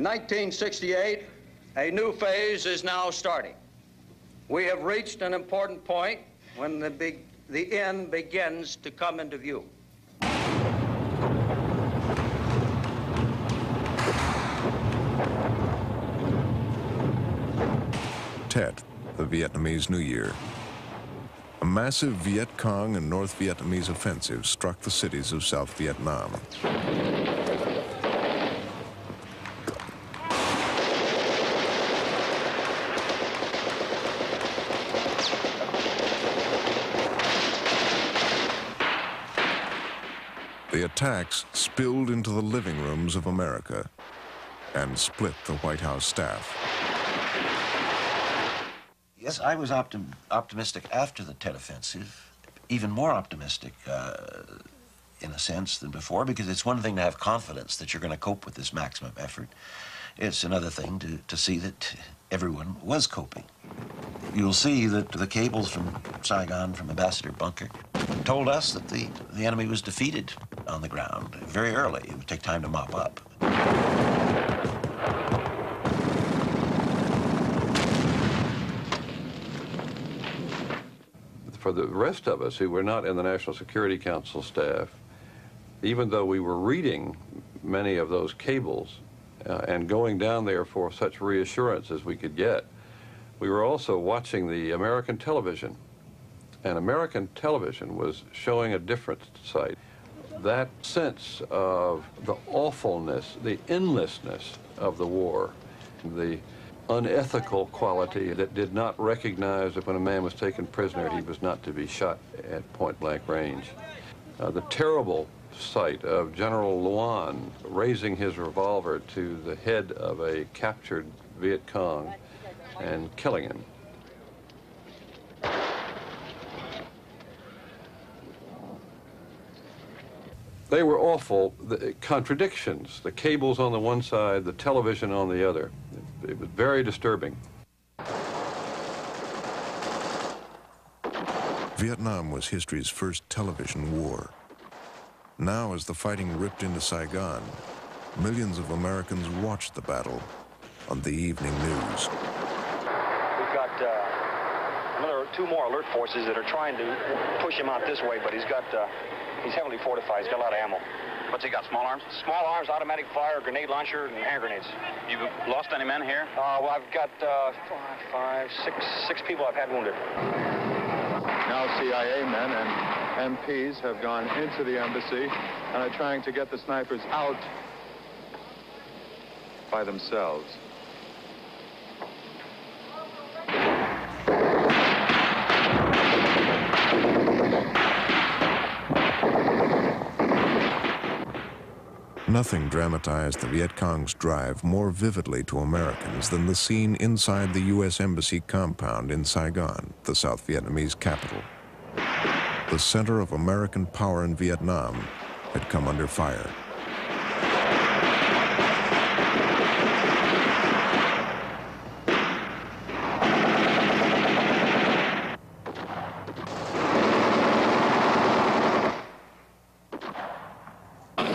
In 1968, a new phase is now starting. We have reached an important point when the end begins to come into view. Tet, the Vietnamese New Year. A massive Viet Cong and North Vietnamese offensive struck the cities of South Vietnam. The attacks spilled into the living rooms of America and split the White House staff. Yes, I was optimistic after the Tet Offensive, even more optimistic in a sense than before, because it's one thing to have confidence that you're going to cope with this maximum effort. It's another thing to see that everyone was coping. You'll see that the cables from Saigon, from Ambassador Bunker, told us that the enemy was defeated on the ground very early. It would take time to mop up. For the rest of us who were not in the National Security Council staff, even though we were reading many of those cables and going down there for such reassurance as we could get, we were also watching the American television. And American television was showing a different side. That sense of the awfulness, the endlessness of the war, the unethical quality that did not recognize that when a man was taken prisoner, he was not to be shot at point-blank range. The terrible sight of General Luan raising his revolver to the head of a captured Viet Cong and killing him. They were awful, the contradictions, the cables on the one side, the television on the other. It was very disturbing. Vietnam was history's first television war. Now, as the fighting ripped into Saigon, millions of Americans watched the battle on the evening news. We've got two more alert forces that are trying to push him out this way, but he's heavily fortified. He's got a lot of ammo. What's he got, small arms? Small arms, automatic fire, grenade launcher, and hand grenades. You've lost any men here? Well, I've got six people I've had wounded. Now CIA men and MPs have gone into the embassy and are trying to get the snipers out by themselves. Nothing dramatized the Viet Cong's drive more vividly to Americans than the scene inside the U.S. Embassy compound in Saigon, the South Vietnamese capital. The center of American power in Vietnam had come under fire.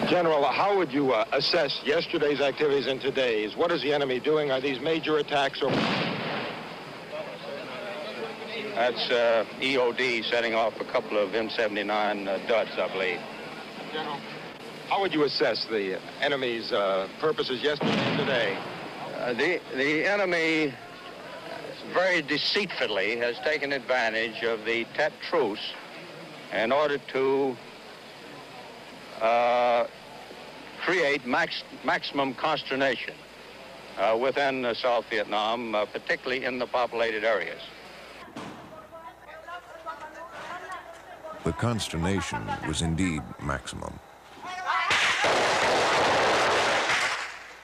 General, how would you assess yesterday's activities and today's? What is the enemy doing? Are these major attacks or... That's EOD setting off a couple of M-79 duds, I believe. General, how would you assess the enemy's purposes yesterday and today? The enemy very deceitfully has taken advantage of the Tet truce in order to create maximum consternation within South Vietnam, particularly in the populated areas. The consternation was indeed maximum.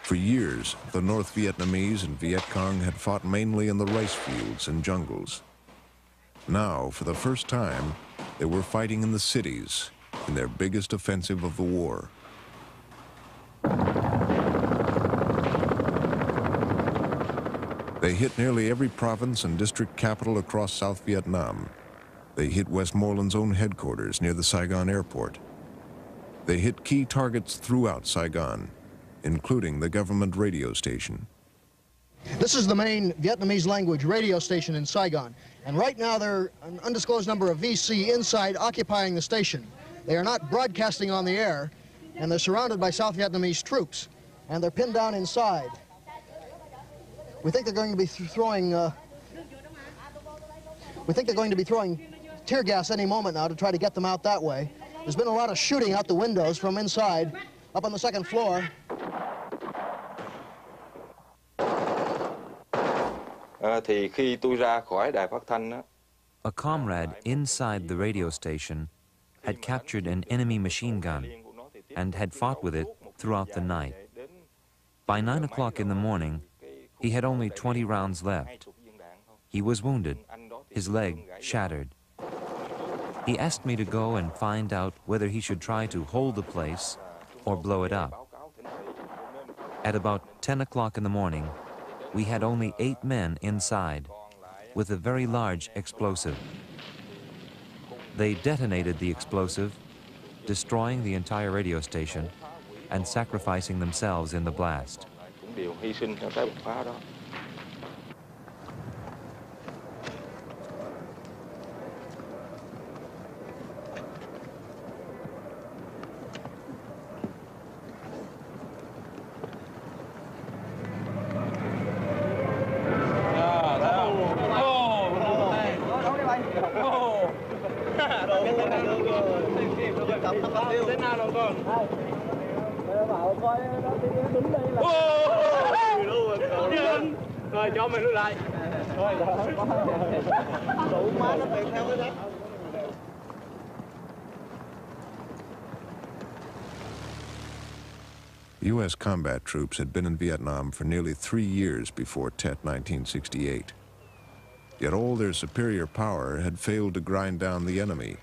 For years, the North Vietnamese and Viet Cong had fought mainly in the rice fields and jungles. Now, for the first time, they were fighting in the cities in their biggest offensive of the war. They hit nearly every province and district capital across South Vietnam. They hit Westmoreland's own headquarters near the Saigon airport. They hit key targets throughout Saigon, including the government radio station. This is the main Vietnamese language radio station in Saigon, and right now there are an undisclosed number of VC inside occupying the station. They are not broadcasting on the air, and they're surrounded by South Vietnamese troops, and they're pinned down inside. We think they're going to be throwing tear gas any moment now to try to get them out that way. There's been a lot of shooting out the windows from inside, up on the second floor. A comrade inside the radio station had captured an enemy machine gun and had fought with it throughout the night. By 9 o'clock in the morning, he had only 20 rounds left. He was wounded, his leg shattered. He asked me to go and find out whether he should try to hold the place or blow it up. At about 10 o'clock in the morning, we had only 8 men inside with a very large explosive. They detonated the explosive, destroying the entire radio station and sacrificing themselves in the blast. U.S. combat troops had been in Vietnam for nearly 3 years before Tet 1968. Yet all their superior power had failed to grind down the enemy.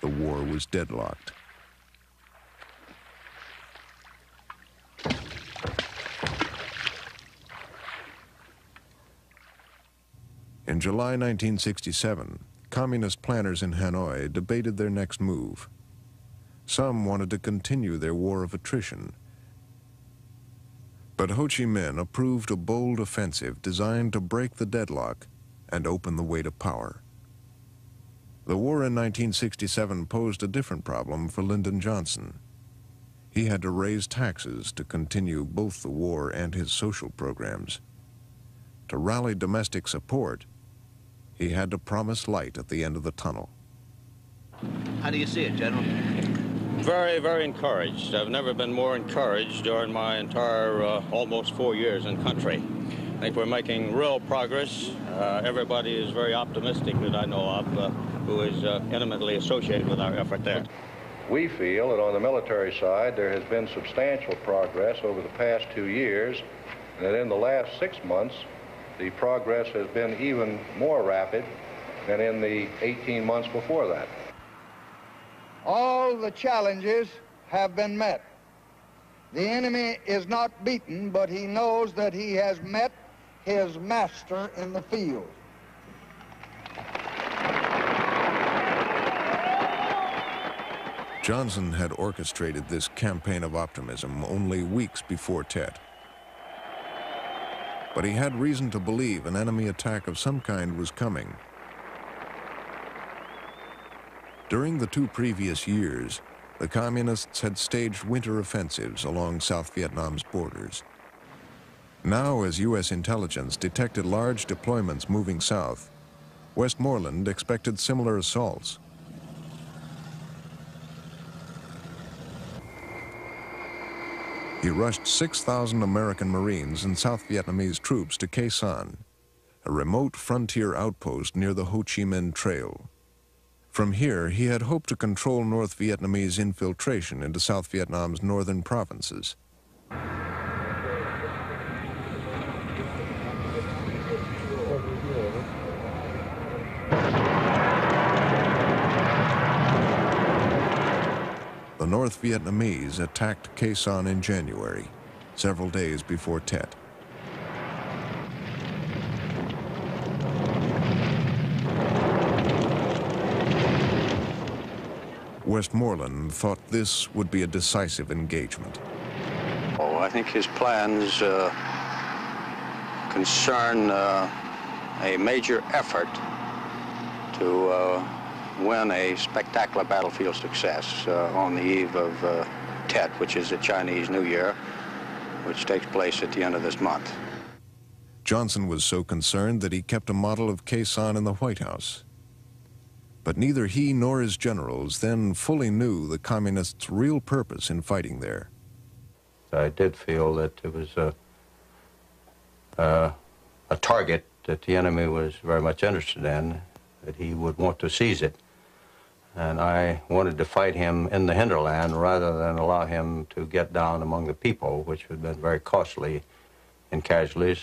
The war was deadlocked. In July 1967, communist planners in Hanoi debated their next move. Some wanted to continue their war of attrition, but Ho Chi Minh approved a bold offensive designed to break the deadlock and open the way to power. The war in 1967 posed a different problem for Lyndon Johnson. He had to raise taxes to continue both the war and his social programs. To rally domestic support, he had to promise light at the end of the tunnel. How do you see it, General? Very, very encouraged. I've never been more encouraged during my entire almost 4 years in country. I think we're making real progress. Everybody is very optimistic that I know of who is intimately associated with our effort there. We feel that on the military side there has been substantial progress over the past 2 years, and that in the last 6 months the progress has been even more rapid than in the 18 months before that. All the challenges have been met. The enemy is not beaten, but he knows that he has met his master in the field. Johnson had orchestrated this campaign of optimism only weeks before Tet. But he had reason to believe an enemy attack of some kind was coming. During the 2 previous years, the communists had staged winter offensives along South Vietnam's borders. Now, as U.S. intelligence detected large deployments moving south, Westmoreland expected similar assaults. He rushed 6,000 American Marines and South Vietnamese troops to Khe Sanh, a remote frontier outpost near the Ho Chi Minh Trail. From here, he had hoped to control North Vietnamese infiltration into South Vietnam's northern provinces. The North Vietnamese attacked Khe Sanh in January, several days before Tet. Westmoreland thought this would be a decisive engagement. Oh, I think his plans concern a major effort to win a spectacular battlefield success on the eve of Tet, which is the Chinese New Year, which takes place at the end of this month. Johnson was so concerned that he kept a model of Khe Sanh in the White House. But neither he nor his generals then fully knew the communists' real purpose in fighting there. I did feel that it was a target that the enemy was very much interested in, that he would want to seize it. And I wanted to fight him in the hinterland rather than allow him to get down among the people, which had been very costly in casualties.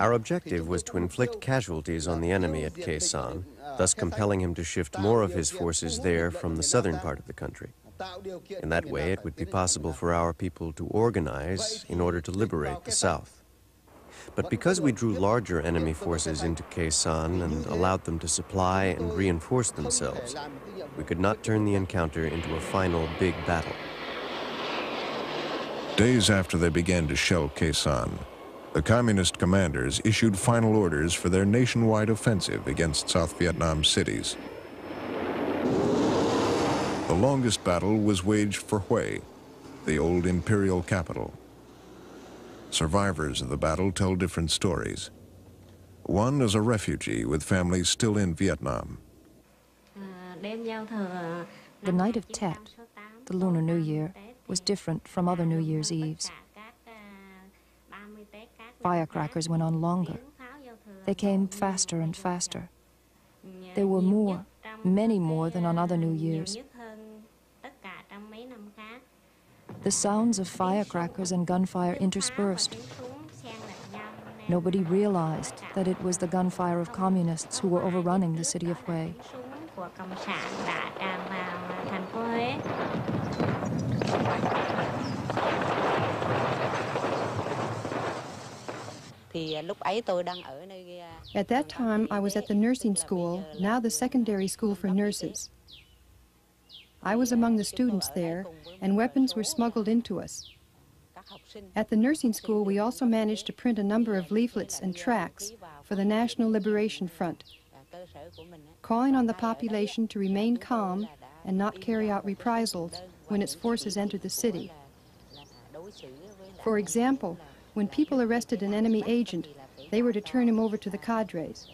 Our objective was to inflict casualties on the enemy at Khe Sanh, thus compelling him to shift more of his forces there from the southern part of the country. In that way, it would be possible for our people to organize in order to liberate the South. But because we drew larger enemy forces into Khe Sanh and allowed them to supply and reinforce themselves, we could not turn the encounter into a final big battle. Days after they began to shell Khe Sanh, the communist commanders issued final orders for their nationwide offensive against South Vietnam cities. The longest battle was waged for Hue, the old imperial capital. Survivors of the battle tell different stories. One is a refugee with family still in Vietnam. The night of Tet, the Lunar New Year, was different from other New Year's Eves. Firecrackers went on longer. They came faster and faster. There were more, many more than on other New Year's. The sounds of firecrackers and gunfire interspersed. Nobody realized that it was the gunfire of communists who were overrunning the city of Hue. At that time, I was at the nursing school, now the secondary school for nurses. I was among the students there, and weapons were smuggled into us. At the nursing school, we also managed to print a number of leaflets and tracts for the National Liberation Front, calling on the population to remain calm and not carry out reprisals when its forces entered the city. For example, when people arrested an enemy agent, they were to turn him over to the cadres.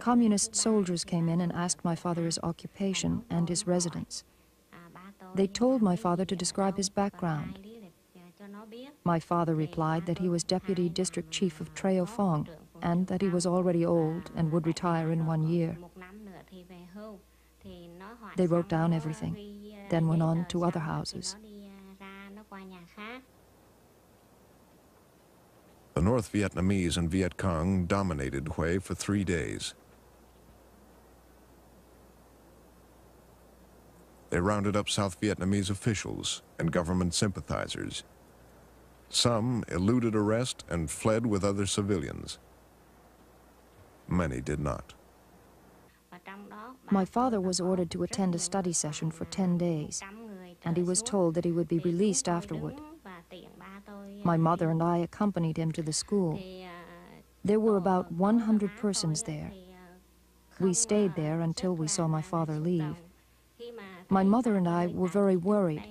Communist soldiers came in and asked my father his occupation and his residence. They told my father to describe his background. My father replied that he was deputy district chief of Trieu Phong, and that he was already old and would retire in 1 year. They wrote down everything, then went on to other houses. The North Vietnamese and Viet Cong dominated Hue for 3 days. They rounded up South Vietnamese officials and government sympathizers. Some eluded arrest and fled with other civilians. Many did not. My father was ordered to attend a study session for 10 days, and he was told that he would be released afterward. My mother and I accompanied him to the school. There were about 100 persons there. We stayed there until we saw my father leave. My mother and I were very worried,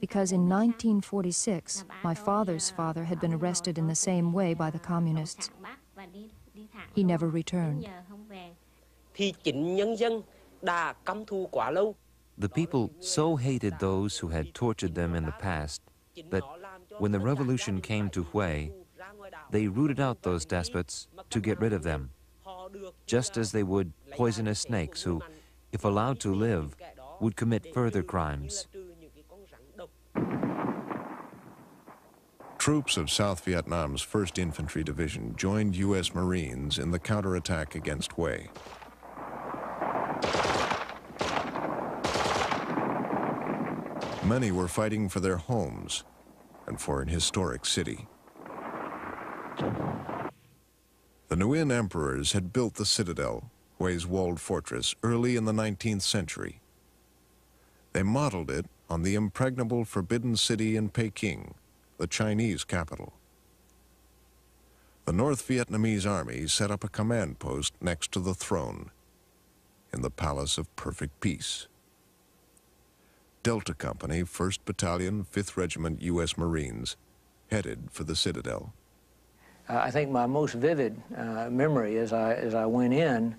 because in 1946, my father's father had been arrested in the same way by the communists. He never returned. The people so hated those who had tortured them in the past that when the revolution came to Hue, they rooted out those despots to get rid of them, just as they would poisonous snakes who, if allowed to live, would commit further crimes. Troops of South Vietnam's 1st Infantry Division joined U.S. Marines in the counterattack against Hue. Many were fighting for their homes and for an historic city. The Nguyen emperors had built the citadel, Hue's walled fortress, early in the 19th century. They modeled it on the impregnable Forbidden City in Peking, the Chinese capital. The North Vietnamese army set up a command post next to the throne, in the Palace of Perfect Peace. Delta Company, 1st Battalion, 5th Regiment, U.S. Marines, headed for the citadel. I think my most vivid memory as I went in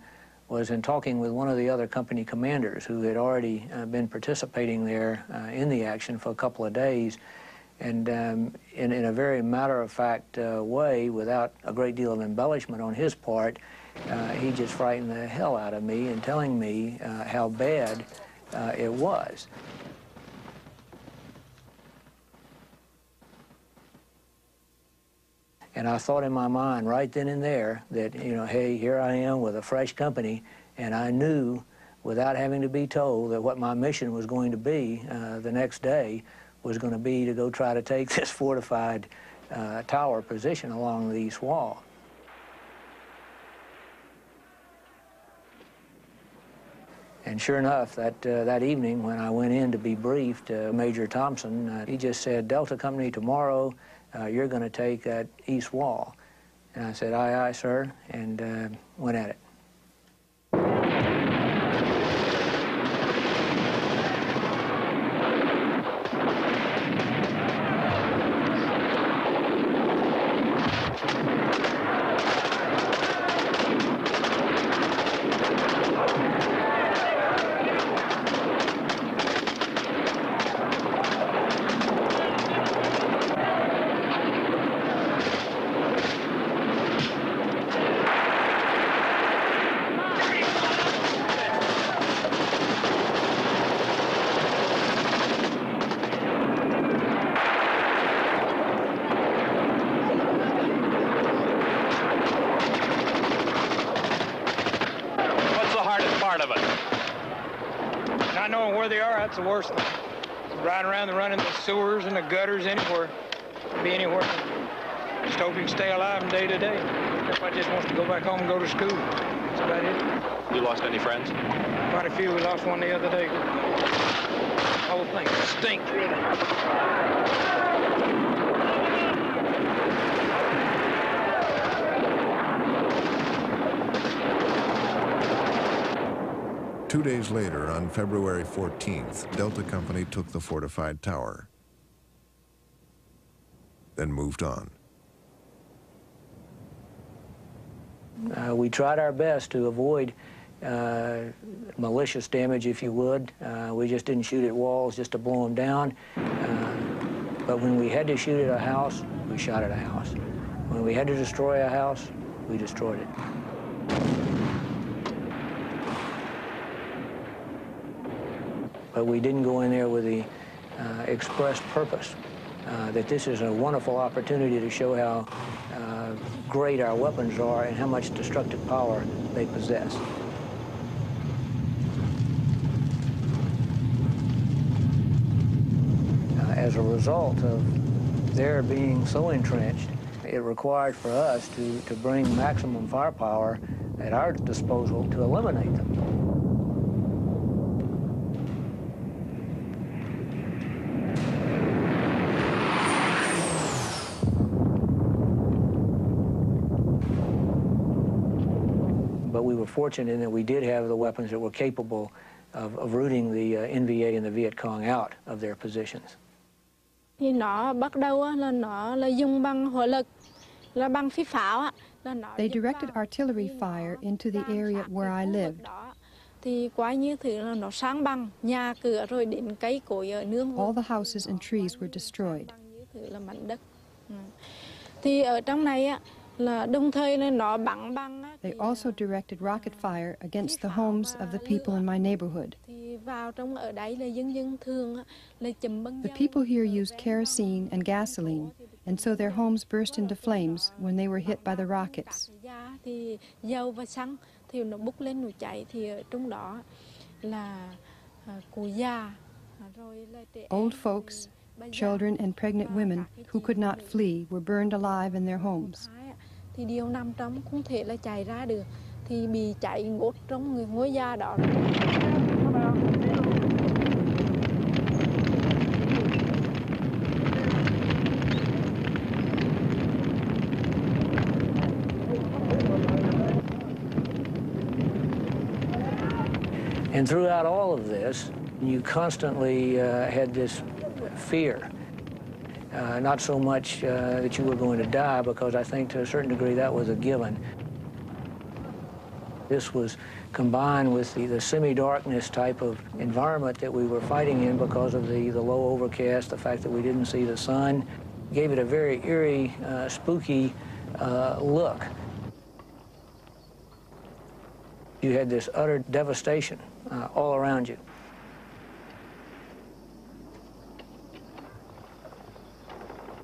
was in talking with one of the other company commanders who had already been participating there in the action for a couple of days. And in a very matter-of-fact way, without a great deal of embellishment on his part, he just frightened the hell out of me in telling me how bad it was. And I thought in my mind right then and there that, you know, hey, here I am with a fresh company, and I knew without having to be told that what my mission was going to be the next day was going to be to go try to take this fortified tower position along the east wall. And sure enough, that evening when I went in to be briefed, Major Thompson, he just said, "Delta Company, tomorrow you're going to take that east wall." And I said, "Aye, aye, sir," and went at it. That's the worst thing. Riding around the running the sewers and the gutters anywhere. Be anywhere. Just hope you can stay alive from day to day. Everybody just wants to go back home and go to school. That's about it. You lost any friends? Quite a few. We lost one the other day. The whole thing stinks, really. Two days later, on February 14th, Delta Company took the fortified tower, then moved on. We tried our best to avoid malicious damage, if you would. We just didn't shoot at walls just to blow them down. But when we had to shoot at a house, we shot at a house. When we had to destroy a house, we destroyed it. But we didn't go in there with the express purpose that this is a wonderful opportunity to show how great our weapons are and how much destructive power they possess. As a result of their being so entrenched, it required for us to bring maximum firepower at our disposal to eliminate them. Fortunate in that we did have the weapons that were capable of rooting the NVA and the Viet Cong out of their positions. They directed artillery fire into the area where I lived. All the houses and trees were destroyed. They also directed rocket fire against the homes of the people in my neighborhood. The people here used kerosene and gasoline, and so their homes burst into flames when they were hit by the rockets. Old folks, children and pregnant women who could not flee were burned alive in their homes. And throughout all of this, you constantly had this fear. Not so much that you were going to die, because I think to a certain degree that was a given. This was combined with the semi-darkness type of environment that we were fighting in because of the low overcast, the fact that we didn't see the sun, gave it a very eerie, spooky look. You had this utter devastation all around you.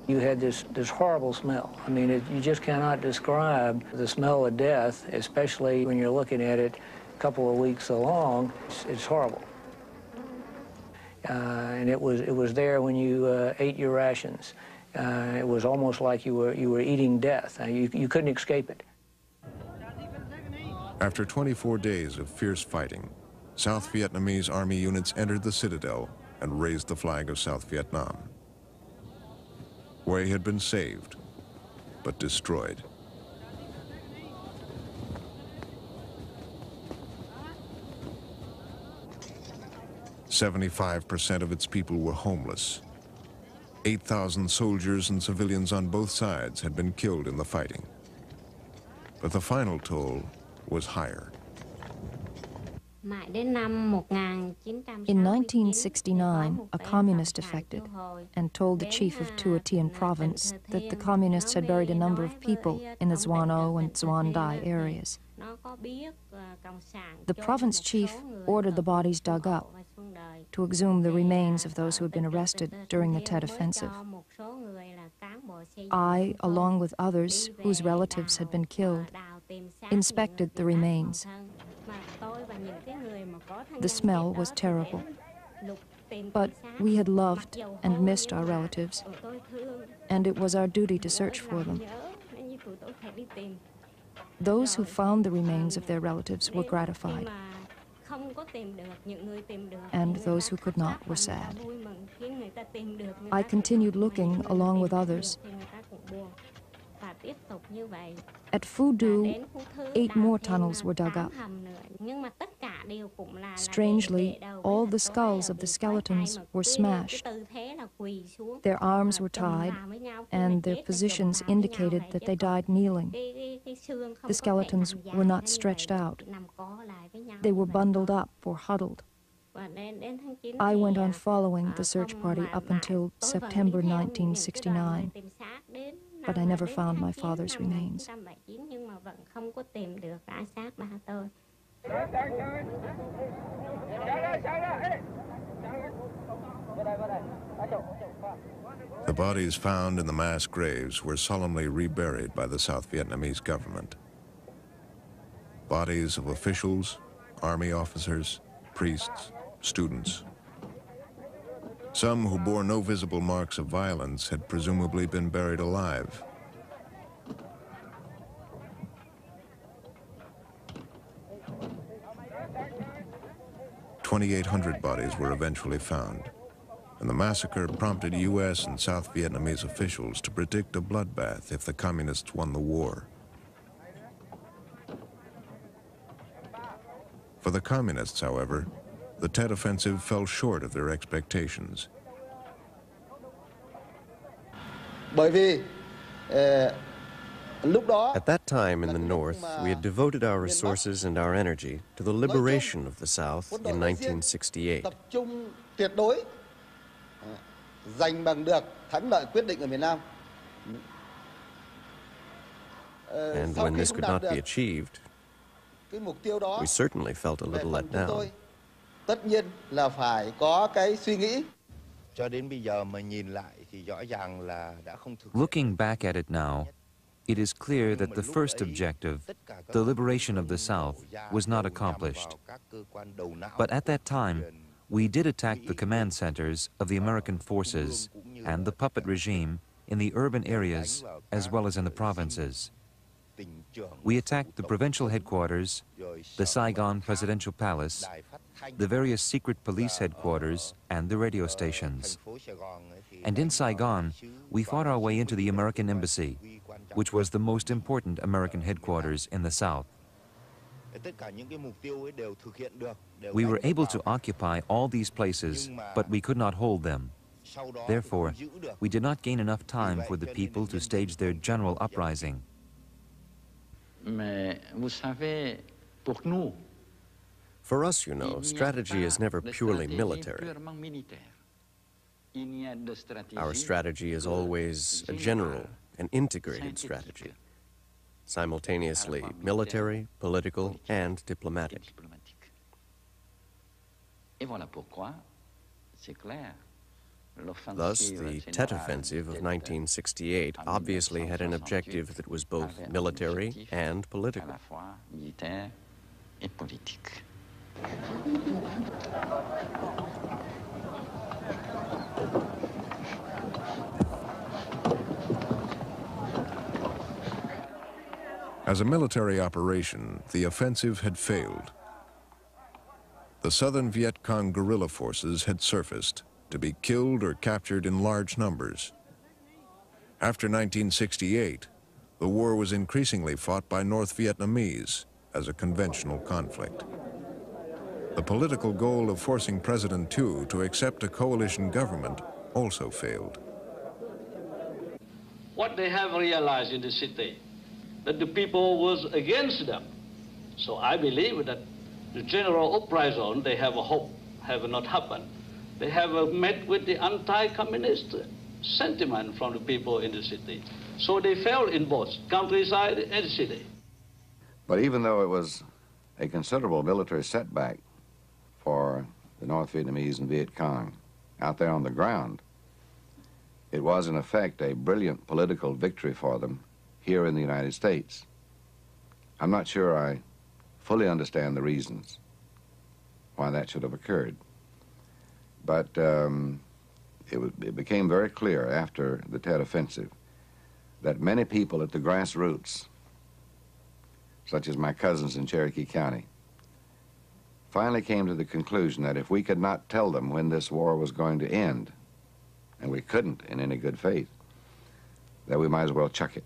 You had this horrible smell. I mean, you just cannot describe the smell of death, especially when you're looking at it a couple of weeks along. It's horrible. And it was there when you ate your rations. It was almost like you were eating death. You couldn't escape it. After 24 days of fierce fighting, South Vietnamese army units entered the citadel and raised the flag of South Vietnam. Hue had been saved, but destroyed. "75% of its people were homeless. 8,000 soldiers and civilians on both sides had been killed in the fighting. But the final toll was higher. In 1969, a communist defected and told the chief of Thua Thien province that the communists had buried a number of people in the Xuan O and Xuan Dai areas. The province chief ordered the bodies dug up to exhume the remains of those who had been arrested during the Tet offensive. I, along with others whose relatives had been killed, inspected the remains. The smell was terrible, but we had loved and missed our relatives, and it was our duty to search for them. Those who found the remains of their relatives were gratified, and those who could not were sad. I continued looking along with others. At Phu Du, 8 more tunnels were dug up. Strangely, all the skulls of the skeletons were smashed. Their arms were tied, and their positions indicated that they died kneeling. The skeletons were not stretched out. They were bundled up or huddled. I went on following the search party up until September 1969. But I never found my father's remains. The bodies found in the mass graves were solemnly reburied by the South Vietnamese government. Bodies of officials, army officers, priests, students. Some who bore no visible marks of violence had presumably been buried alive. "2,800 bodies were eventually found, and the massacre prompted U.S. and South Vietnamese officials to predict a bloodbath if the communists won the war. For the communists, however, the Tet offensive fell short of their expectations. At that time in the North, we had devoted our resources and our energy to the liberation of the South in 1968. And when this could not be achieved, we certainly felt a little let down. Tất nhiên là phải có cái suy nghĩ. Cho đến bây giờ mà nhìn lại thì rõ ràng là đã không thực hiện. Looking back at it now, it is clear that the first objective, the liberation of the South, was not accomplished. But at that time, we did attack the command centers of the American forces and the puppet regime in the urban areas as well as in the provinces. We attacked the provincial headquarters, the Saigon presidential palace, the various secret police headquarters, and the radio stations. And in Saigon, we fought our way into the American embassy, which was the most important American headquarters in the South. We were able to occupy all these places, but we could not hold them. Therefore, we did not gain enough time for the people to stage their general uprising. For us, you know, strategy is never purely military. Our strategy is always a general, an integrated strategy, simultaneously military, political, and diplomatic. Thus, the Tet offensive of 1968 obviously had an objective that was both military and political. As a military operation, the offensive had failed. The southern Viet Cong guerrilla forces had surfaced, to be killed or captured in large numbers. After 1968, the war was increasingly fought by North Vietnamese as a conventional conflict. The political goal of forcing President Thieu to accept a coalition government also failed. What they have realized in the city, that the people was against them. So I believe that the general uprising they have a hope have not happened. They have met with the anti-communist sentiment from the people in the city. So they fell in both countryside and city. But even though it was a considerable military setback for the North Vietnamese and Viet Cong out there on the ground, it was in effect a brilliant political victory for them here in the United States. I'm not sure I fully understand the reasons why that should have occurred. But it became very clear after the Tet offensive that many people at the grassroots, such as my cousins in Cherokee County, finally came to the conclusion that if we could not tell them when this war was going to end, and we couldn't in any good faith, that we might as well chuck it.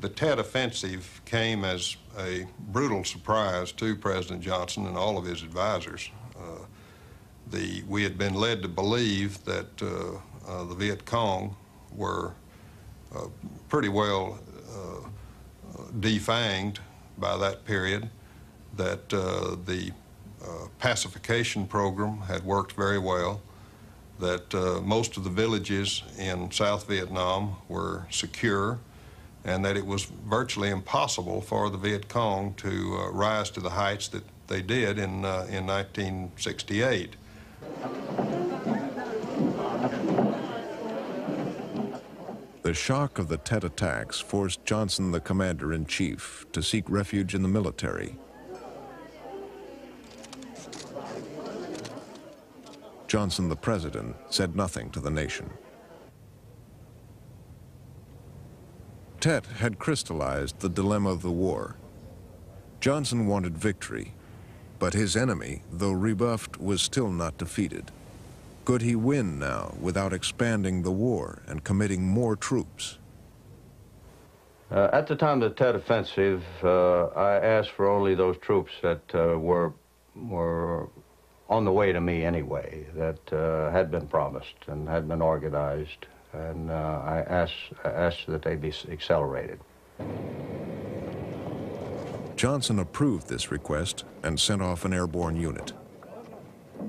The Tet offensive came as a brutal surprise to President Johnson and all of his advisors. We had been led to believe that the Viet Cong were pretty well defanged by that period, that the pacification program had worked very well, that most of the villages in South Vietnam were secure, and that it was virtually impossible for the Viet Cong to rise to the heights that they did in 1968. The shock of the Tet attacks forced Johnson, the commander-in-chief, to seek refuge in the military. Johnson, the president, said nothing to the nation. Tet had crystallized the dilemma of the war. Johnson wanted victory, but his enemy, though rebuffed, was still not defeated. Could he win now without expanding the war and committing more troops? At the time of the Tet offensive, I asked for only those troops that were on the way to me anyway, that had been promised and had been organized, and I asked that they be accelerated. Johnson approved this request and sent off an airborne unit.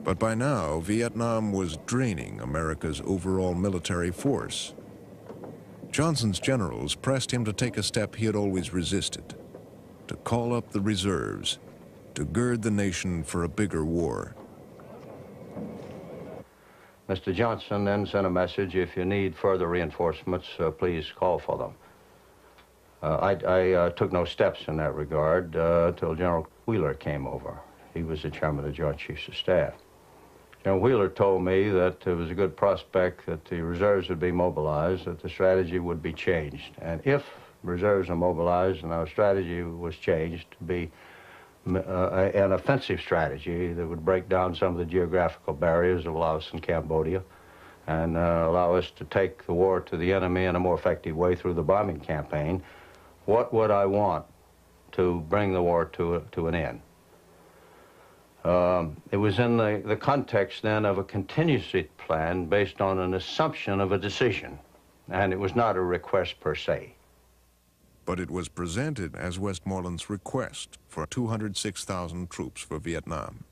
But by now, Vietnam was draining America's overall military force. Johnson's generals pressed him to take a step he had always resisted, to call up the reserves, to gird the nation for a bigger war. Mr. Johnson then sent a message, if you need further reinforcements, please call for them. I took no steps in that regard till General Wheeler came over. He was the chairman of the Joint Chiefs of Staff. General Wheeler told me that it was a good prospect that the reserves would be mobilized, that the strategy would be changed. And if reserves are mobilized and our strategy was changed to be an offensive strategy that would break down some of the geographical barriers of Laos and Cambodia and allow us to take the war to the enemy in a more effective way through the bombing campaign, what would I want to bring the war to an end? It was in the context then of a contingency plan based on an assumption of a decision, and it was not a request per se. But it was presented as Westmoreland's request for 206,000 troops for Vietnam.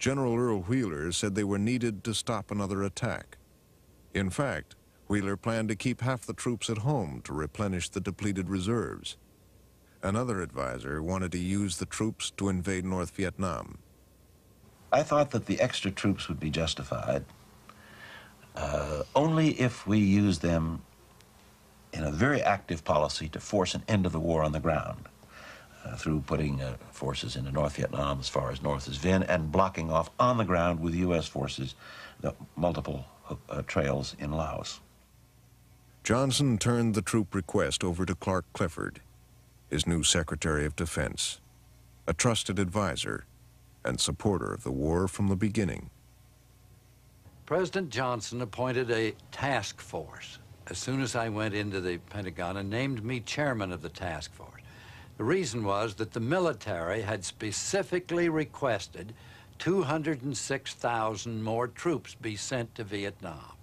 General Earl Wheeler said they were needed to stop another attack. In fact, Wheeler planned to keep half the troops at home to replenish the depleted reserves. Another advisor wanted to use the troops to invade North Vietnam. I thought that the extra troops would be justified only if we used them in a very active policy to force an end of the war on the ground through putting forces into North Vietnam as far as north as Vinh and blocking off on the ground with U.S. forces the multiple trails in Laos. Johnson turned the troop request over to Clark Clifford, his new Secretary of Defense, a trusted advisor and supporter of the war from the beginning. President Johnson appointed a task force as soon as I went into the Pentagon and named me chairman of the task force. The reason was that the military had specifically requested 206,000 more troops be sent to Vietnam.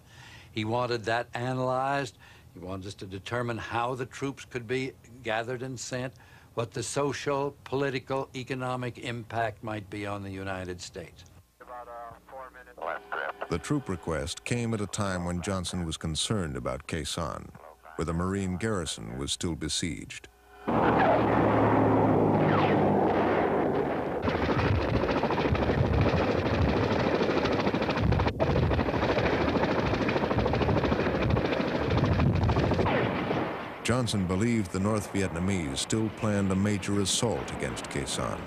He wanted that analyzed. He wanted us to determine how the troops could be gathered and sent, what the social, political, economic impact might be on the United States. The troop request came at a time when Johnson was concerned about Khe Sanh, where the Marine garrison was still besieged. Johnson believed the North Vietnamese still planned a major assault against Khe Sanh.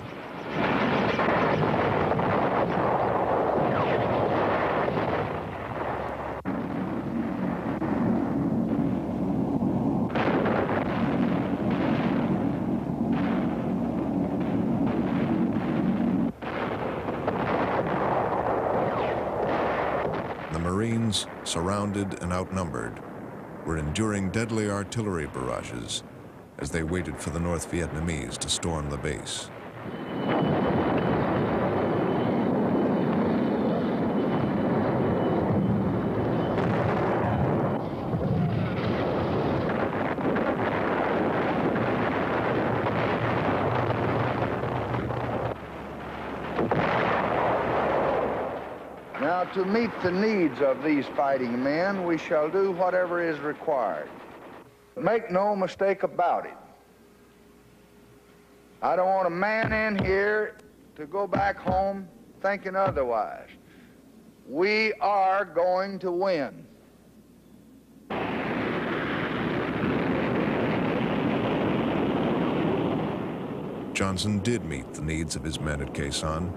The Marines, surrounded and outnumbered, were enduring deadly artillery barrages as they waited for the North Vietnamese to storm the base. To meet the needs of these fighting men, we shall do whatever is required. Make no mistake about it. I don't want a man in here to go back home thinking otherwise. We are going to win. Johnson did meet the needs of his men at Khe Sanh.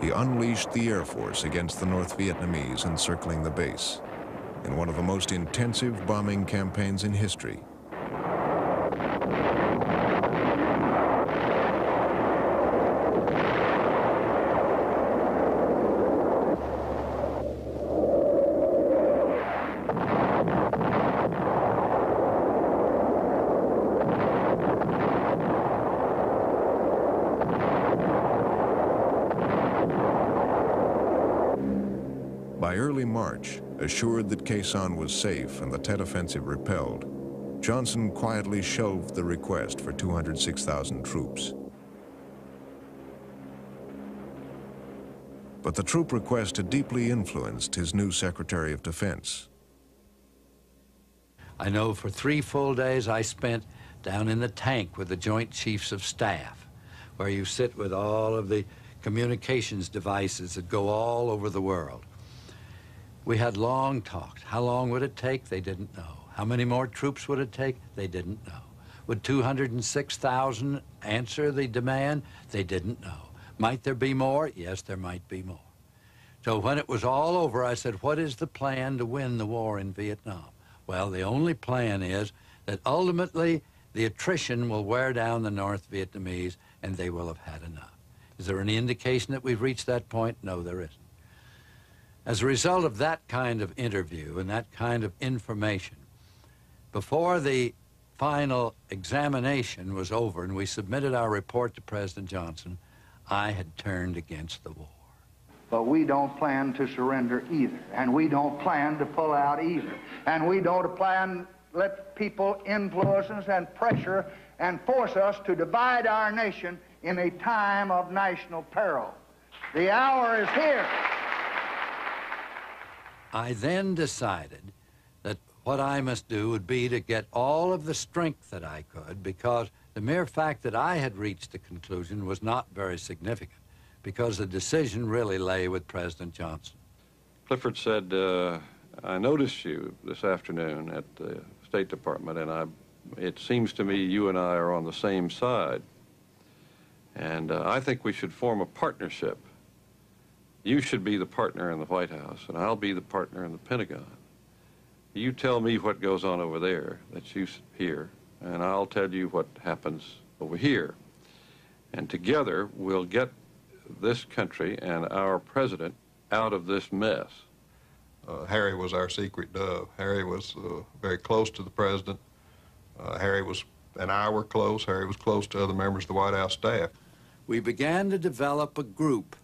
He unleashed the Air Force against the North Vietnamese encircling the base in one of the most intensive bombing campaigns in history. By early March, assured that Khe Sanh was safe and the Tet offensive repelled, Johnson quietly shelved the request for 206,000 troops. But the troop request had deeply influenced his new Secretary of Defense. I know for 3 full days I spent down in the tank with the Joint Chiefs of Staff, where you sit with all of the communications devices that go all over the world. We had long talks. How long would it take? They didn't know. How many more troops would it take? They didn't know. Would 206,000 answer the demand? They didn't know. Might there be more? Yes, there might be more. So when it was all over, I said, what is the plan to win the war in Vietnam? Well, the only plan is that ultimately the attrition will wear down the North Vietnamese and they will have had enough. Is there any indication that we've reached that point? No, there isn't. As a result of that kind of interview and that kind of information, before the final examination was over and we submitted our report to President Johnson, I had turned against the war. But we don't plan to surrender either, and we don't plan to pull out either, and we don't plan to let people influence us and pressure and force us to divide our nation in a time of national peril. The hour is here. I then decided that what I must do would be to get all of the strength that I could, because the mere fact that I had reached the conclusion was not very significant, because the decision really lay with President Johnson. Clifford said, I noticed you this afternoon at the State Department, and it seems to me you and I are on the same side. And I think we should form a partnership. You should be the partner in the White House, and I'll be the partner in the Pentagon. You tell me what goes on over there that you hear, and I'll tell you what happens over here. And together, we'll get this country and our president out of this mess. Harry was our secret dove. Harry was very close to the president. Harry and I were close. Harry was close to other members of the White House staff. We began to develop a group,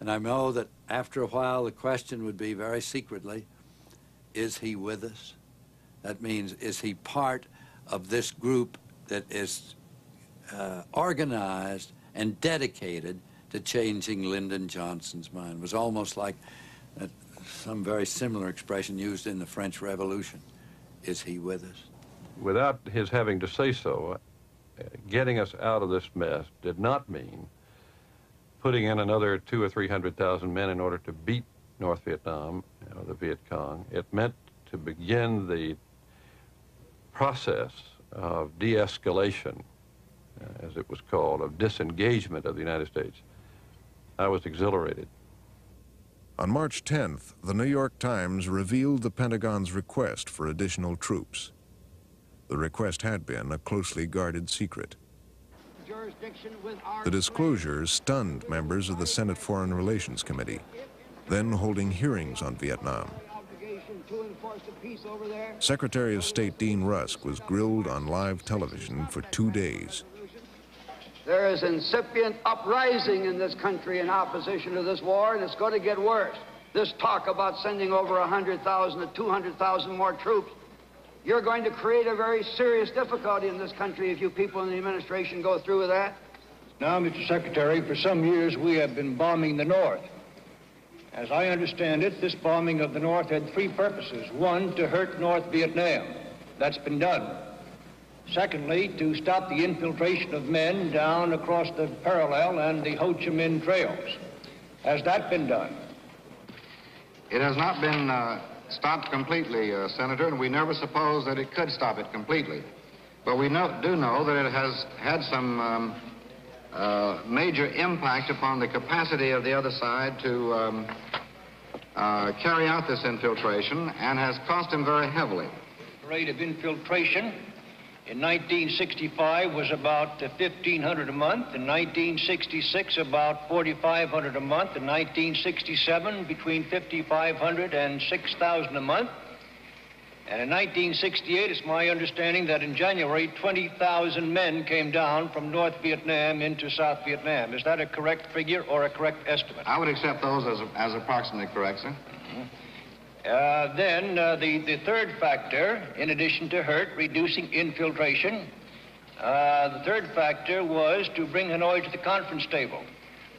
and I know that after a while the question would be very secretly, is he with us? That means, is he part of this group that is organized and dedicated to changing Lyndon Johnson's mind? It was almost like some very similar expression used in the French Revolution. Is he with us? Without his having to say so, getting us out of this mess did not mean putting in another 200,000 or 300,000 men in order to beat North Vietnam, or the Viet Cong. It meant to begin the process of de-escalation, as it was called, of disengagement of the United States. I was exhilarated. On March 10th, the New York Times revealed the Pentagon's request for additional troops. The request had been a closely guarded secret. The disclosure stunned members of the Senate Foreign Relations Committee, then holding hearings on Vietnam. Secretary of State Dean Rusk was grilled on live television for 2 days. There is incipient uprising in this country in opposition to this war, and it's going to get worse. This talk about sending over 100,000 to 200,000 more troops, you're going to create a very serious difficulty in this country if you people in the administration go through with that. Now, Mr. Secretary, for some years we have been bombing the North. As I understand it, this bombing of the North had 3 purposes. 1, to hurt North Vietnam. That's been done. Secondly, to stop the infiltration of men down across the parallel and the Ho Chi Minh Trails. Has that been done? It has not been stopped completely, Senator, and we never supposed that it could stop it completely. But we do know that it has had some major impact upon the capacity of the other side to carry out this infiltration, and has cost him very heavily. The rate of infiltration in 1965 was about 1,500 a month, in 1966 about 4,500 a month, in 1967 between 5,500 and 6,000 a month, and in 1968 it's my understanding that in January 20,000 men came down from North Vietnam into South Vietnam. Is that a correct figure or a correct estimate? I would accept those as approximately correct, sir. Then the third factor, in addition to hurt, reducing infiltration, the third factor was to bring Hanoi to the conference table.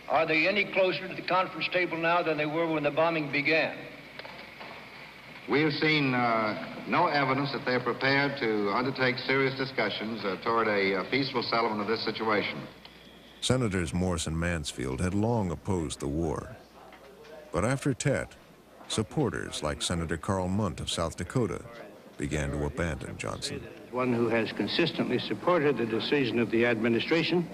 Are they any closer to the conference table now than they were when the bombing began? We have seen no evidence that they are prepared to undertake serious discussions toward a peaceful settlement of this situation. Senators Morse and Mansfield had long opposed the war, but after Tet, supporters like Senator Carl Mundt of South Dakota began to abandon Johnson. One who has consistently supported the decision of the administration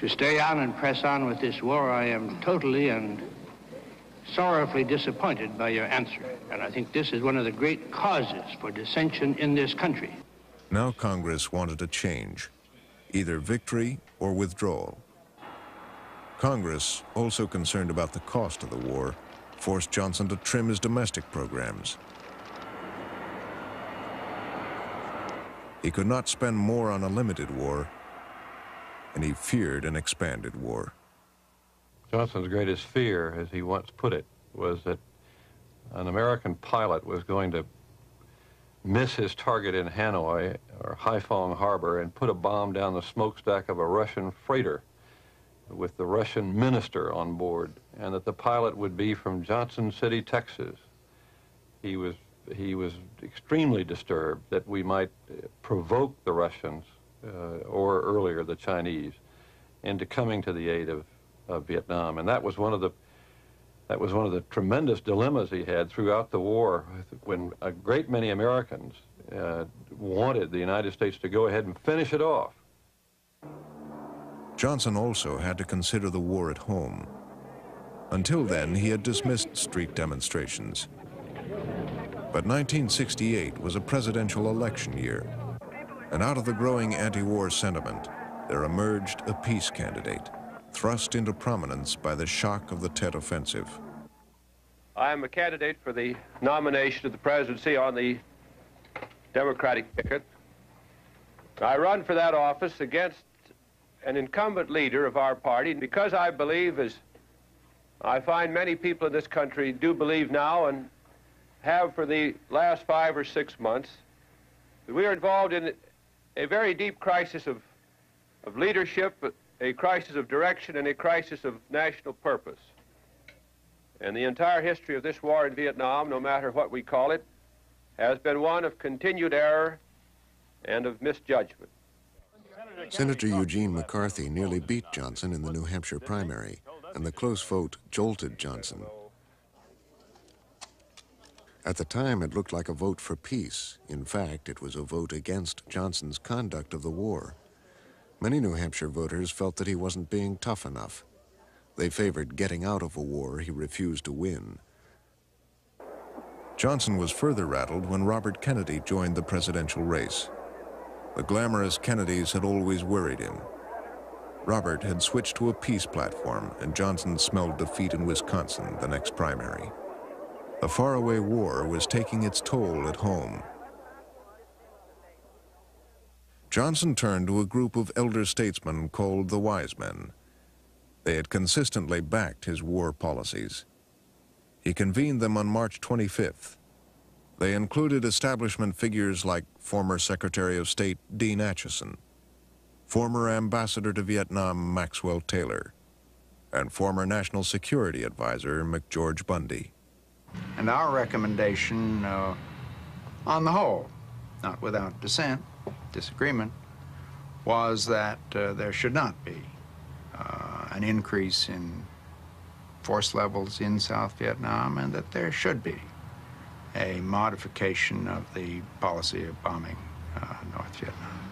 To stay on and press on with this war, I am totally and sorrowfully disappointed by your answer. And I think this is one of the great causes for dissension in this country. Now Congress wanted a change, either victory or withdrawal. Congress, also concerned about the cost of the war, forced Johnson to trim his domestic programs. He could not spend more on a limited war, and he feared an expanded war. Johnson's greatest fear, as he once put it, was that an American pilot was going to miss his target in Hanoi or Haiphong harbor and put a bomb down the smokestack of a Russian freighter with the Russian minister on board, and that the pilot would be from Johnson City, Texas. He was extremely disturbed that we might provoke the Russians or earlier the Chinese into coming to the aid of Vietnam. And that was one of the tremendous dilemmas he had throughout the war, when a great many Americans wanted the United States to go ahead and finish it off. Johnson also had to consider the war at home. Until then, he had dismissed street demonstrations. But 1968 was a presidential election year, and out of the growing anti-war sentiment, there emerged a peace candidate, thrust into prominence by the shock of the Tet offensive. I am a candidate for the nomination of the presidency on the Democratic ticket. I run for that office against an incumbent leader of our party because I believe, as I find many people in this country do believe now and have for the last 5 or 6 months, that we are involved in a very deep crisis of leadership, a crisis of direction, and a crisis of national purpose. And the entire history of this war in Vietnam, no matter what we call it, has been one of continued error and of misjudgment. Senator Eugene McCarthy nearly beat Johnson in the New Hampshire primary, and the close vote jolted Johnson. At the time, it looked like a vote for peace. In fact, it was a vote against Johnson's conduct of the war. Many New Hampshire voters felt that he wasn't being tough enough. They favored getting out of a war he refused to win. Johnson was further rattled when Robert Kennedy joined the presidential race. The glamorous Kennedys had always worried him. Robert had switched to a peace platform, and Johnson smelled defeat in Wisconsin the next primary. A faraway war was taking its toll at home. Johnson turned to a group of elder statesmen called the Wise Men. They had consistently backed his war policies. He convened them on March 25th. They included establishment figures like former Secretary of State Dean Acheson, former Ambassador to Vietnam Maxwell Taylor, and former National Security Advisor McGeorge Bundy. And our recommendation, on the whole, not without dissent, disagreement, was that there should not be an increase in force levels in South Vietnam, and that there should be a modification of the policy of bombing North Vietnam.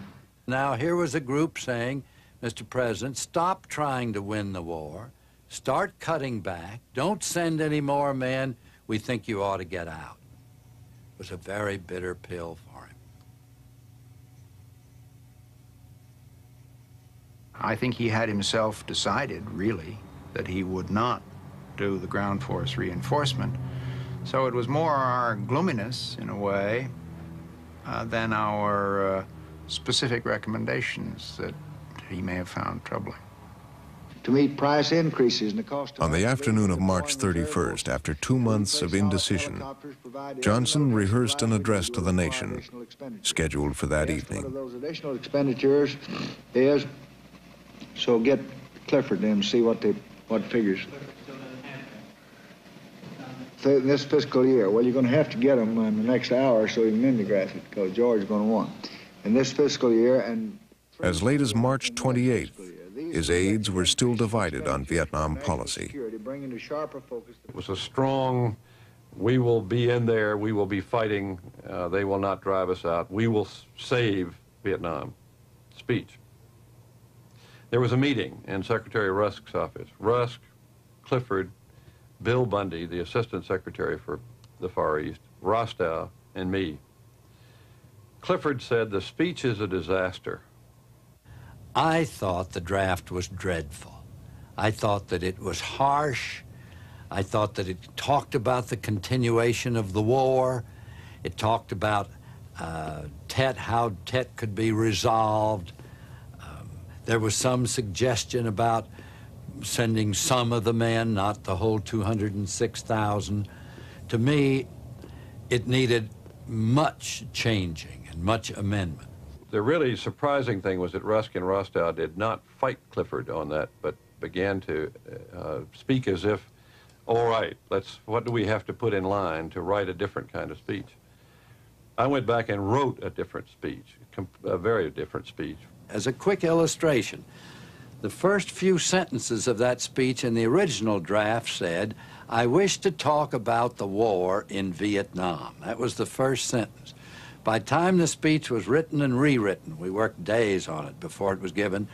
Now, here was a group saying, Mr. President, stop trying to win the war, start cutting back, don't send any more men, we think you ought to get out. It was a very bitter pill for him. I think he had himself decided, really, that he would not do the ground force reinforcement. So it was more our gloominess, in a way, than our specific recommendations that he may have found troubling. To meet price increases and the cost of... On the afternoon of March 31st, after 2 months of indecision, Johnson rehearsed an address to the nation, scheduled for that evening. One of those additional expenditures is... So get Clifford in and see what figures. This fiscal year, well, you're going to have to get them in the next hour so you can mimeograph it, because George's going to want. And this fiscal year and... As late as March 28th, his aides were still divided on Vietnam policy. It was a strong, we will be in there, we will be fighting, they will not drive us out, we will save Vietnam speech. There was a meeting in Secretary Rusk's office. Rusk, Clifford, Bill Bundy, the Assistant Secretary for the Far East, Rostow, and me. Clifford said, the speech is a disaster. I thought the draft was dreadful. I thought that it was harsh. I thought that it talked about the continuation of the war. It talked about Tet, how Tet could be resolved. There was some suggestion about sending some of the men, not the whole 206,000. To me, it needed much changing and much amendment. The really surprising thing was that Rusk and Rostow did not fight Clifford on that, but began to speak as if, all right, what do we have to put in line to write a different kind of speech? I went back and wrote a different speech, a very different speech. As a quick illustration, the first few sentences of that speech in the original draft said, I wish to talk about the war in Vietnam. That was the first sentence. By the time the speech was written and rewritten, we worked days on it before it was given,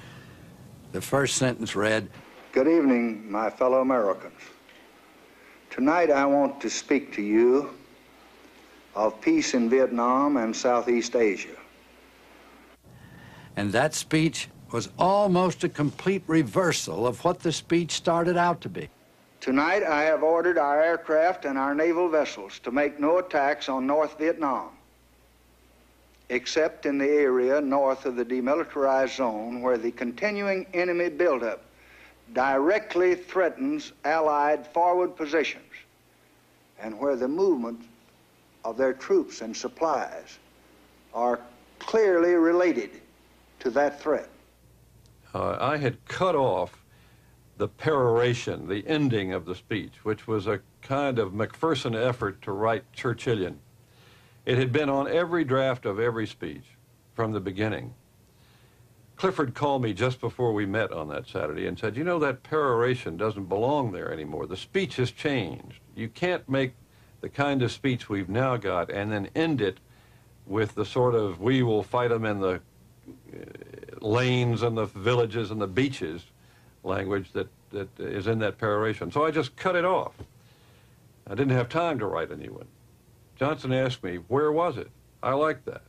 the first sentence read, Good evening, my fellow Americans. Tonight I want to speak to you of peace in Vietnam and Southeast Asia. And that speech was almost a complete reversal of what the speech started out to be. Tonight I have ordered our aircraft and our naval vessels to make no attacks on North Vietnam, except in the area north of the demilitarized zone where the continuing enemy buildup directly threatens Allied forward positions and where the movement of their troops and supplies are clearly related to that threat. I had cut off the peroration, the ending of the speech, which was a kind of McPherson effort to write Churchillian. It had been on every draft of every speech from the beginning. Clifford called me just before we met on that Saturday and said, you know, that peroration doesn't belong there anymore. The speech has changed. You can't make the kind of speech we've now got and then end it with the sort of we will fight them in the lanes and the villages and the beaches language that is in that peroration. So I just cut it off. I didn't have time to write a new one. Johnson asked me, where was it? I liked that.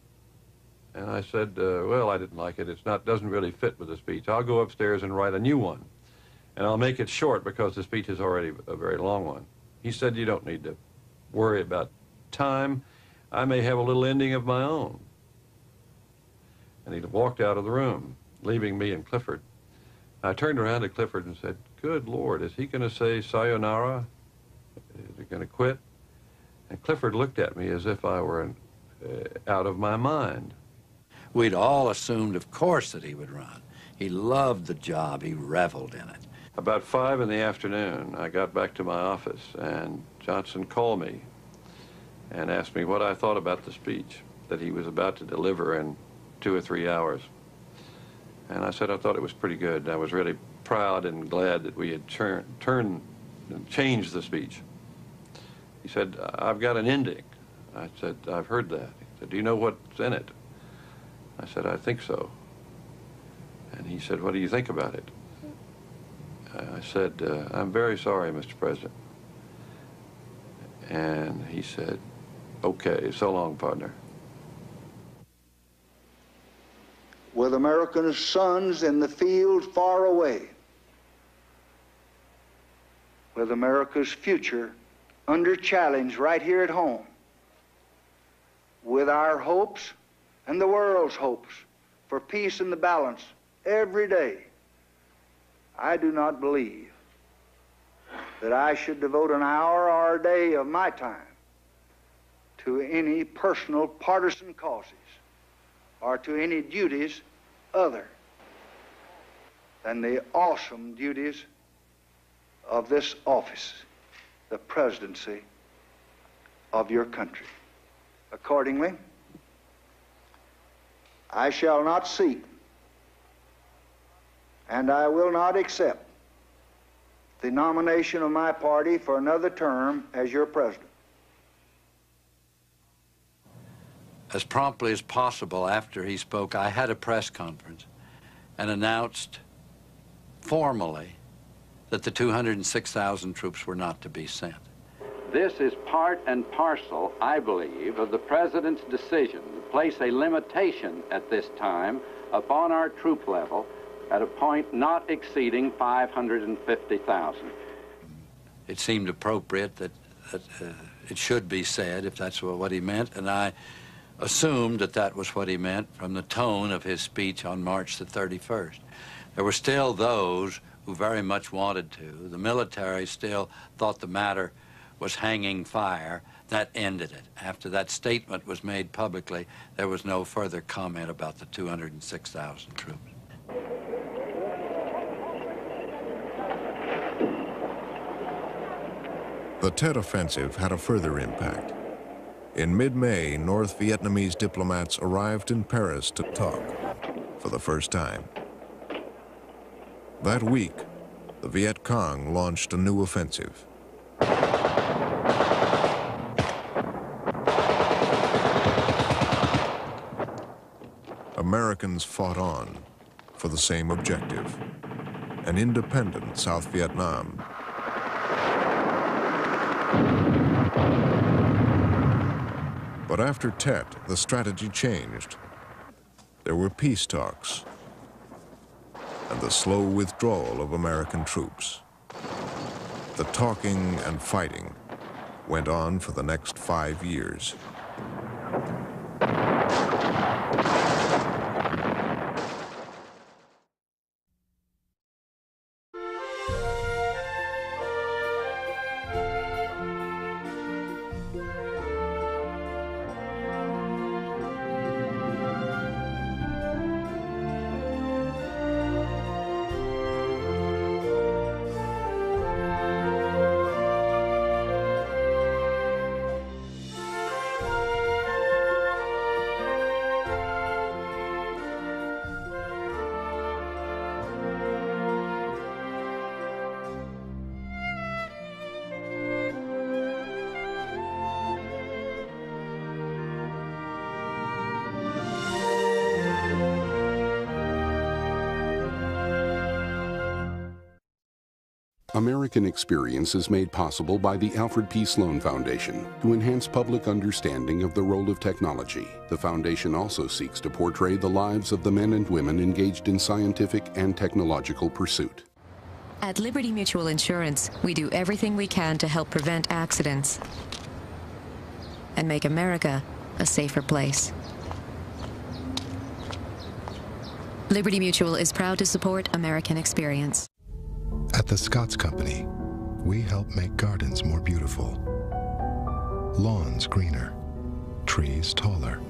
And I said, well, I didn't like it. It doesn't really fit with the speech. I'll go upstairs and write a new one. And I'll make it short because the speech is already a very long one. He said, you don't need to worry about time. I may have a little ending of my own. And he walked out of the room, leaving me and Clifford. I turned around to Clifford and said, good Lord, is he going to say sayonara? Is he going to quit? And Clifford looked at me as if I were out of my mind. We'd all assumed, of course, that he would run. He loved the job. He reveled in it. About 5 in the afternoon, I got back to my office, and Johnson called me and asked me what I thought about the speech that he was about to deliver in 2 or 3 hours. And I said I thought it was pretty good, and I was really proud and glad that we had changed the speech. He said, I've got an ending. I said, I've heard that. He said, do you know what's in it? I said, I think so. And he said, what do you think about it? I said, I'm very sorry, Mr. President. And he said, okay, so long, partner. With American sons in the field far away, with America's future under challenge right here at home, with our hopes and the world's hopes for peace in the balance every day, I do not believe that I should devote an hour or a day of my time to any personal partisan causes or to any duties other than the awesome duties of this office, the presidency of your country. Accordingly, I shall not seek and I will not accept the nomination of my party for another term as your president. As promptly as possible after he spoke, I had a press conference and announced formally that the 206,000 troops were not to be sent. This is part and parcel, I believe, of the President's decision to place a limitation at this time upon our troop level at a point not exceeding 550,000. It seemed appropriate that it should be said, if that's what he meant, and I assumed that that was what he meant from the tone of his speech on March the 31st. There were still those who very much wanted to. The military still thought the matter was hanging fire. That ended it. After that statement was made publicly, there was no further comment about the 206,000 troops. The Tet Offensive had a further impact. In mid-May, North Vietnamese diplomats arrived in Paris to talk for the first time. That week, the Viet Cong launched a new offensive. Americans fought on for the same objective, an independent South Vietnam. But after Tet, the strategy changed. There were peace talks and the slow withdrawal of American troops. The talking and fighting went on for the next 5 years. American experience is made possible by the Alfred P. Sloan Foundation to enhance public understanding of the role of technology. The foundation also seeks to portray the lives of the men and women engaged in scientific and technological pursuit. At Liberty Mutual Insurance, we do everything we can to help prevent accidents and make America a safer place. Liberty Mutual is proud to support American experience. At the Scotts Company, we help make gardens more beautiful, lawns greener, trees taller.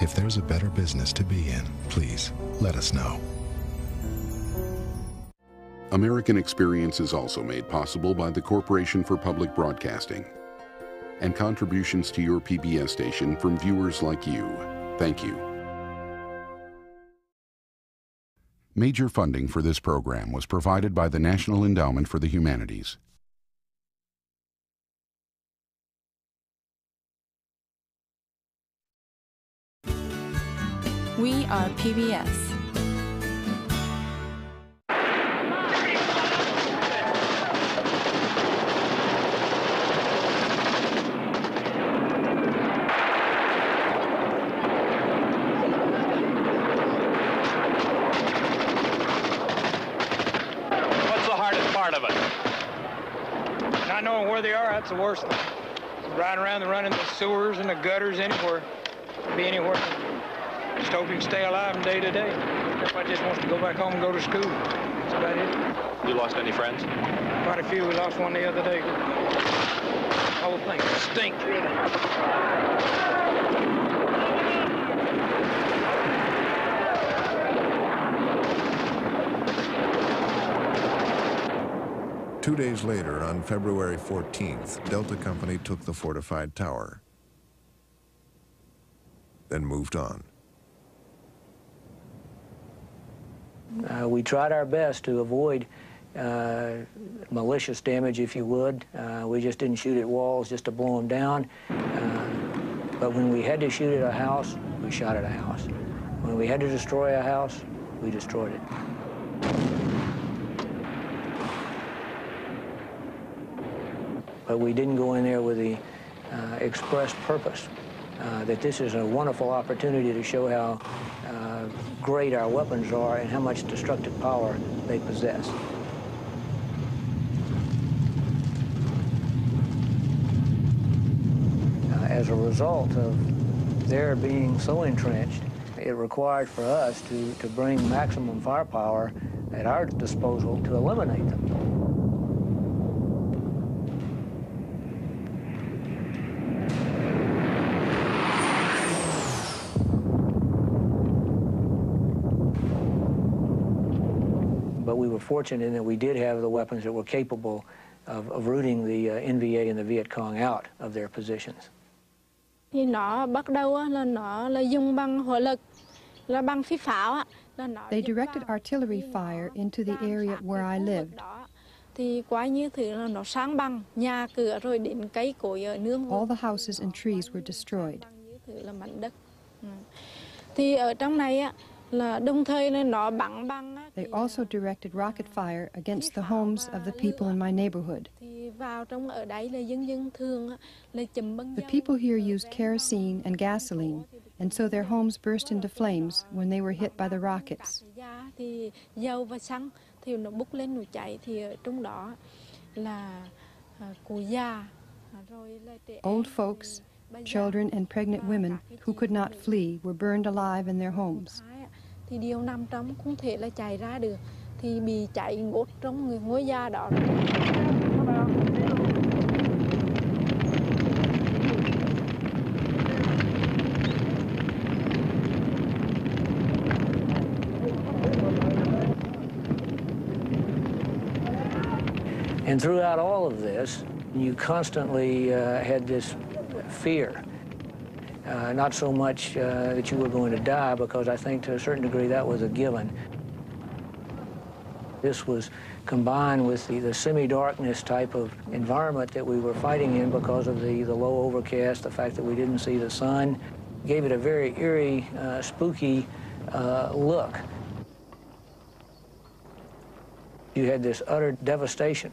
If there's a better business to be in, please let us know. American experience is also made possible by the Corporation for Public Broadcasting and contributions to your PBS station from viewers like you. Thank you. Major funding for this program was provided by the National Endowment for the Humanities. We are PBS. That's the worst thing. Riding around the running the sewers and the gutters anywhere. Be anywhere. Just hope you can stay alive from day to day. Everybody just wants to go back home and go to school. That's about it. You lost any friends? Quite a few. We lost one the other day. The whole thing stinks, really. Two days later, on February 14th, Delta Company took the fortified tower, then moved on. We tried our best to avoid malicious damage, if you would. We just didn't shoot at walls just to blow them down. But when we had to shoot at a house, we shot at a house. When we had to destroy a house, we destroyed it. But we didn't go in there with the express purpose that this is a wonderful opportunity to show how great our weapons are and how much destructive power they possess. As a result of their being so entrenched, it required for us to bring maximum firepower at our disposal to eliminate them. Fortunate in that we did have the weapons that were capable of rooting the NVA and the Viet Cong out of their positions. They directed artillery fire into the area where I lived. All the houses and trees were destroyed. They also directed rocket fire against the homes of the people in my neighborhood. The people here used kerosene and gasoline, and so their homes burst into flames when they were hit by the rockets. Old folks, children, and pregnant women who could not flee were burned alive in their homes. And throughout all of this, you constantly had this fear. Not so much that you were going to die, because I think to a certain degree that was a given. This was combined with the semi-darkness type of environment that we were fighting in because of the low overcast, the fact that we didn't see the sun, gave it a very eerie, spooky look. You had this utter devastation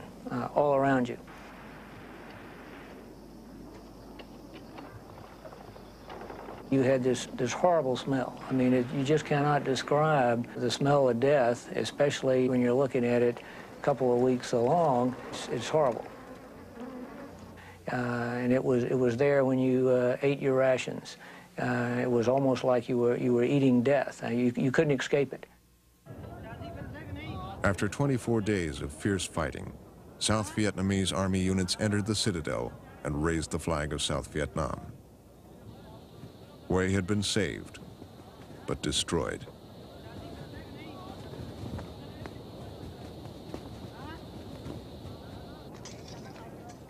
all around you. You had this horrible smell. I mean, you just cannot describe the smell of death, especially when you're looking at it a couple of weeks along. It's horrible. And it was there when you ate your rations. It was almost like you were eating death. You couldn't escape it. After 24 days of fierce fighting, South Vietnamese army units entered the citadel and raised the flag of South Vietnam. Hue had been saved, but destroyed.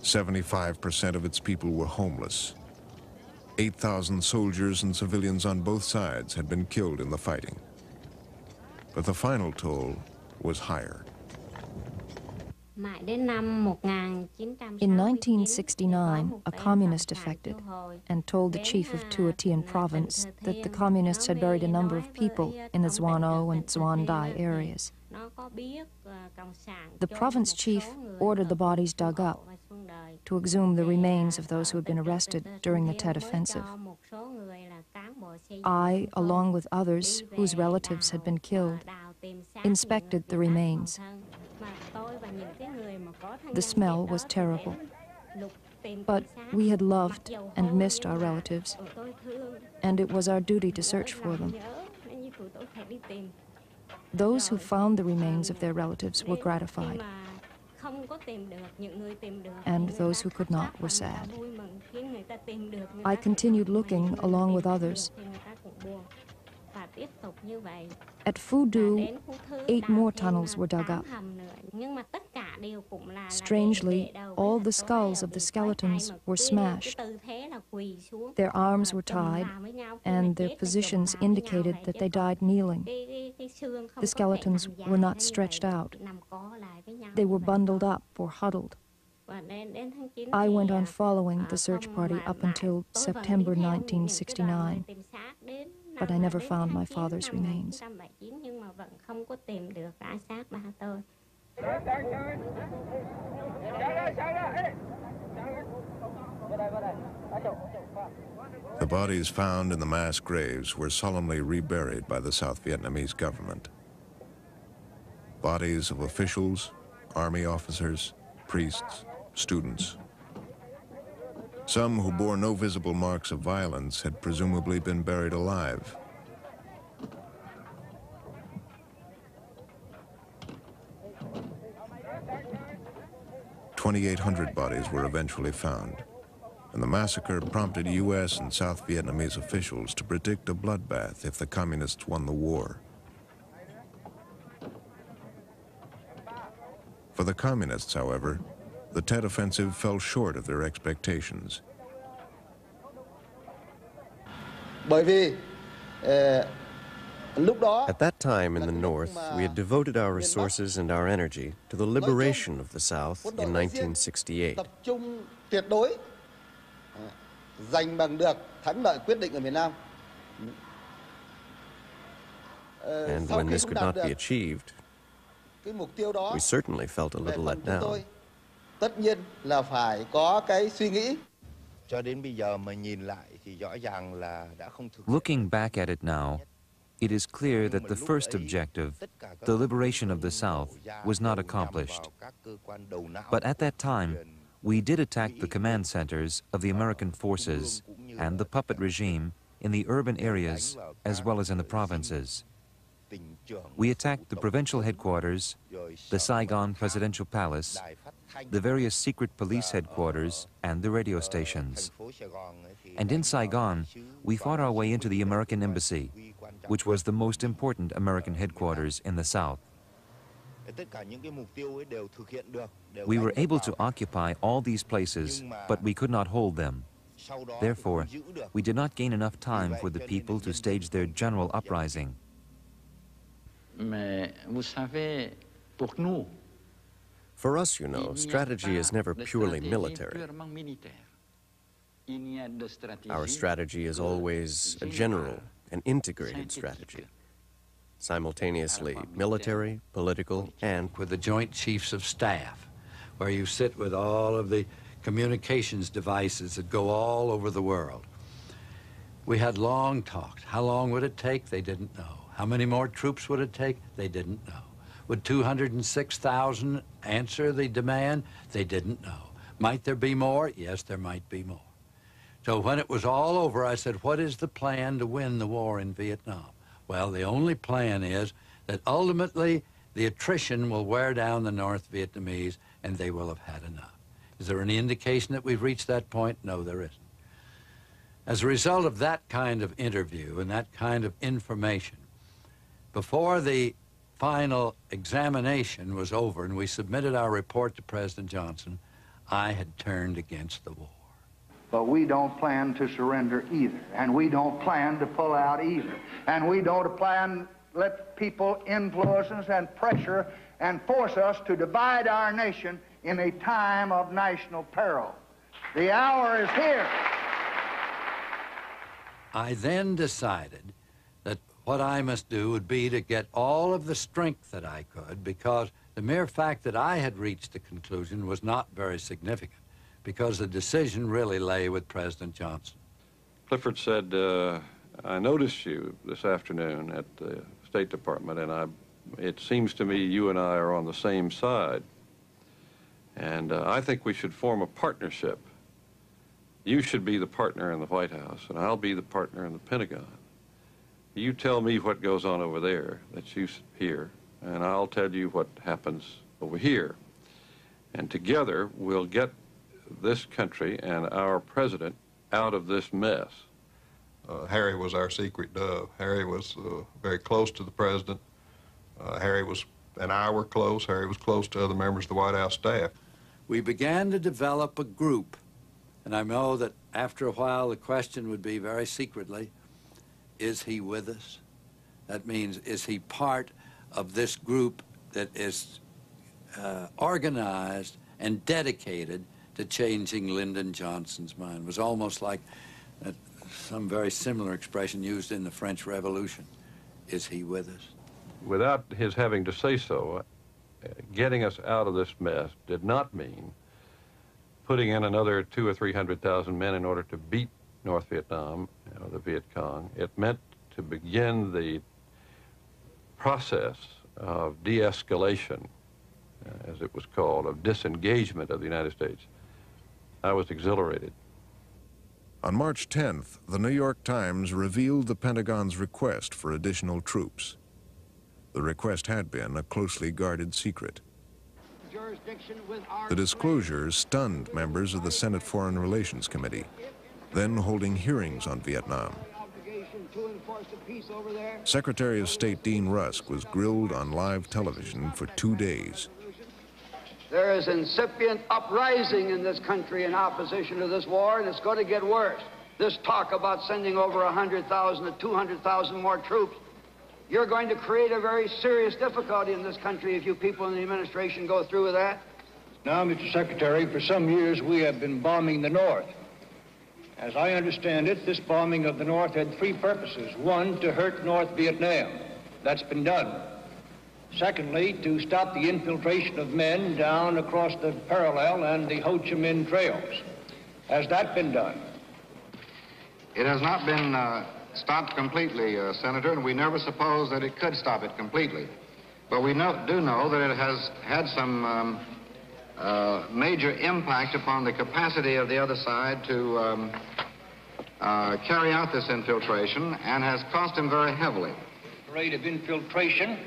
"75% of its people were homeless. 8,000 soldiers and civilians on both sides had been killed in the fighting. But the final toll was higher. In 1969, a communist defected and told the chief of Thua Thien province that the communists had buried a number of people in the Xuan O and Xuan Dai areas. The province chief ordered the bodies dug up to exhume the remains of those who had been arrested during the Tet offensive. I, along with others whose relatives had been killed, inspected the remains. The smell was terrible, but we had loved and missed our relatives, and it was our duty to search for them. Those who found the remains of their relatives were gratified, and those who could not were sad. I continued looking along with others. At Phu Du, 8 more tunnels were dug up. Strangely, all the skulls of the skeletons were smashed. Their arms were tied, and their positions indicated that they died kneeling. The skeletons were not stretched out. They were bundled up or huddled. I went on following the search party up until September 1969. But I never found my father's remains. Bodies found in the mass graves were solemnly reburied by the South Vietnamese government. Bodies of officials, army officers, priests, students. Some who bore no visible marks of violence had presumably been buried alive. $2,800 bodies were eventually found, and the massacre prompted U.S. and South Vietnamese officials to predict a bloodbath if the communists won the war. For the communists, however, the Tet offensive fell short of their expectations. At that time in the North, we had devoted our resources and our energy to the liberation of the South in 1968. And when this could not be achieved, we certainly felt a little let down. Looking back at it now, it is clear that the first objective, the liberation of the South, was not accomplished. But at that time, we did attack the command centers of the American forces and the puppet regime in the urban areas as well as in the provinces. We attacked the provincial headquarters, the Saigon presidential palace, the various secret police headquarters, and the radio stations. And in Saigon, we fought our way into the American embassy, which was the most important American headquarters in the South. We were able to occupy all these places, but we could not hold them. Therefore, we did not gain enough time for the people to stage their general uprising. For us, you know, strategy is never purely military. Our strategy is always a general, an integrated strategy, simultaneously military, political, and with the Joint Chiefs of Staff, where you sit with all of the communications devices that go all over the world. We had long talks. How long would it take? They didn't know. How many more troops would it take? They didn't know. Would 206,000 answer the demand? They didn't know. Might there be more? Yes, there might be more. So when it was all over, I said, what is the plan to win the war in Vietnam? Well, the only plan is that ultimately the attrition will wear down the North Vietnamese and they will have had enough. Is there any indication that we've reached that point? No, there isn't. As a result of that kind of interview and that kind of information, before the final examination was over and we submitted our report to President Johnson, I had turned against the war. But we don't plan to surrender either, and we don't plan to pull out either, and we don't plan to let people influence us and pressure and force us to divide our nation in a time of national peril. The hour is here. I then decided that what I must do would be to get all of the strength that I could, because the mere fact that I had reached the conclusion was not very significant, because the decision really lay with President Johnson. Clifford said, I noticed you this afternoon at the State Department, and it seems to me you and I are on the same side, and I think we should form a partnership. You should be the partner in the White House, and I'll be the partner in the Pentagon. You tell me what goes on over there that you hear, and I'll tell you what happens over here. And together, we'll get this country and our president out of this mess. Harry was our secret dove. Harry was very close to the president. Harry and I were close. Harry was close to other members of the White House staff. We began to develop a group, and I know that after a while the question would be very secretly, is he with us? That means, is he part of this group that is organized and dedicated to changing Lyndon Johnson's mind? It was almost like some very similar expression used in the French Revolution. Is he with us? Without his having to say so, getting us out of this mess did not mean putting in another 200,000 or 300,000 men in order to beat North Vietnam, you know, the Viet Cong. It meant to begin the process of de-escalation, as it was called, of disengagement of the United States. I was exhilarated. On March 10th, the New York Times revealed the Pentagon's request for additional troops. The request had been a closely guarded secret. The disclosure stunned members of the Senate Foreign Relations Committee, then holding hearings on Vietnam. Secretary of State Dean Rusk was grilled on live television for 2 days. There is incipient uprising in this country in opposition to this war, and it's going to get worse. This talk about sending over 100,000 to 200,000 more troops, you're going to create a very serious difficulty in this country if you people in the administration go through with that. Now, Mr. Secretary, for some years we have been bombing the North. As I understand it, this bombing of the North had 3 purposes. 1, to hurt North Vietnam. That's been done. Secondly, to stop the infiltration of men down across the parallel and the Ho Chi Minh Trails. Has that been done? It has not been stopped completely, Senator, and we never supposed that it could stop it completely. But we do know that it has had some major impact upon the capacity of the other side to carry out this infiltration, and has cost him very heavily. The rate of infiltration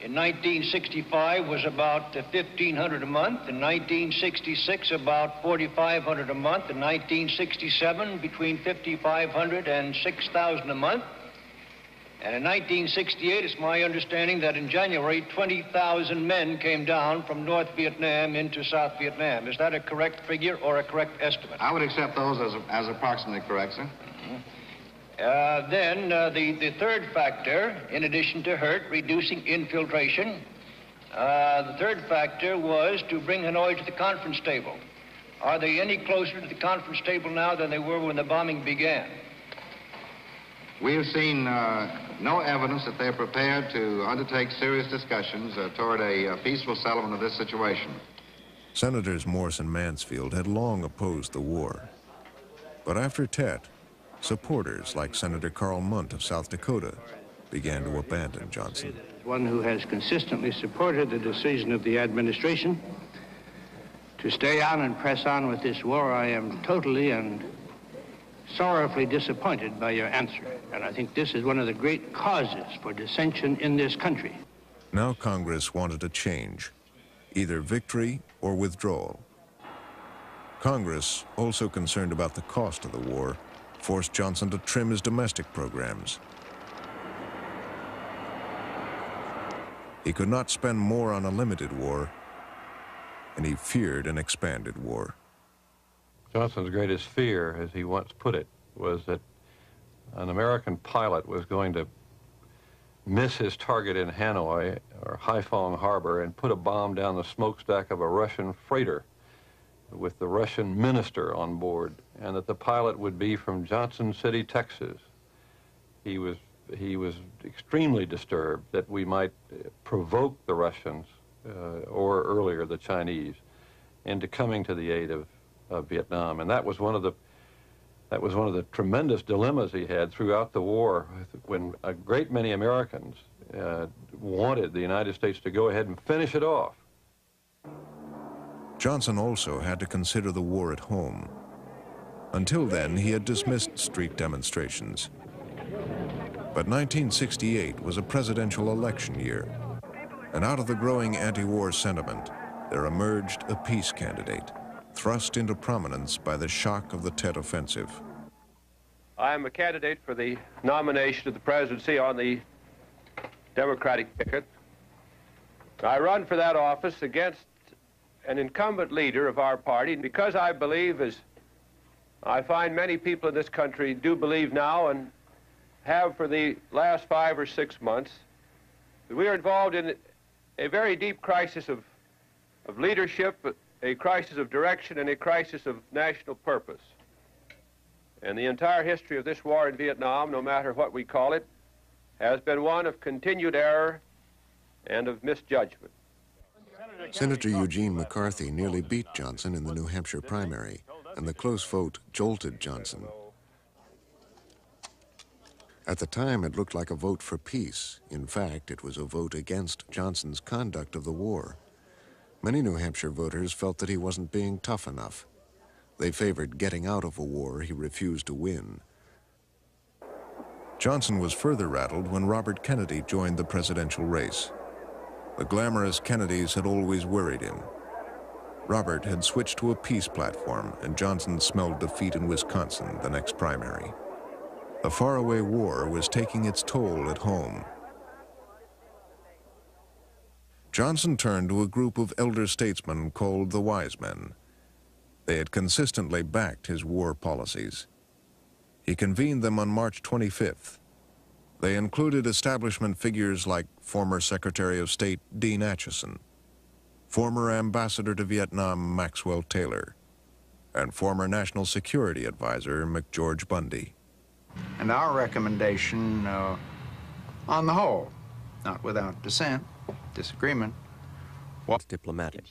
in 1965 was about 1,500 a month, in 1966 about 4,500 a month, in 1967 between 5,500 and 6,000 a month, and in 1968 it's my understanding that in January 20,000 men came down from North Vietnam into South Vietnam. Is that a correct figure or a correct estimate? I would accept those as approximately correct, sir. Then the third factor, in addition to hurt, reducing infiltration, the third factor was to bring Hanoi to the conference table. Are they any closer to the conference table now than they were when the bombing began? We have seen no evidence that they are prepared to undertake serious discussions toward a peaceful settlement of this situation. Senators Morse and Mansfield had long opposed the war, but after Tet, supporters like Senator Carl Mundt of South Dakota began to abandon Johnson. One who has consistently supported the decision of the administration to stay on and press on with this war, I am totally and sorrowfully disappointed by your answer. And I think this is one of the great causes for dissension in this country. Now Congress wanted a change, either victory or withdrawal. Congress, also concerned about the cost of the war, forced Johnson to trim his domestic programs. He could not spend more on a limited war, and he feared an expanded war. Johnson's greatest fear, as he once put it, was that an American pilot was going to miss his target in Hanoi or Haiphong Harbor and put a bomb down the smokestack of a Russian freighter with the Russian minister on board, and that the pilot would be from Johnson City, Texas. He was extremely disturbed that we might provoke the Russians, or earlier the Chinese, into coming to the aid of Vietnam. And that was one of the tremendous dilemmas he had throughout the war, when a great many Americans wanted the United States to go ahead and finish it off. Johnson also had to consider the war at home. Until then, he had dismissed street demonstrations. But 1968 was a presidential election year, and out of the growing anti-war sentiment, there emerged a peace candidate, thrust into prominence by the shock of the Tet offensive. I am a candidate for the nomination to the presidency on the Democratic ticket. I run for that office against an incumbent leader of our party, because I believe, as I find many people in this country do believe now and have for the last 5 or 6 months, that we are involved in a very deep crisis of leadership, a crisis of direction, and a crisis of national purpose. And the entire history of this war in Vietnam, no matter what we call it, has been one of continued error and of misjudgment. Senator Eugene McCarthy nearly beat Johnson in the New Hampshire primary, and the close vote jolted Johnson. At the time, it looked like a vote for peace. In fact, it was a vote against Johnson's conduct of the war. Many New Hampshire voters felt that he wasn't being tough enough. They favored getting out of a war he refused to win. Johnson was further rattled when Robert Kennedy joined the presidential race. The glamorous Kennedys had always worried him. Robert had switched to a peace platform, and Johnson smelled defeat in Wisconsin the next primary. The faraway war was taking its toll at home. Johnson turned to a group of elder statesmen called the Wise Men. They had consistently backed his war policies. He convened them on March 25th. They included establishment figures like former Secretary of State Dean Acheson, former Ambassador to Vietnam Maxwell Taylor, and former National Security Advisor McGeorge Bundy. And our recommendation, on the whole, not without dissent, disagreement, was diplomatic.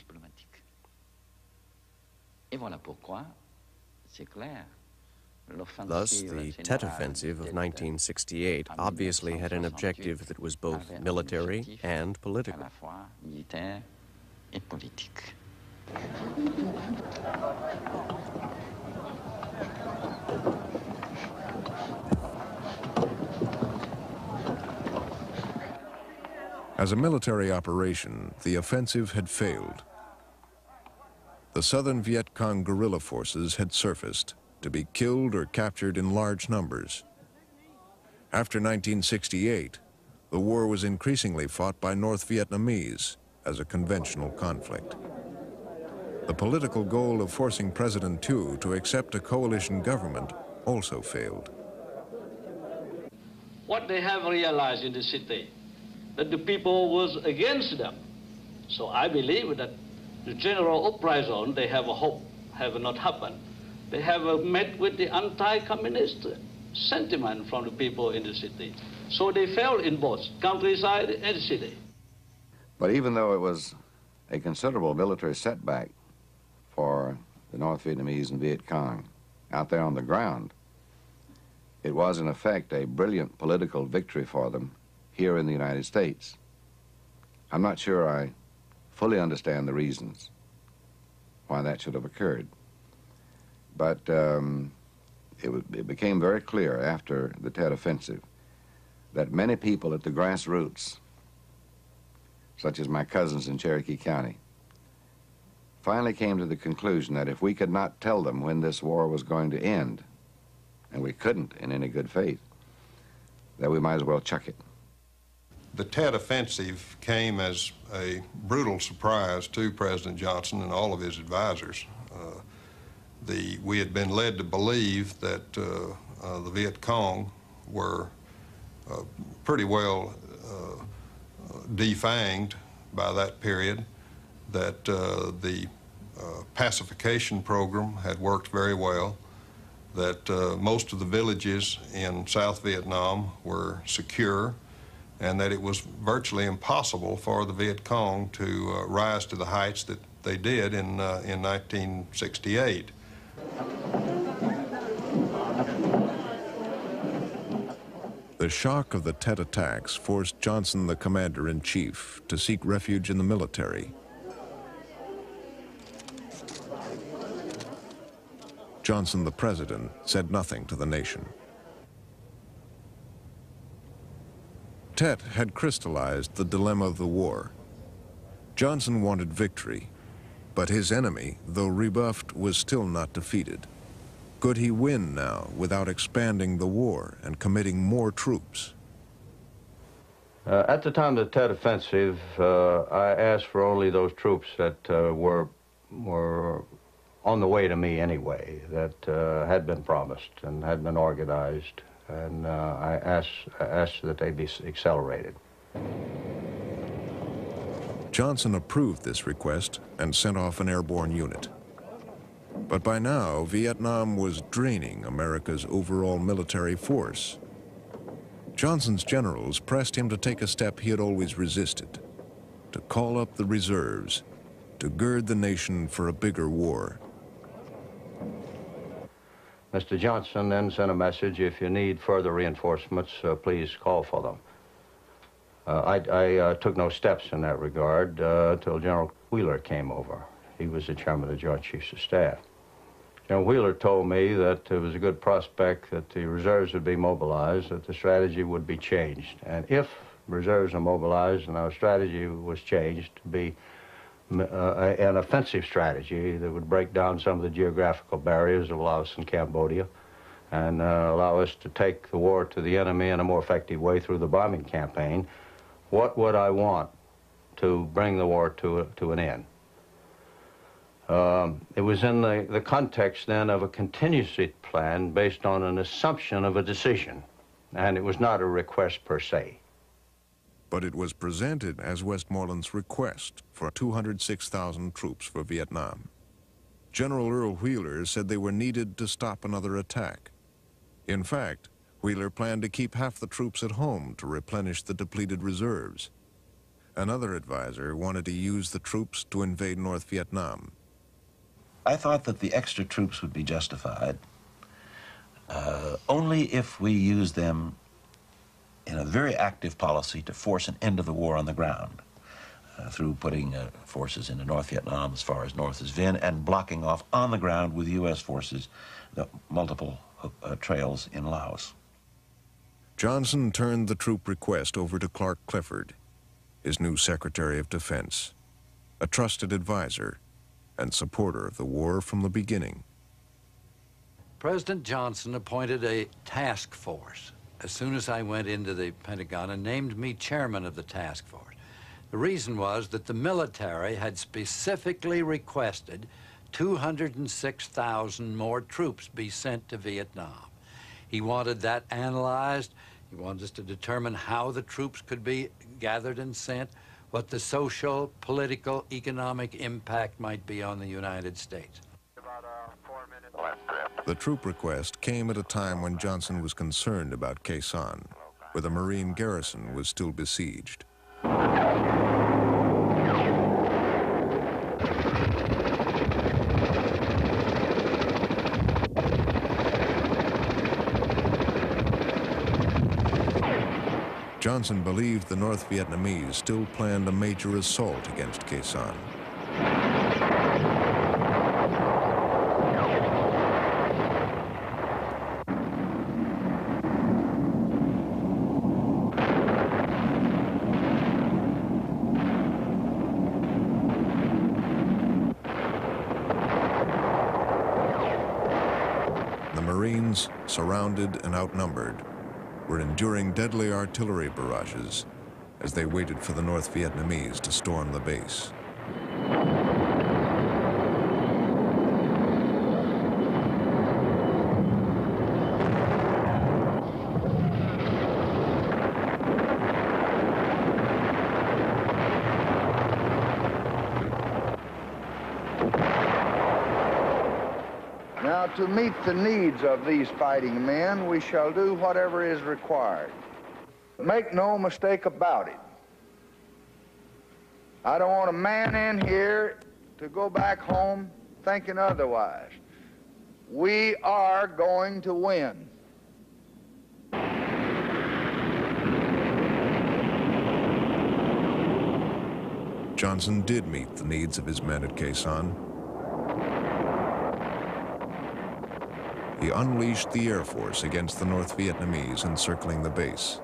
Thus, the Tet offensive of 1968 obviously had an objective that was both military and political. As a military operation, the offensive had failed. The southern Viet Cong guerrilla forces had surfaced, to be killed or captured in large numbers. After 1968, the war was increasingly fought by North Vietnamese as a conventional conflict. The political goal of forcing President Thieu to accept a coalition government also failed. What they have realized in the city, that the people was against them. So I believe that the general uprising they have a hope have not happened. They have met with the anti-communist sentiment from the people in the city. So they failed in both countryside and city. But even though it was a considerable military setback for the North Vietnamese and Viet Cong out there on the ground, it was in effect a brilliant political victory for them here in the United States. I'm not sure I fully understand the reasons why that should have occurred. But it became very clear after the Tet Offensive that many people at the grassroots, such as my cousins in Cherokee County, finally came to the conclusion that if we could not tell them when this war was going to end, and we couldn't in any good faith, that we might as well chuck it. The Tet Offensive came as a brutal surprise to President Johnson and all of his advisors. We had been led to believe that the Viet Cong were pretty well defanged by that period, that the pacification program had worked very well, that most of the villages in South Vietnam were secure, and that it was virtually impossible for the Viet Cong to rise to the heights that they did in 1968. The shock of the Tet attacks forced Johnson, the commander-in-chief, to seek refuge in the military. Johnson, the president, said nothing to the nation. Tet had crystallized the dilemma of the war. Johnson wanted victory, but his enemy, though rebuffed, was still not defeated. Could he win now without expanding the war and committing more troops? At the time of the Tet Offensive, I asked for only those troops that were on the way to me anyway, that had been promised and had been organized, and I asked that they be accelerated. Johnson approved this request and sent off an airborne unit. But by now, Vietnam was draining America's overall military force. Johnson's generals pressed him to take a step he had always resisted, to call up the reserves, to gird the nation for a bigger war. Mr. Johnson then sent a message, if you need further reinforcements, please call for them. I took no steps in that regard till General Wheeler came over. He was the chairman of the Joint Chiefs of Staff. General Wheeler told me that it was a good prospect that the reserves would be mobilized, that the strategy would be changed. And if reserves are mobilized and our strategy was changed to be an offensive strategy that would break down some of the geographical barriers of Laos and Cambodia and allow us to take the war to the enemy in a more effective way through the bombing campaign, what would I want to bring the war to an end? It was in the context then of a contingency plan based on an assumption of a decision, and it was not a request per se. But it was presented as Westmoreland's request for 206,000 troops for Vietnam. General Earl Wheeler said they were needed to stop another attack. In fact, Wheeler planned to keep half the troops at home to replenish the depleted reserves. Another advisor wanted to use the troops to invade North Vietnam. I thought that the extra troops would be justified only if we used them in a very active policy to force an end of the war on the ground through putting forces into North Vietnam as far as north as Vinh and blocking off on the ground with U.S. forces the multiple trails in Laos. Johnson turned the troop request over to Clark Clifford, his new Secretary of Defense, a trusted advisor and supporter of the war from the beginning. President Johnson appointed a task force as soon as I went into the Pentagon and named me chairman of the task force. The reason was that the military had specifically requested 206,000 more troops be sent to Vietnam. He wanted that analyzed. He wanted us to determine how the troops could be gathered and sent, what the social, political, economic impact might be on the United States. About, 4 minutes. The troop request came at a time when Johnson was concerned about Khe Sanh, where the Marine garrison was still besieged. Johnson believed the North Vietnamese still planned a major assault against Khe Sanh. The Marines, surrounded and outnumbered, were enduring deadly artillery barrages as they waited for the North Vietnamese to storm the base. To meet the needs of these fighting men, we shall do whatever is required. Make no mistake about it. I don't want a man in here to go back home thinking otherwise. We are going to win. Johnson did meet the needs of his men at Khe Sanh. He unleashed the Air Force against the North Vietnamese encircling the base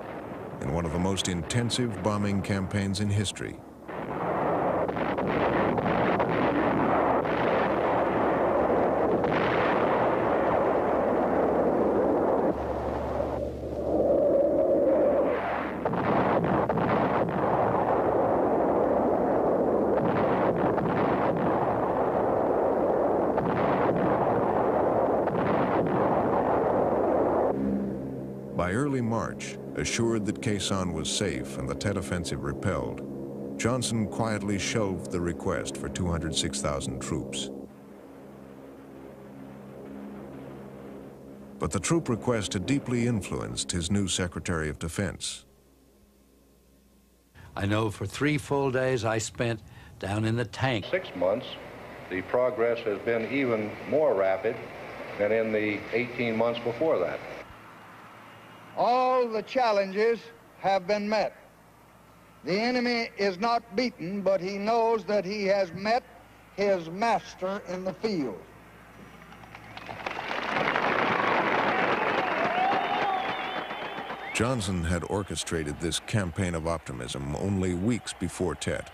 in one of the most intensive bombing campaigns in history. By early March, assured that Khe Sanh was safe and the Tet offensive repelled, Johnson quietly shelved the request for 206,000 troops. But the troop request had deeply influenced his new Secretary of Defense. I know for 3 full days I spent down in the tank. 6 months, the progress has been even more rapid than in the 18 months before that. All the challenges have been met. The enemy is not beaten, but he knows that he has met his master in the field. Johnson had orchestrated this campaign of optimism only weeks before Tet.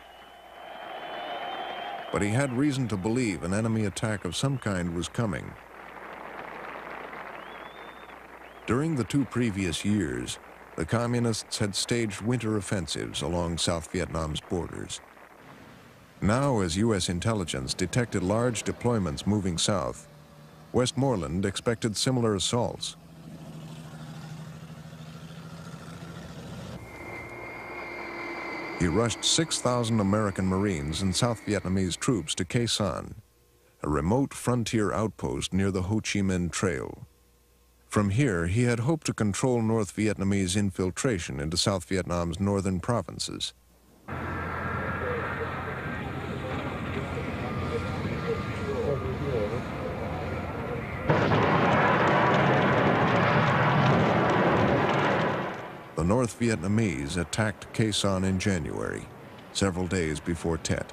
But he had reason to believe an enemy attack of some kind was coming. During the two previous years, the Communists had staged winter offensives along South Vietnam's borders. Now, as U.S. intelligence detected large deployments moving south, Westmoreland expected similar assaults. He rushed 6,000 American Marines and South Vietnamese troops to Khe Sanh, a remote frontier outpost near the Ho Chi Minh Trail. From here, he had hoped to control North Vietnamese infiltration into South Vietnam's northern provinces. The North Vietnamese attacked Khe Sanh in January, several days before Tet.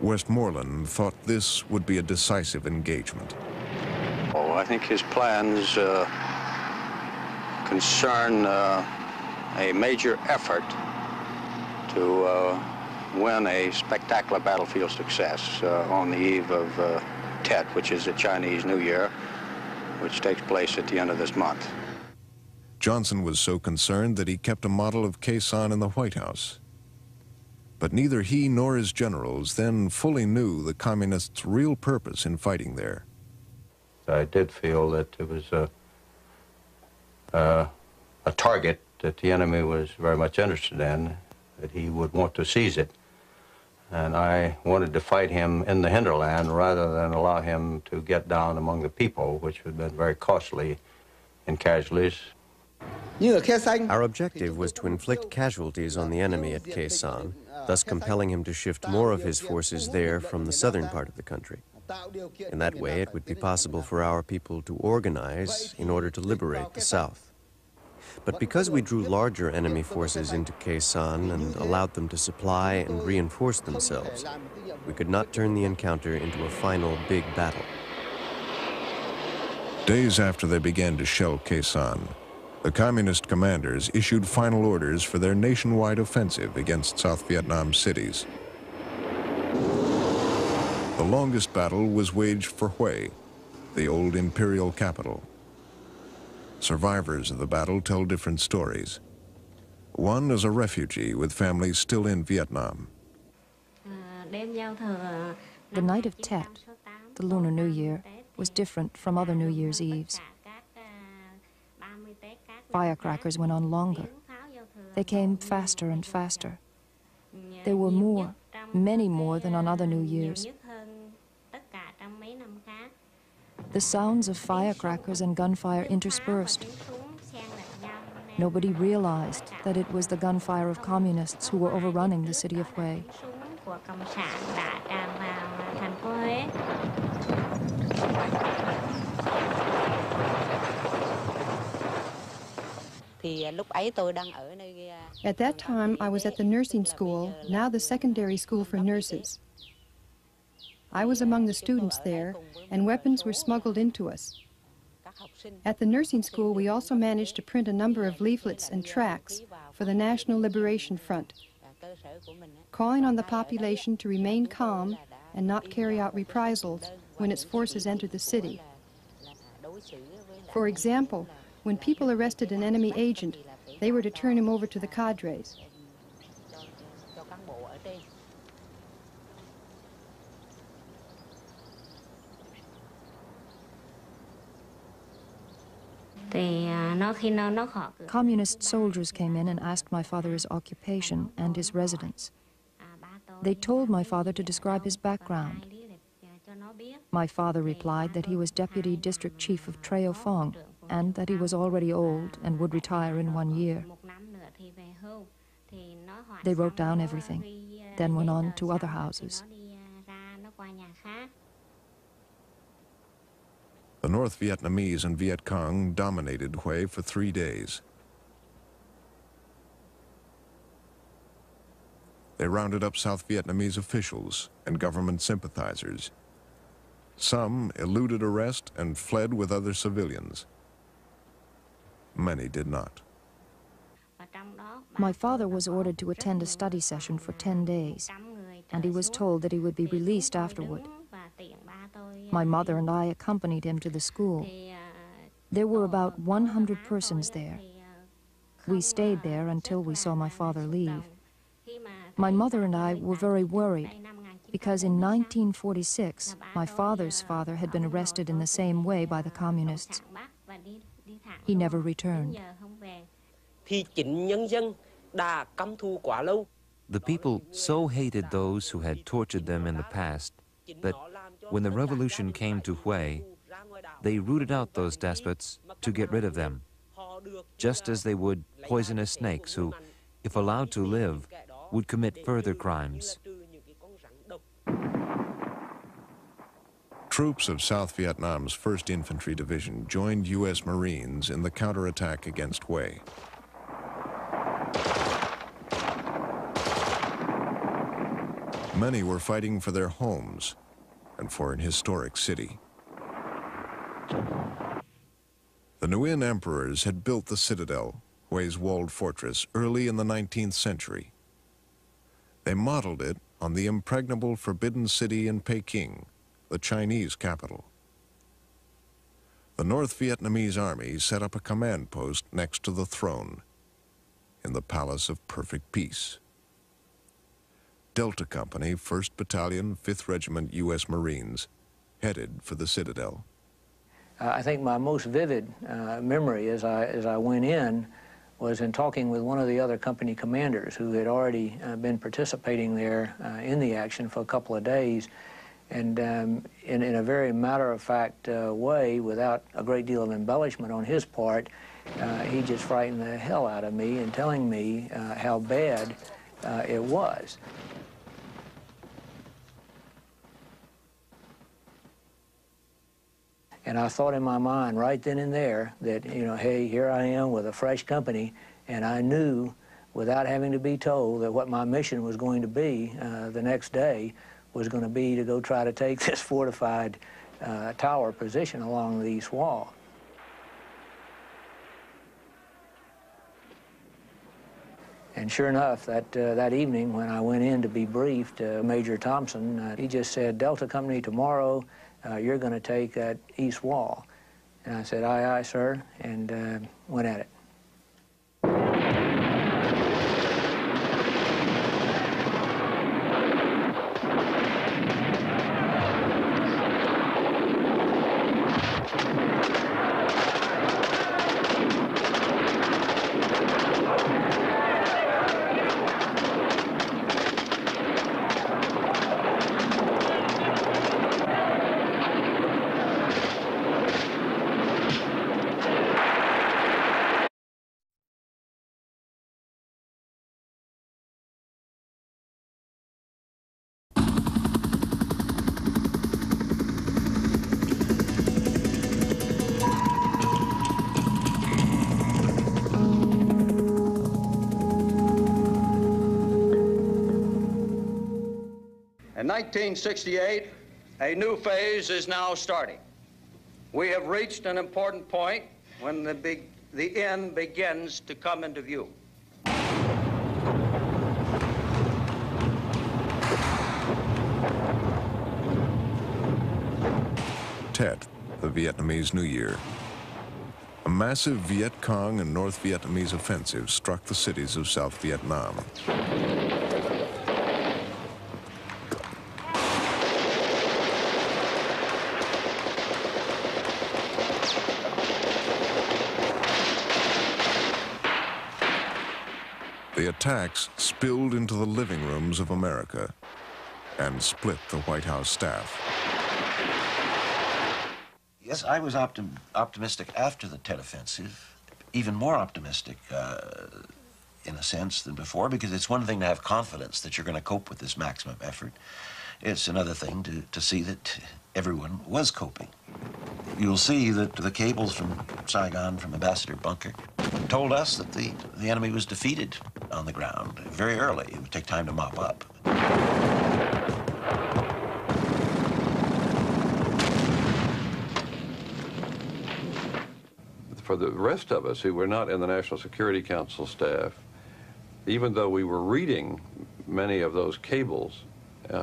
Westmoreland thought this would be a decisive engagement. Oh, I think his plans concern a major effort to win a spectacular battlefield success on the eve of Tet, which is the Chinese New Year, which takes place at the end of this month. Johnson was so concerned that he kept a model of Khe Sanh in the White House. But neither he nor his generals then fully knew the Communists' real purpose in fighting there. I did feel that it was a target that the enemy was very much interested in, that he would want to seize it. And I wanted to fight him in the hinterland rather than allow him to get down among the people, which would have been very costly in casualties. Our objective was to inflict casualties on the enemy at Khe Sanh, thus compelling him to shift more of his forces there from the southern part of the country. In that way, it would be possible for our people to organize in order to liberate the south. But because we drew larger enemy forces into Khe Sanh and allowed them to supply and reinforce themselves, we could not turn the encounter into a final big battle. Days after they began to shell Khe Sanh, the Communist commanders issued final orders for their nationwide offensive against South Vietnam cities. The longest battle was waged for Hue, the old imperial capital. Survivors of the battle tell different stories. One is a refugee with families still in Vietnam. The night of Tet, the Lunar New Year, was different from other New Year's Eves. Firecrackers went on longer. They came faster and faster. There were more, many more than on other New Year's. The sounds of firecrackers and gunfire interspersed. Nobody realized that it was the gunfire of communists who were overrunning the city of Hue. At that time, I was at the nursing school, now the secondary school for nurses. I was among the students there, and weapons were smuggled into us. At the nursing school, we also managed to print a number of leaflets and tracts for the National Liberation Front, calling on the population to remain calm and not carry out reprisals when its forces entered the city. For example, when people arrested an enemy agent, they were to turn him over to the cadres. Communist soldiers came in and asked my father his occupation and his residence. They told my father to describe his background. My father replied that he was Deputy District Chief of Trieu Phong, and that he was already old and would retire in 1 year. They wrote down everything, then went on to other houses. The North Vietnamese and Viet Cong dominated Hue for 3 days. They rounded up South Vietnamese officials and government sympathizers. Some eluded arrest and fled with other civilians. Many did not. My father was ordered to attend a study session for 10 days, and he was told that he would be released afterward. My mother and I accompanied him to the school. There were about 100 persons there. We stayed there until we saw my father leave. My mother and I were very worried, because in 1946, my father's father had been arrested in the same way by the communists. He never returned. The people so hated those who had tortured them in the past that when the revolution came to Hue, they rooted out those despots to get rid of them, just as they would poisonous snakes who, if allowed to live, would commit further crimes. Troops of South Vietnam's 1st Infantry Division joined U.S. Marines in the counterattack against Hue. Many were fighting for their homes and for an historic city. The Nguyen emperors had built the citadel, Hue's walled fortress, early in the 19th century. They modeled it on the impregnable Forbidden City in Peking, the Chinese capital. The North Vietnamese army set up a command post next to the throne, in the Palace of Perfect Peace. Delta Company, 1st Battalion, 5th Regiment, U.S. Marines, headed for the citadel. I think my most vivid memory as I went in was in talking with one of the other company commanders who had already been participating there in the action for a couple of days. And in a very matter-of-fact way, without a great deal of embellishment on his part, he just frightened the hell out of me and telling me how bad it was. And I thought in my mind right then and there that, you know, hey, here I am with a fresh company, and I knew without having to be told that what my mission was going to be the next day was going to be to go try to take this fortified tower position along the east wall. And sure enough, that evening when I went in to be briefed, Major Thompson, he just said, "Delta Company, tomorrow you're going to take that east wall." And I said, "Aye, aye, sir," and went at it. In 1968, a new phase is now starting. We have reached an important point when the end begins to come into view. Tet, the Vietnamese New Year. A massive Viet Cong and North Vietnamese offensive struck the cities of South Vietnam. The attacks spilled into the living rooms of America and split the White House staff. Yes, I was optimistic after the Tet offensive, even more optimistic in a sense, than before, because it's one thing to have confidence that you're going to cope with this maximum effort. It's another thing to see that everyone was coping. You'll see that the cables from Saigon, from Ambassador Bunker, told us that the enemy was defeated on the ground very early. It would take time to mop up. For the rest of us who were not in the National Security Council staff, even though we were reading many of those cables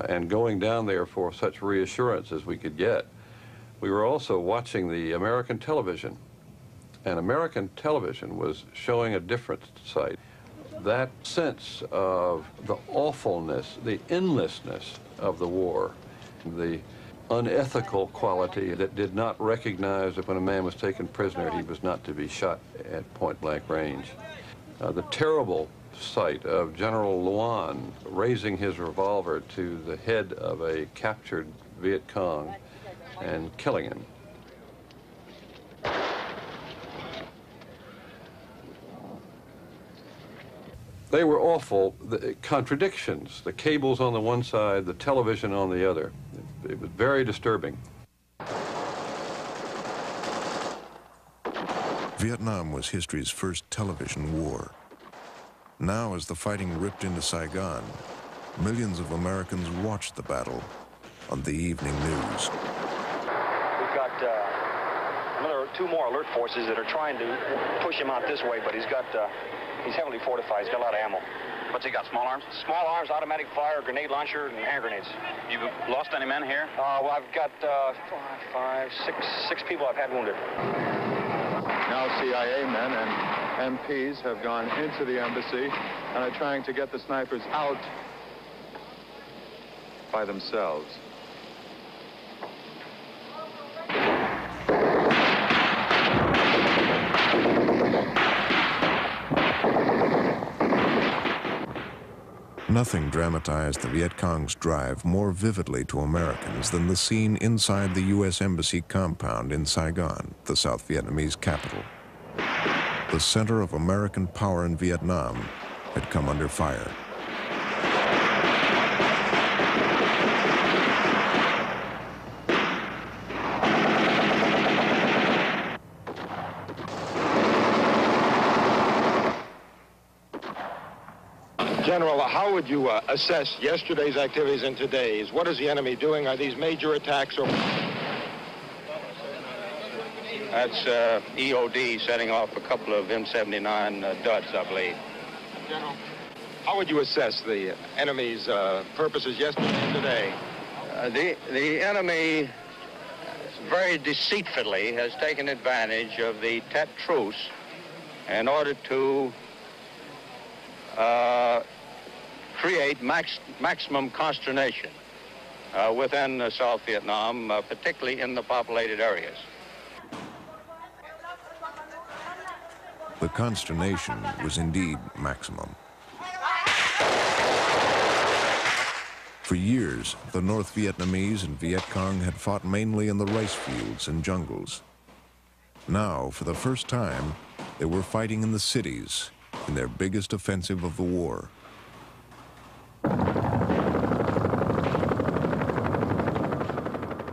and going down there for such reassurance as we could get, we were also watching the American television. And American television was showing a different sight. That sense of the awfulness, the endlessness of the war, the unethical quality that did not recognize that when a man was taken prisoner, he was not to be shot at point-blank range. The terrible sight of General Luan raising his revolver to the head of a captured Viet Cong and killing him. They were awful, the contradictions, the cables on the one side, the television on the other. It was very disturbing. Vietnam was history's first television war. Now, as the fighting ripped into Saigon, millions of Americans watched the battle on the evening news. We've got two more alert forces that are trying to push him out this way, but he's heavily fortified. He's got a lot of ammo. What's he got, small arms? Small arms, automatic fire, grenade launcher, and hand grenades. You've lost any men here? Well, I've got six people I've had wounded. Now CIA men and MPs have gone into the embassy and are trying to get the snipers out by themselves. Nothing dramatized the Viet Cong's drive more vividly to Americans than the scene inside the U.S. Embassy compound in Saigon, the South Vietnamese capital. The center of American power in Vietnam had come under fire. General, how would you assess yesterday's activities and today's? What is the enemy doing? Are these major attacks or... That's EOD setting off a couple of M-79 duds, I believe. General, how would you assess the enemy's purposes yesterday and today? The enemy very deceitfully has taken advantage of the Tet truce in order to create maximum consternation within South Vietnam, particularly in the populated areas. The consternation was indeed maximum. For years, the North Vietnamese and Viet Cong had fought mainly in the rice fields and jungles. Now, for the first time, they were fighting in the cities, in their biggest offensive of the war.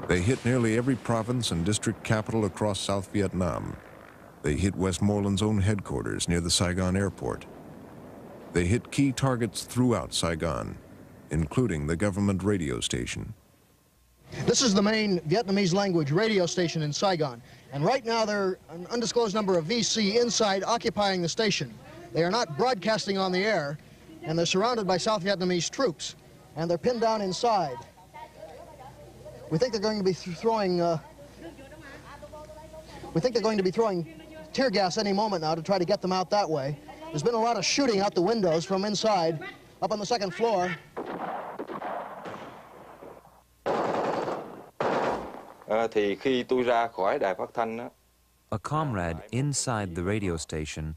They hit nearly every province and district capital across South Vietnam. They hit Westmoreland's own headquarters near the Saigon airport. They hit key targets throughout Saigon, including the government radio station. This is the main Vietnamese language radio station in Saigon. And right now there are an undisclosed number of VC inside occupying the station. They are not broadcasting on the air, and they're surrounded by South Vietnamese troops, and they're pinned down inside. We think they're going to be throwing tear gas any moment now to try to get them out that way. There's been a lot of shooting out the windows from inside, up on the second floor. A comrade inside the radio station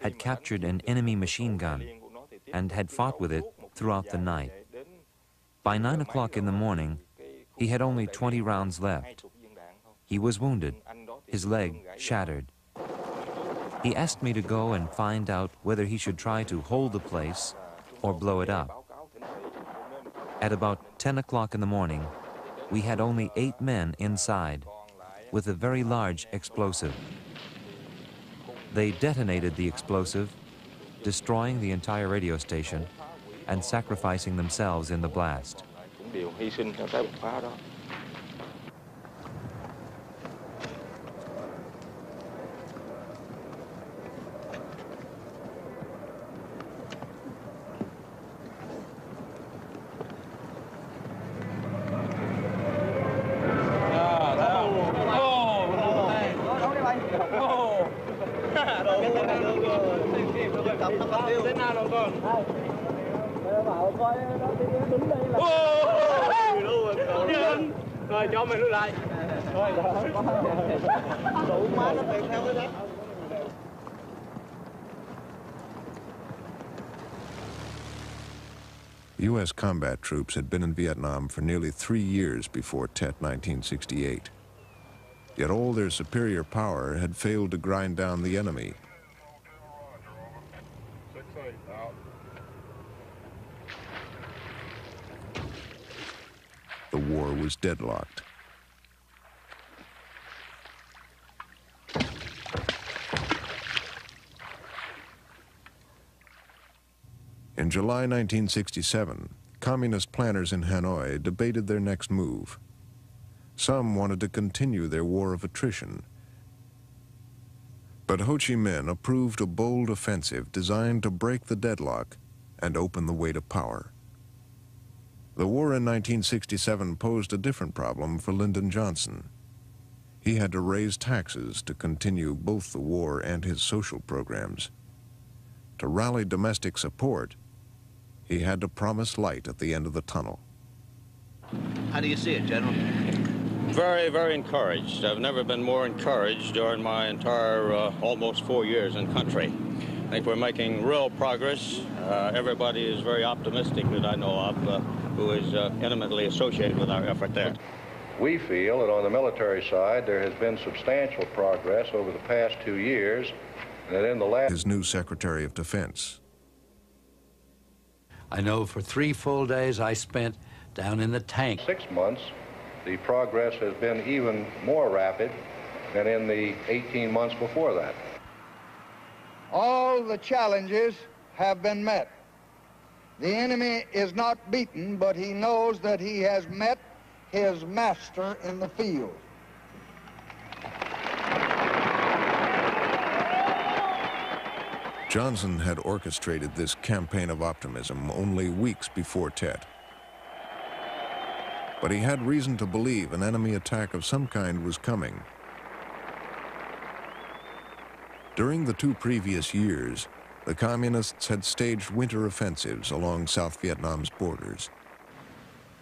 had captured an enemy machine gun and had fought with it throughout the night. By 9 o'clock in the morning, he had only 20 rounds left. He was wounded, his leg shattered. He asked me to go and find out whether he should try to hold the place or blow it up. At about 10 o'clock in the morning, we had only 8 men inside with a very large explosive. They detonated the explosive, destroying the entire radio station and sacrificing themselves in the blast. U.S. combat troops had been in Vietnam for nearly 3 years before Tet 1968. Yet all their superior power had failed to grind down the enemy. The war was deadlocked. In July 1967, communist planners in Hanoi debated their next move. Some wanted to continue their war of attrition. But Ho Chi Minh approved a bold offensive designed to break the deadlock and open the way to power. The war in 1967 posed a different problem for Lyndon Johnson. He had to raise taxes to continue both the war and his social programs. To rally domestic support, he had to promise light at the end of the tunnel. How do you see it, General? Very, very encouraged. I've never been more encouraged during my entire almost 4 years in country. I think we're making real progress. Everybody is very optimistic that I know of who is intimately associated with our effort there. We feel that on the military side, there has been substantial progress over the past 2 years, and that in the last... His new Secretary of Defense. I know for 3 full days I spent down in the tank. 6 months, the progress has been even more rapid than in the 18 months before that. All the challenges have been met. The enemy is not beaten, but he knows that he has met his master in the field. Johnson had orchestrated this campaign of optimism only weeks before Tet. But he had reason to believe an enemy attack of some kind was coming. During the 2 previous years, the communists had staged winter offensives along South Vietnam's borders.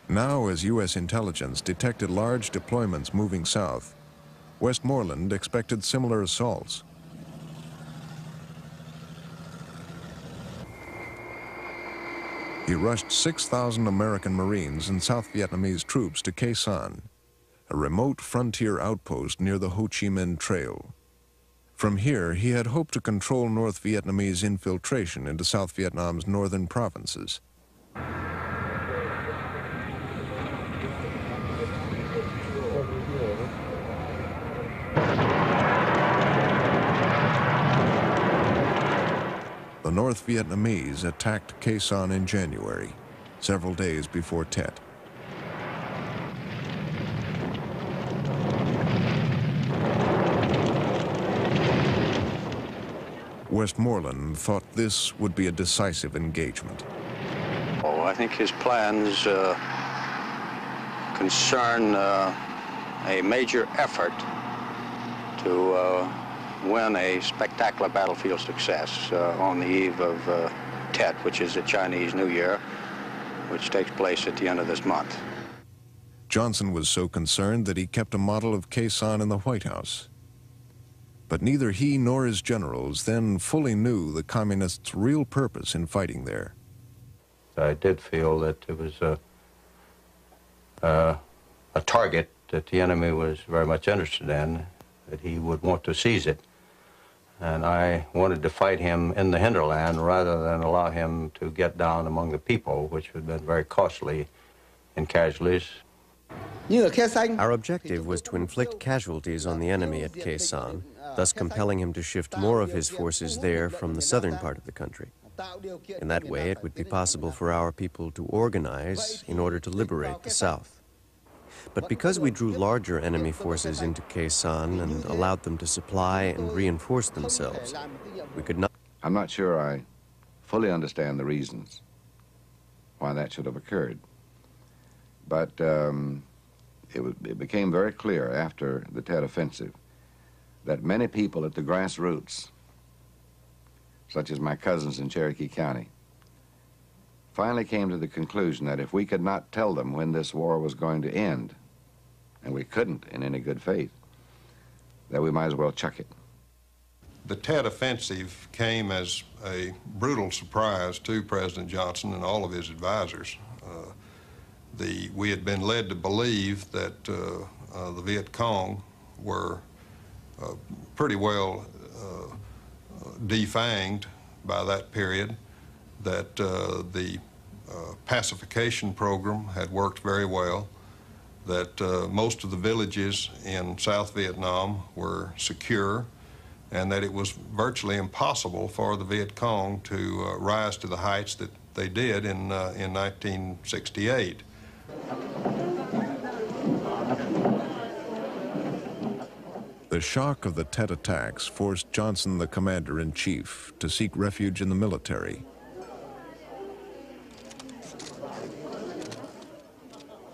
Now, as U.S. intelligence detected large deployments moving south, Westmoreland expected similar assaults. He rushed 6,000 American Marines and South Vietnamese troops to Khe Sanh, a remote frontier outpost near the Ho Chi Minh Trail. From here, he had hoped to control North Vietnamese infiltration into South Vietnam's northern provinces. The North Vietnamese attacked Khe Sanh in January, several days before Tet. Westmoreland thought this would be a decisive engagement. Oh, I think his plans concern a major effort to win a spectacular battlefield success on the eve of Tet, which is the Chinese New Year, which takes place at the end of this month. Johnson was so concerned that he kept a model of Khe Sanh in the White House. But neither he nor his generals then fully knew the communists' real purpose in fighting there. I did feel that it was a target that the enemy was very much interested in, that he would want to seize it. and I wanted to fight him in the hinterland rather than allow him to get down among the people, which would have been very costly in casualties. Our objective was to inflict casualties on the enemy at Khe Sanh, thus compelling him to shift more of his forces there from the southern part of the country. In that way, it would be possible for our people to organize in order to liberate the south. But because we drew larger enemy forces into Khe Sanh and allowed them to supply and reinforce themselves, we could not... I'm not sure I fully understand the reasons why that should have occurred. But it became very clear after the Tet offensive that many people at the grassroots, such as my cousins in Cherokee County, finally came to the conclusion that if we could not tell them when this war was going to end, and we couldn't in any good faith, that we might as well chuck it. The Tet offensive came as a brutal surprise to President Johnson and all of his advisors. We had been led to believe that the Viet Cong were pretty well defanged by that period, that the pacification program had worked very well, that most of the villages in South Vietnam were secure, and that it was virtually impossible for the Viet Cong to rise to the heights that they did in 1968. The shock of the Tet attacks forced Johnson, the commander-in-chief, to seek refuge in the military.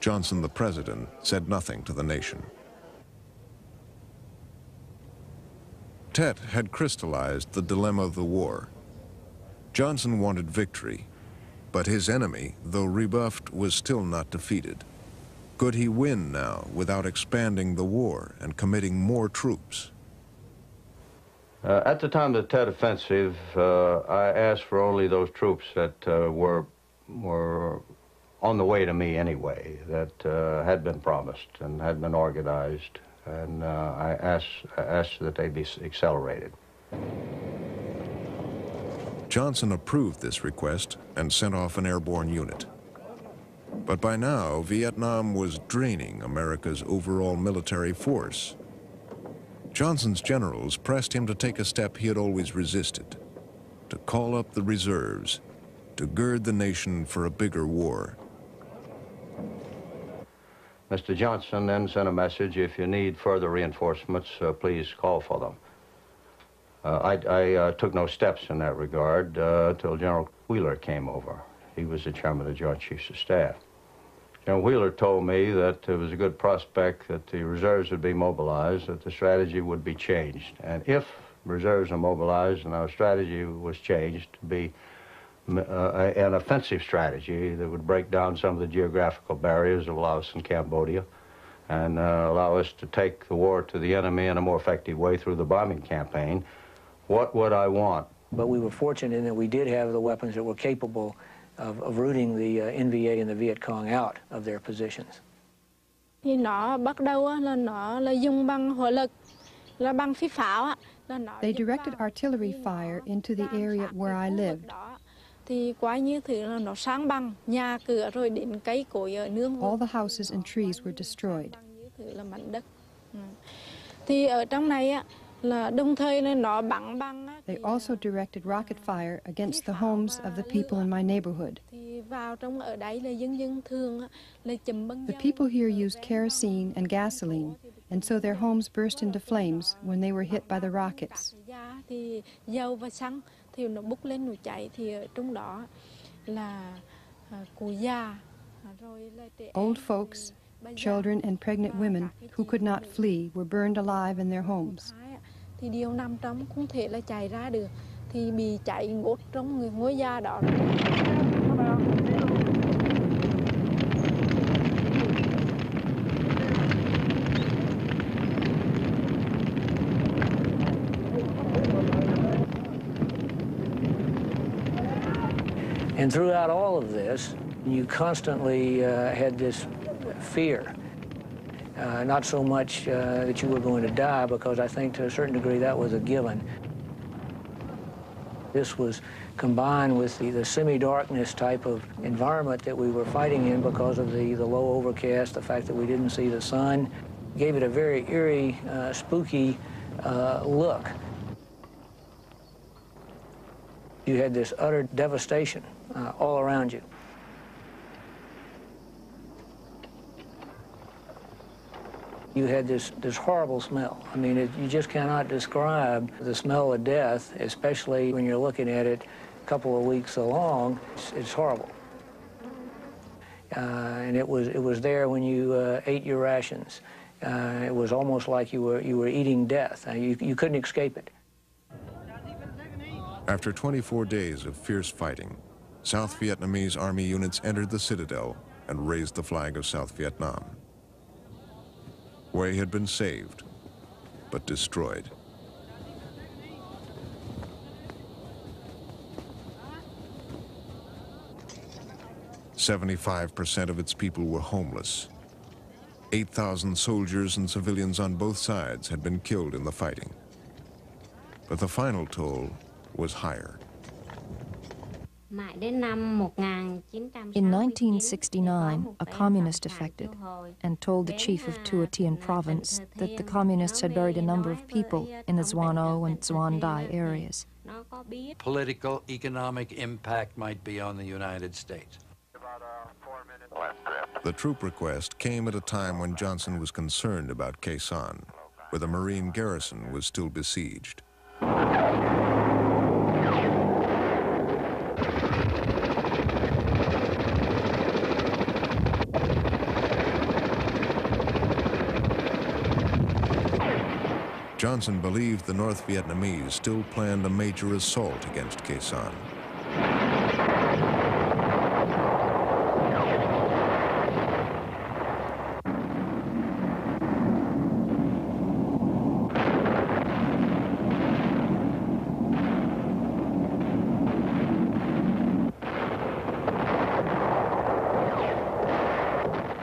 Johnson, the president, said nothing to the nation. Tet had crystallized the dilemma of the war. Johnson wanted victory, but his enemy, though rebuffed, was still not defeated. Could he win now without expanding the war and committing more troops? At the time of the Tet offensive, I asked for only those troops that were on the way to me anyway, that had been promised and had been organized, and I asked that they be accelerated. Johnson approved this request and sent off an airborne unit. But by now, Vietnam was draining America's overall military force. Johnson's generals pressed him to take a step he had always resisted, to call up the reserves, to gird the nation for a bigger war. Mr. Johnson then sent a message, if you need further reinforcements, please call for them. I took no steps in that regard until General Wheeler came over. He was the chairman of the Joint Chiefs of Staff. General Wheeler told me that it was a good prospect that the reserves would be mobilized, that the strategy would be changed. And if reserves are mobilized and our strategy was changed to be an offensive strategy that would break down some of the geographical barriers of Laos and Cambodia and allow us to take the war to the enemy in a more effective way through the bombing campaign, what would I want? But we were fortunate in that we did have the weapons that were capable of rooting the NVA and the Viet Cong out of their positions. They directed artillery fire into the area where I lived. All the houses and trees were destroyed. They also directed rocket fire against the homes of the people in my neighborhood. The people here used kerosene and gasoline, and so their homes burst into flames when they were hit by the rockets. Old folks, children, and pregnant women who could not flee were burned alive in their homes. And throughout all of this, you constantly had this fear. Not so much that you were going to die, because I think to a certain degree that was a given. This was combined with the semi-darkness type of environment that we were fighting in because of the low overcast, the fact that we didn't see the sun, gave it a very eerie, spooky look. You had this utter devastation all around you. You had this horrible smell. I mean, you just cannot describe the smell of death, especially when you're looking at it a couple of weeks along. It's horrible. And it was there when you ate your rations. It was almost like you were eating death. You couldn't escape it. After 24 days of fierce fighting, South Vietnamese army units entered the citadel and raised the flag of South Vietnam. Hue had been saved, but destroyed. "75% of its people were homeless. 8,000 soldiers and civilians on both sides had been killed in the fighting. But the final toll was higher. In 1969, a communist defected and told the chief of Thua Thien province that the communists had buried a number of people in the Xuan O and Xuan Dai areas. Political, economic impact might be on the United States. The troop request came at a time when Johnson was concerned about Khe Sanh, where the Marine garrison was still besieged. Johnson believed the North Vietnamese still planned a major assault against Khe Sanh.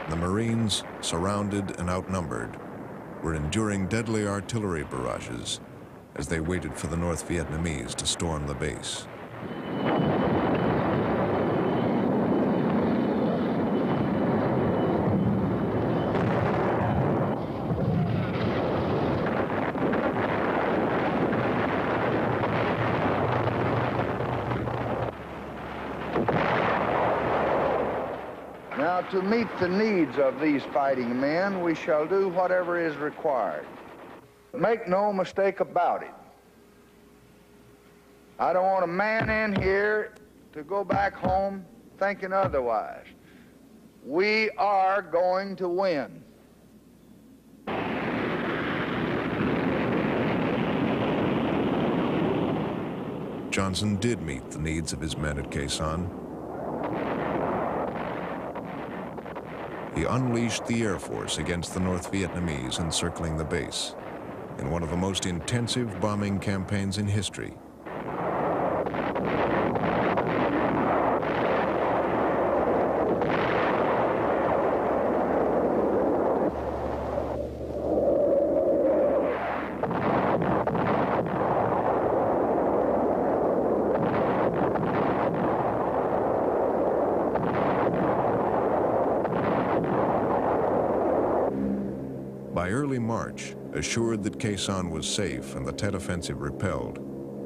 The Marines, surrounded and outnumbered, were enduring deadly artillery barrages as they waited for the North Vietnamese to storm the base. To meet the needs of these fighting men, we shall do whatever is required. Make no mistake about it. I don't want a man in here to go back home thinking otherwise. We are going to win. Johnson did meet the needs of his men at Khe Sanh. He unleashed the Air Force against the North Vietnamese encircling the base in one of the most intensive bombing campaigns in history. By early March, assured that Khe Sanh was safe and the Tet offensive repelled,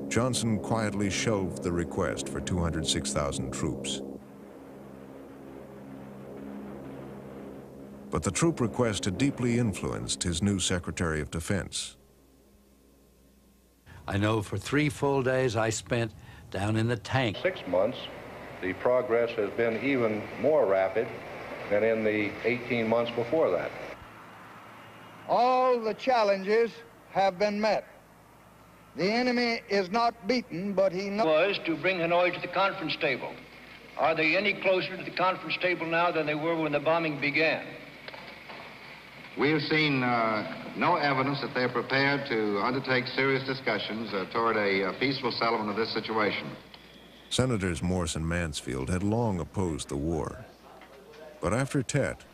Johnson quietly shelved the request for 206,000 troops. But the troop request had deeply influenced his new Secretary of Defense. I know for 3 full days I spent down in the tank. 6 months, the progress has been even more rapid than in the 18 months before that. All the challenges have been met. The enemy is not beaten, but he was to bring Hanoi to the conference table. Are they any closer to the conference table now than they were when the bombing began? We have seen no evidence that they're prepared to undertake serious discussions toward a peaceful settlement of this situation. Senators Morse and Mansfield had long opposed the war. But after Tet,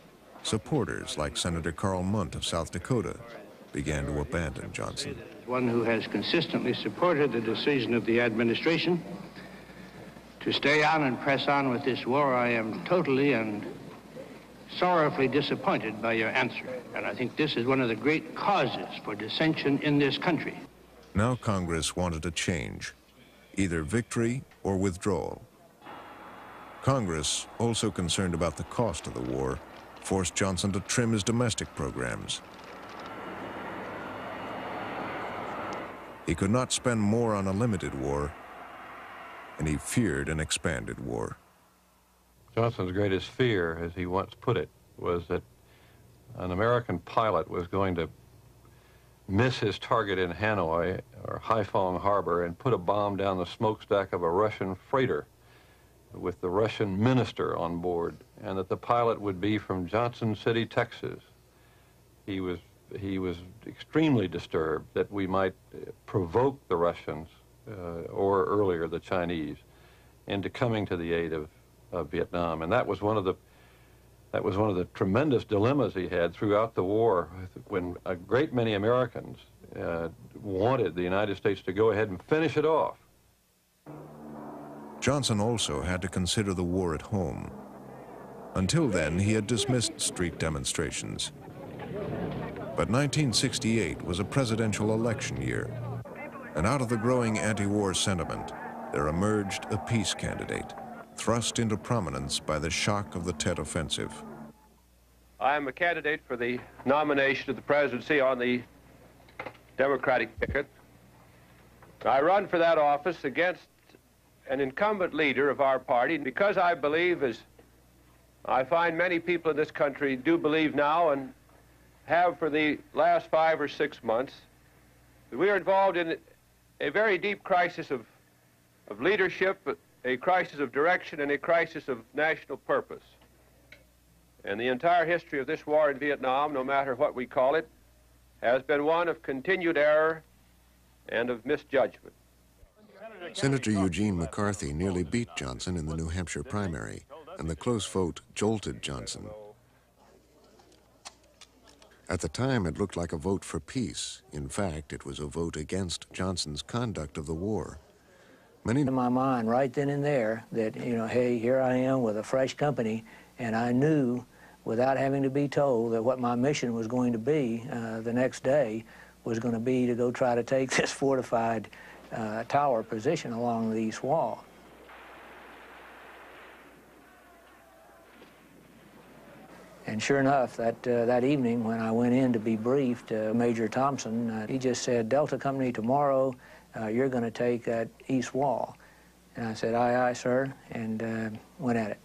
supporters like Senator Carl Mundt of South Dakota began to abandon Johnson. one who has consistently supported the decision of the administration to stay on and press on with this war, I am totally and sorrowfully disappointed by your answer. And I think this is one of the great causes for dissension in this country. Now Congress wanted a change, either victory or withdrawal. Congress, also concerned about the cost of the war, forced Johnson to trim his domestic programs. He could not spend more on a limited war, and he feared an expanded war. Johnson's greatest fear, as he once put it, was that an American pilot was going to miss his target in Hanoi or Haiphong Harbor and put a bomb down the smokestack of a Russian freighter with the Russian minister on board, and that the pilot would be from Johnson City, Texas. He was extremely disturbed that we might provoke the Russians or earlier the Chinese into coming to the aid of Vietnam. And that was one of the tremendous dilemmas he had throughout the war, when a great many Americans wanted the United States to go ahead and finish it off. Johnson also had to consider the war at home. Until then, he had dismissed street demonstrations. But 1968 was a presidential election year, and out of the growing anti-war sentiment, there emerged a peace candidate, thrust into prominence by the shock of the Tet offensive. I am a candidate for the nomination to the presidency on the Democratic ticket. I run for that office against an incumbent leader of our party, because I believe, as I find many people in this country do believe now and have for the last 5 or 6 months, that we are involved in a very deep crisis of leadership, a crisis of direction, and a crisis of national purpose. And the entire history of this war in Vietnam, no matter what we call it, has been one of continued error and of misjudgment. Senator Eugene McCarthy nearly beat Johnson in the New Hampshire primary, and the close vote jolted Johnson. At the time, it looked like a vote for peace. In fact, it was a vote against Johnson's conduct of the war. Many in my mind right then and there that, you know, hey, here I am with a fresh company, and I knew without having to be told that what my mission was going to be the next day was going to be to go try to take this fortified tower position along the east wall. And sure enough, that evening when I went in to be briefed, Major Thompson, he just said, "Delta Company, tomorrow you're going to take that east wall." And I said, "Aye, aye, sir," and went at it.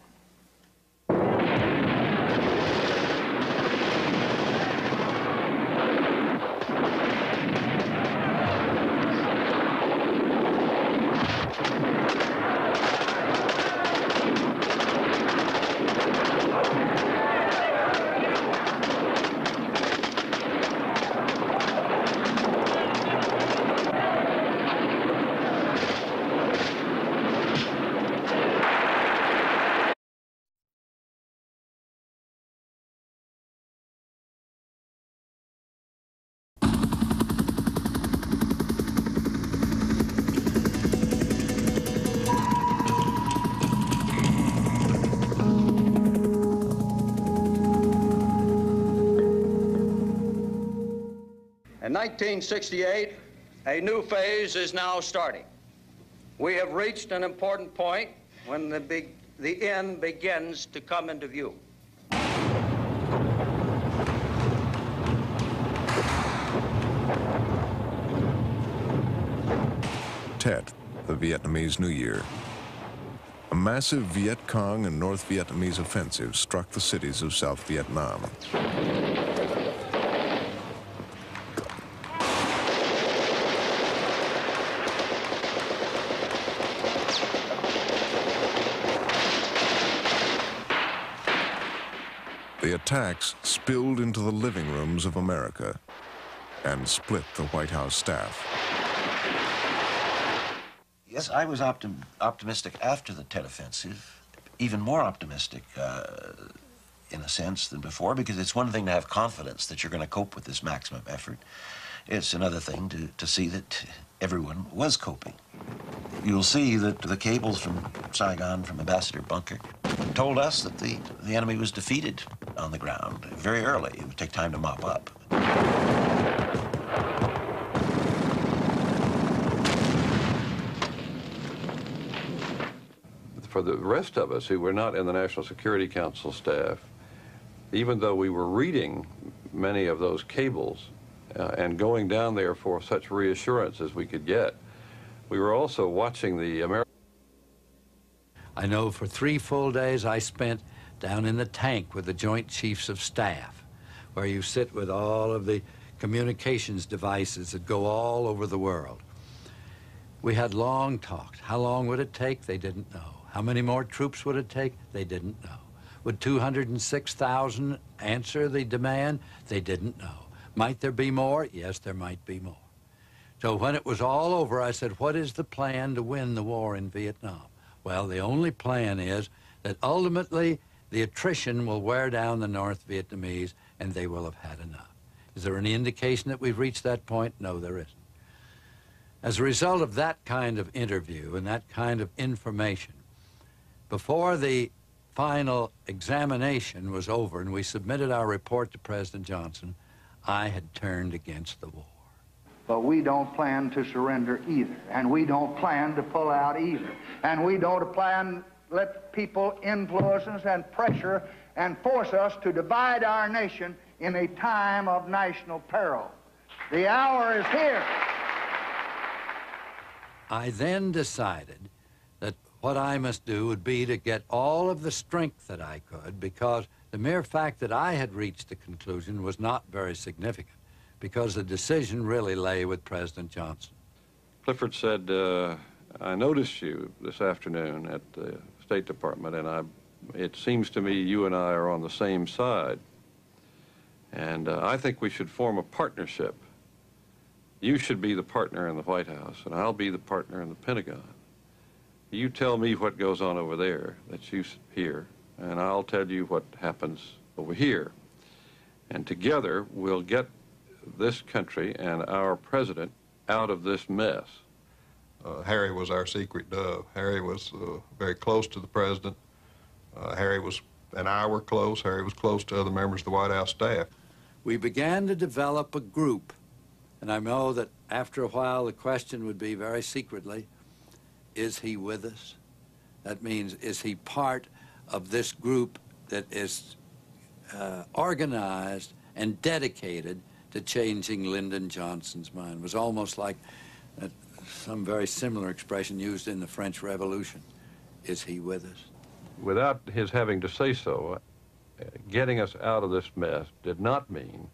In 1968, a new phase is now starting. We have reached an important point when the end begins to come into view. Tet, the Vietnamese New Year. A massive Viet Cong and North Vietnamese offensive struck the cities of South Vietnam. The attacks spilled into the living rooms of America and split the White House staff. Yes, I was optimistic after the Tet offensive, even more optimistic in a sense than before, because it's one thing to have confidence that you're going to cope with this maximum effort. It's another thing to see that everyone was coping. You'll see that the cables from Saigon, from Ambassador Bunker, told us that the enemy was defeated on the ground very early. It would take time to mop up. For the rest of us who were not in the National Security Council staff, even though we were reading many of those cables and going down there for such reassurance as we could get, we were also watching the American. I know for 3 full days I spent down in the tank with the Joint Chiefs of Staff, where you sit with all of the communications devices that go all over the world. We had long talks. How long would it take? They didn't know. How many more troops would it take? They didn't know. Would 206,000 answer the demand? They didn't know. Might there be more? Yes, there might be more. So when it was all over, I said, what is the plan to win the war in Vietnam? Well, the only plan is that ultimately the attrition will wear down the North Vietnamese and they will have had enough. Is there any indication that we've reached that point? No, there isn't. As a result of that kind of interview and that kind of information, before the final examination was over and we submitted our report to President Johnson, I had turned against the war. But we don't plan to surrender either, and we don't plan to pull out either, and we don't plan to let people influence us and pressure and force us to divide our nation in a time of national peril. The hour is here. I then decided that what I must do would be to get all of the strength that I could, because the mere fact that I had reached the conclusion was not very significant, because the decision really lay with President Johnson. Clifford said, I noticed you this afternoon at the State Department, and it seems to me you and I are on the same side. And I think we should form a partnership. You should be the partner in the White House, and I'll be the partner in the Pentagon. You tell me what goes on over there that you hear, and I'll tell you what happens over here. And together, we'll get this country and our president out of this mess. Harry was our secret dove. Harry was very close to the president. Harry and I were close. Harry was close to other members of the White House staff. We began to develop a group, and I know that after a while the question would be very secretly, is he with us? That means, is he part of this group that is organized and dedicated to changing Lyndon Johnson's mind? It was almost like some very similar expression used in the French Revolution. Is he with us? Without his having to say so, getting us out of this mess did not mean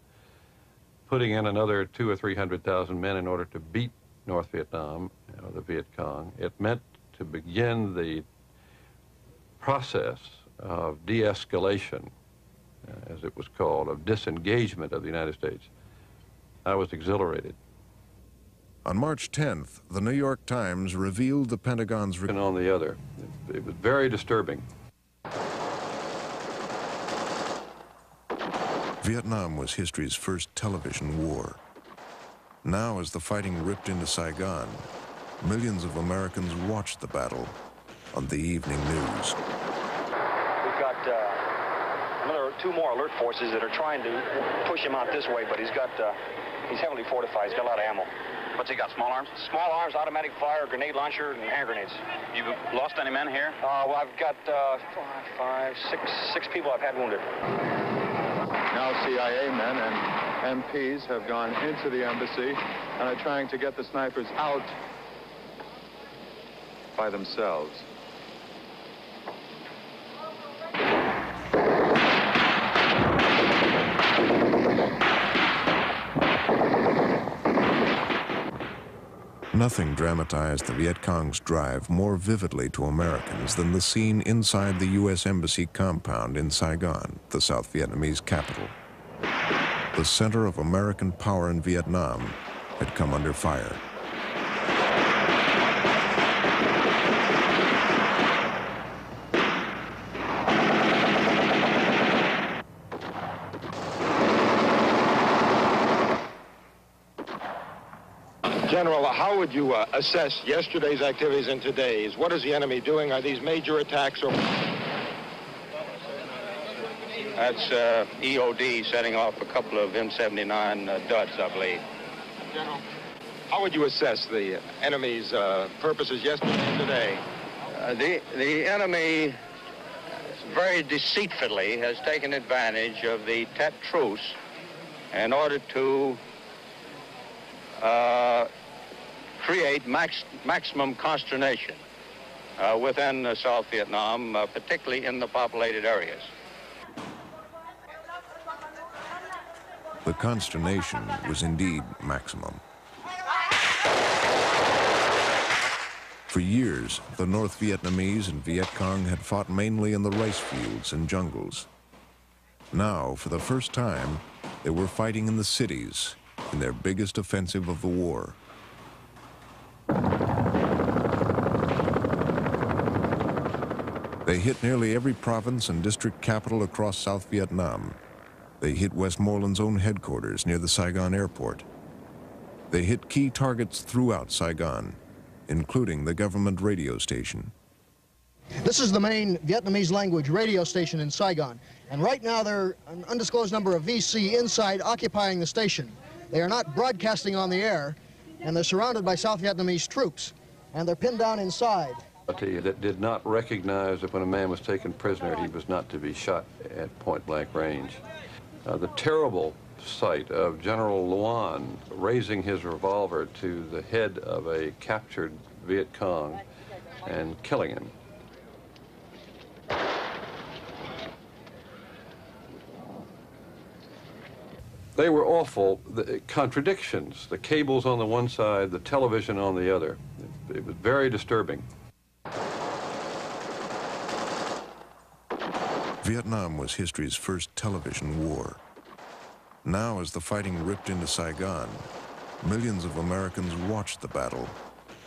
putting in another 200,000 or 300,000 men in order to beat North Vietnam, or the Viet Cong. It meant to begin the process of de-escalation, as it was called, of disengagement of the United States. I was exhilarated. On March 10th, the New York Times revealed the Pentagon's report. And on the other, it was very disturbing. Vietnam was history's first television war. Now, as the fighting ripped into Saigon, millions of Americans watched the battle on the evening news. We've got two more alert forces that are trying to push him out this way, but he's heavily fortified. He's got a lot of ammo. What's he got, small arms? Small arms, automatic fire, grenade launcher, and hand grenades. You lost any men here? Well, I've got six people I've had wounded. Now CIA men and MPs have gone into the embassy and are trying to get the snipers out by themselves. Nothing dramatized the Viet Cong's drive more vividly to Americans than the scene inside the U.S. Embassy compound in Saigon, the South Vietnamese capital. The center of American power in Vietnam had come under fire. General, how would you assess yesterday's activities and today's? What is the enemy doing? Are these major attacks or... That's EOD setting off a couple of M-79 duds, I believe. General, how would you assess the enemy's purposes yesterday and today? The enemy very deceitfully has taken advantage of the Tet truce in order to create maximum consternation within South Vietnam, particularly in the populated areas. The consternation was indeed maximum. For years, the North Vietnamese and Viet Cong had fought mainly in the rice fields and jungles. Now, for the first time, they were fighting in the cities, in their biggest offensive of the war. They hit nearly every province and district capital across South Vietnam. They hit Westmoreland's own headquarters near the Saigon airport. They hit key targets throughout Saigon, including the government radio station. This is the main Vietnamese language radio station in Saigon. And right now there are an undisclosed number of VC inside occupying the station. They are not broadcasting on the air, and they're surrounded by South Vietnamese troops, and they're pinned down inside. That did not recognize that when a man was taken prisoner, he was not to be shot at point-blank range. The terrible sight of General Luan raising his revolver to the head of a captured Viet Cong and killing him. They were awful, the contradictions, the cables on the one side, the television on the other. It was very disturbing. Vietnam was history's first television war. Now, as the fighting ripped into Saigon, millions of Americans watched the battle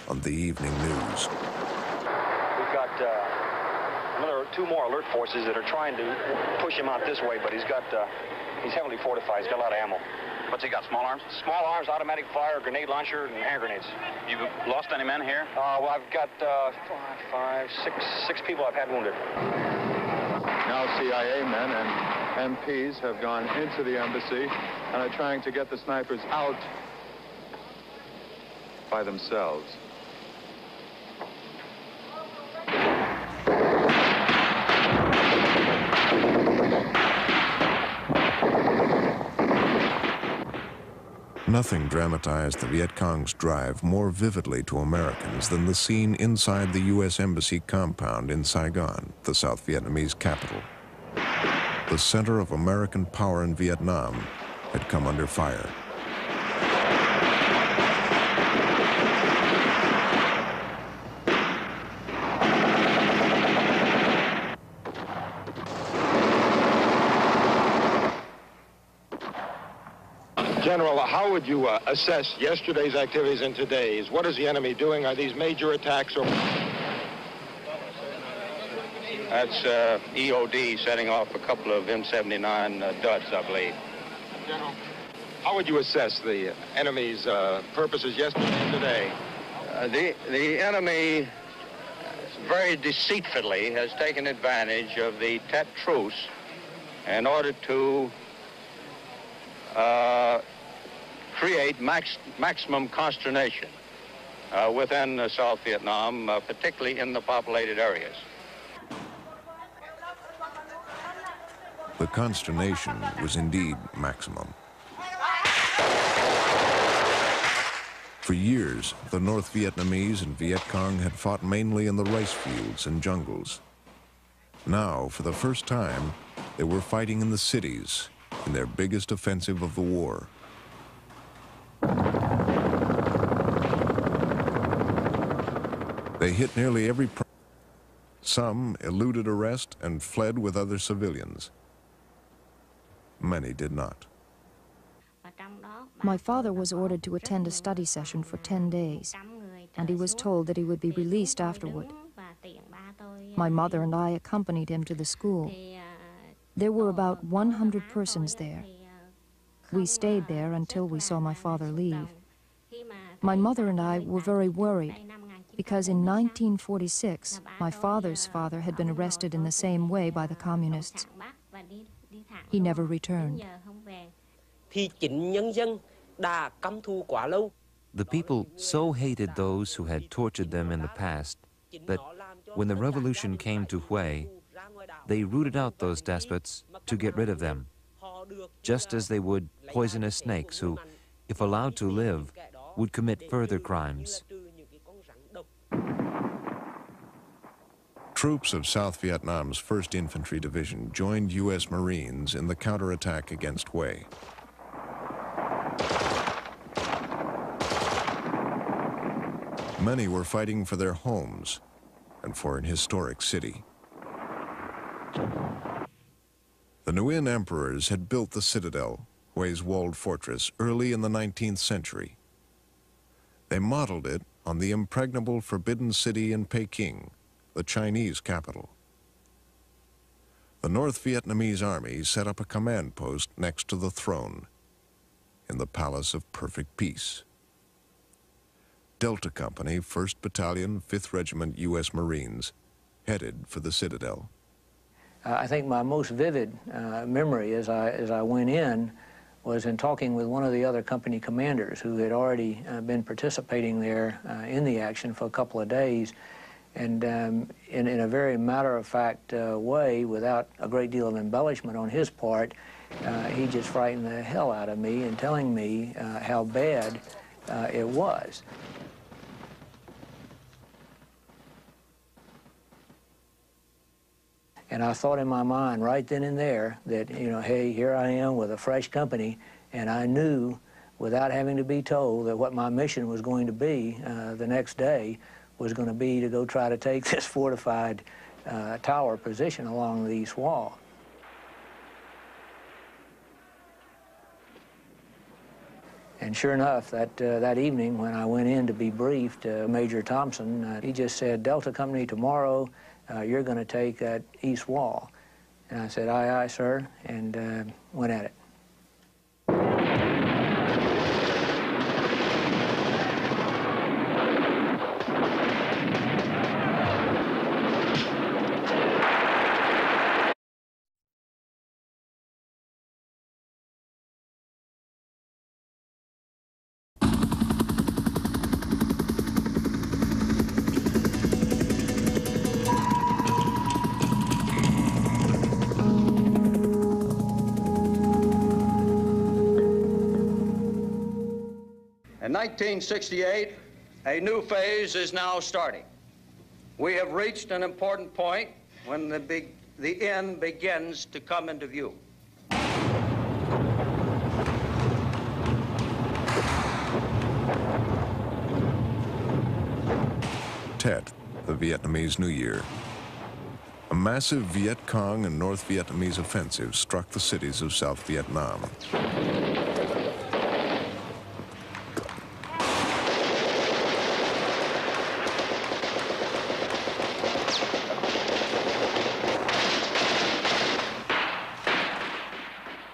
on the evening news. We've got two more alert forces that are trying to push him out this way, but he's got... He's heavily fortified. He's got a lot of ammo. What's he got, small arms? Small arms, automatic fire, grenade launcher, and hand grenades. You've lost any men here? Well, I've got six people I've had wounded. Now CIA men and MPs have gone into the embassy and are trying to get the snipers out by themselves. Nothing dramatized the Viet Cong's drive more vividly to Americans than the scene inside the U.S. Embassy compound in Saigon, the South Vietnamese capital. The center of American power in Vietnam had come under fire. General, how would you assess yesterday's activities and today's? What is the enemy doing? Are these major attacks or... That's EOD setting off a couple of M-79 duds, I believe. General, how would you assess the enemy's purposes yesterday and today? The enemy very deceitfully has taken advantage of the Tet truce in order to create maximum consternation within South Vietnam, particularly in the populated areas. The consternation was indeed maximum. For years, the North Vietnamese and Viet Cong had fought mainly in the rice fields and jungles. Now, for the first time, they were fighting in the cities, in their biggest offensive of the war. They hit nearly every province. Some eluded arrest and fled with other civilians. Many did not. My father was ordered to attend a study session for 10 days, and he was told that he would be released afterward. My mother and I accompanied him to the school. There were about 100 persons there. We stayed there until we saw my father leave. My mother and I were very worried because in 1946, my father's father had been arrested in the same way by the communists. He never returned. The people so hated those who had tortured them in the past that when the revolution came to Hue, they rooted out those despots to get rid of them, just as they would poisonous snakes who, if allowed to live, would commit further crimes. Troops of South Vietnam's 1st Infantry Division joined U.S. Marines in the counterattack against Hue. Many were fighting for their homes and for an historic city. The Nguyen emperors had built the citadel, Hue's walled fortress, early in the 19th century. They modeled it on the impregnable Forbidden City in Peking, the Chinese capital. The North Vietnamese army set up a command post next to the throne in the Palace of Perfect Peace. Delta Company, 1st Battalion, 5th Regiment, U.S. Marines, headed for the citadel. I think my most vivid memory as I went in was in talking with one of the other company commanders who had already been participating there in the action for a couple of days. And in a very matter-of-fact way, without a great deal of embellishment on his part, he just frightened the hell out of me in telling me how bad it was. And I thought in my mind right then and there that, you know, hey, here I am with a fresh company, and I knew without having to be told that what my mission was going to be the next day was going to be to go try to take this fortified tower position along the east wall. And sure enough, that evening when I went in to be briefed, Major Thompson, he just said, "Delta Company, tomorrow, you're going to take that east wall." And I said, "Aye, aye, sir," and went at it. In 1968, a new phase is now starting. We have reached an important point when the end begins to come into view. Tet, the Vietnamese New Year. A massive Viet Cong and North Vietnamese offensive struck the cities of South Vietnam.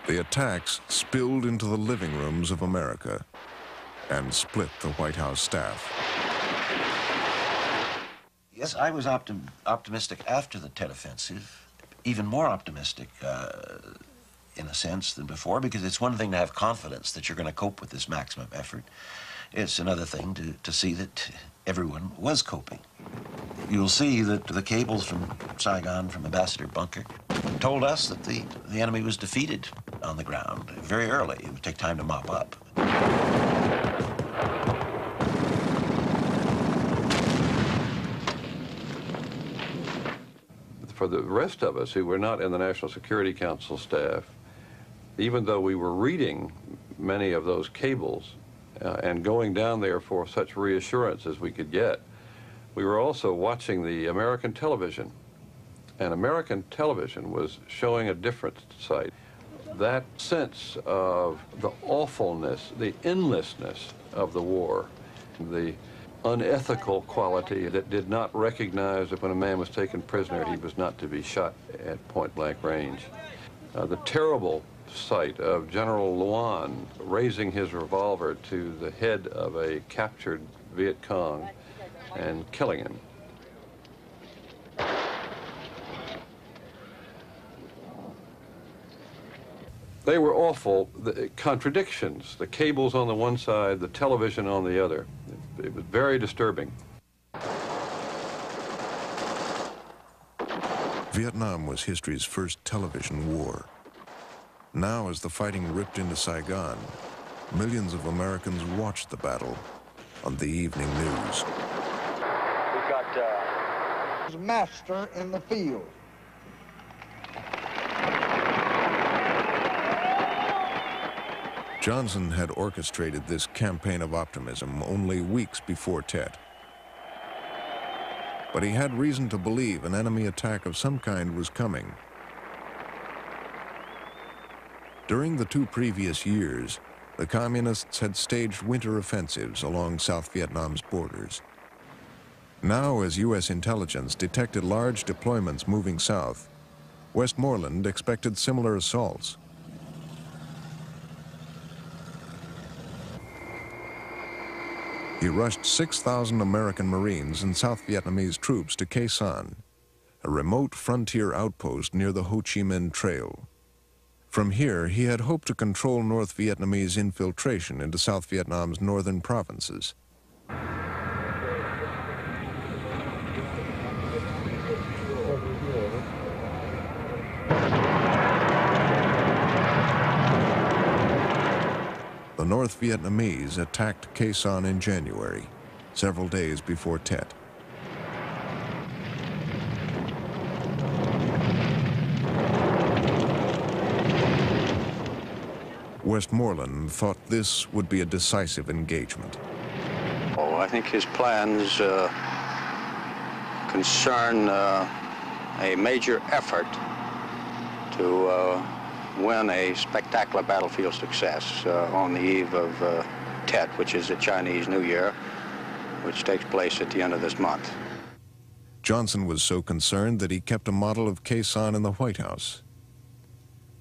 The attacks spilled into the living rooms of America and split the White House staff. Yes, I was optimistic after the Tet Offensive, even more optimistic in a sense than before, because it's one thing to have confidence that you're going to cope with this maximum effort. It's another thing to see that everyone was coping. You'll see that the cables from Saigon, from Ambassador Bunker, told us that the enemy was defeated on the ground very early. It would take time to mop up. For the rest of us who were not in the National Security Council staff, even though we were reading many of those cables and going down there for such reassurance as we could get, we were also watching the American television. And American television was showing a different side. That sense of the awfulness, the endlessness of the war, the unethical quality that did not recognize that when a man was taken prisoner, he was not to be shot at point-blank range. The terrible sight of General Luan raising his revolver to the head of a captured Viet Cong and killing him. They were awful, the contradictions, the cables on the one side, the television on the other. It was very disturbing. Vietnam was history's first television war. Now, as the fighting ripped into Saigon, millions of Americans watched the battle on the evening news. We got a master in the field. Johnson had orchestrated this campaign of optimism only weeks before Tet. But he had reason to believe an enemy attack of some kind was coming. During the two previous years, the communists had staged winter offensives along South Vietnam's borders. Now, as U.S. intelligence detected large deployments moving south, Westmoreland expected similar assaults. He rushed 6,000 American Marines and South Vietnamese troops to Khe Sanh, a remote frontier outpost near the Ho Chi Minh Trail. From here, he had hoped to control North Vietnamese infiltration into South Vietnam's northern provinces. The North Vietnamese attacked Khe Sanh in January, several days before Tet. Westmoreland thought this would be a decisive engagement. Oh, I think his plans concern a major effort to win a spectacular battlefield success on the eve of Tet, which is the Chinese New Year, which takes place at the end of this month. Johnson was so concerned that he kept a model of Khe Sanh in the White House.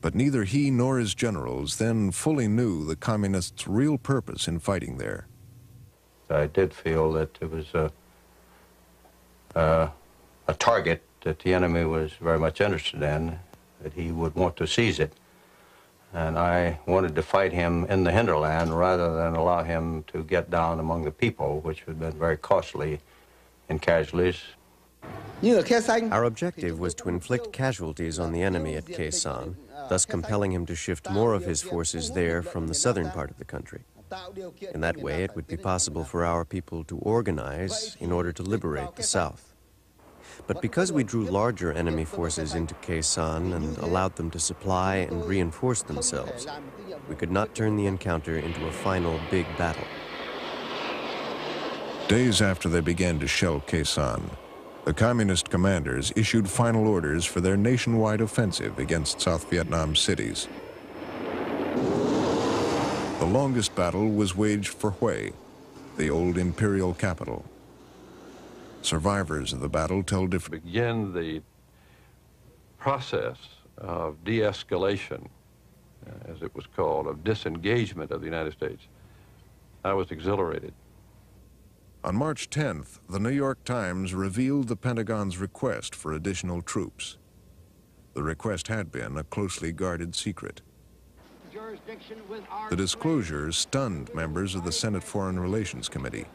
But neither he nor his generals then fully knew the communists' real purpose in fighting there. I did feel that it was a target that the enemy was very much interested in, that he would want to seize it. And I wanted to fight him in the hinterland rather than allow him to get down among the people, which would have been very costly in casualties. Our objective was to inflict casualties on the enemy at Khe Sanh, thus compelling him to shift more of his forces there from the southern part of the country. In that way, it would be possible for our people to organize in order to liberate the south. But because we drew larger enemy forces into Khe Sanh and allowed them to supply and reinforce themselves, we could not turn the encounter into a final big battle. Days after they began to shell Khe Sanh, the communist commanders issued final orders for their nationwide offensive against South Vietnam cities. The longest battle was waged for Hue, the old imperial capital. Survivors of the battle tell different. Begin the process of de-escalation, as it was called, of disengagement of the United States. I was exhilarated. On March 10th, the New York Times revealed the Pentagon's request for additional troops. The request had been a closely guarded secret. The disclosure stunned members of the Senate Foreign Relations Committee,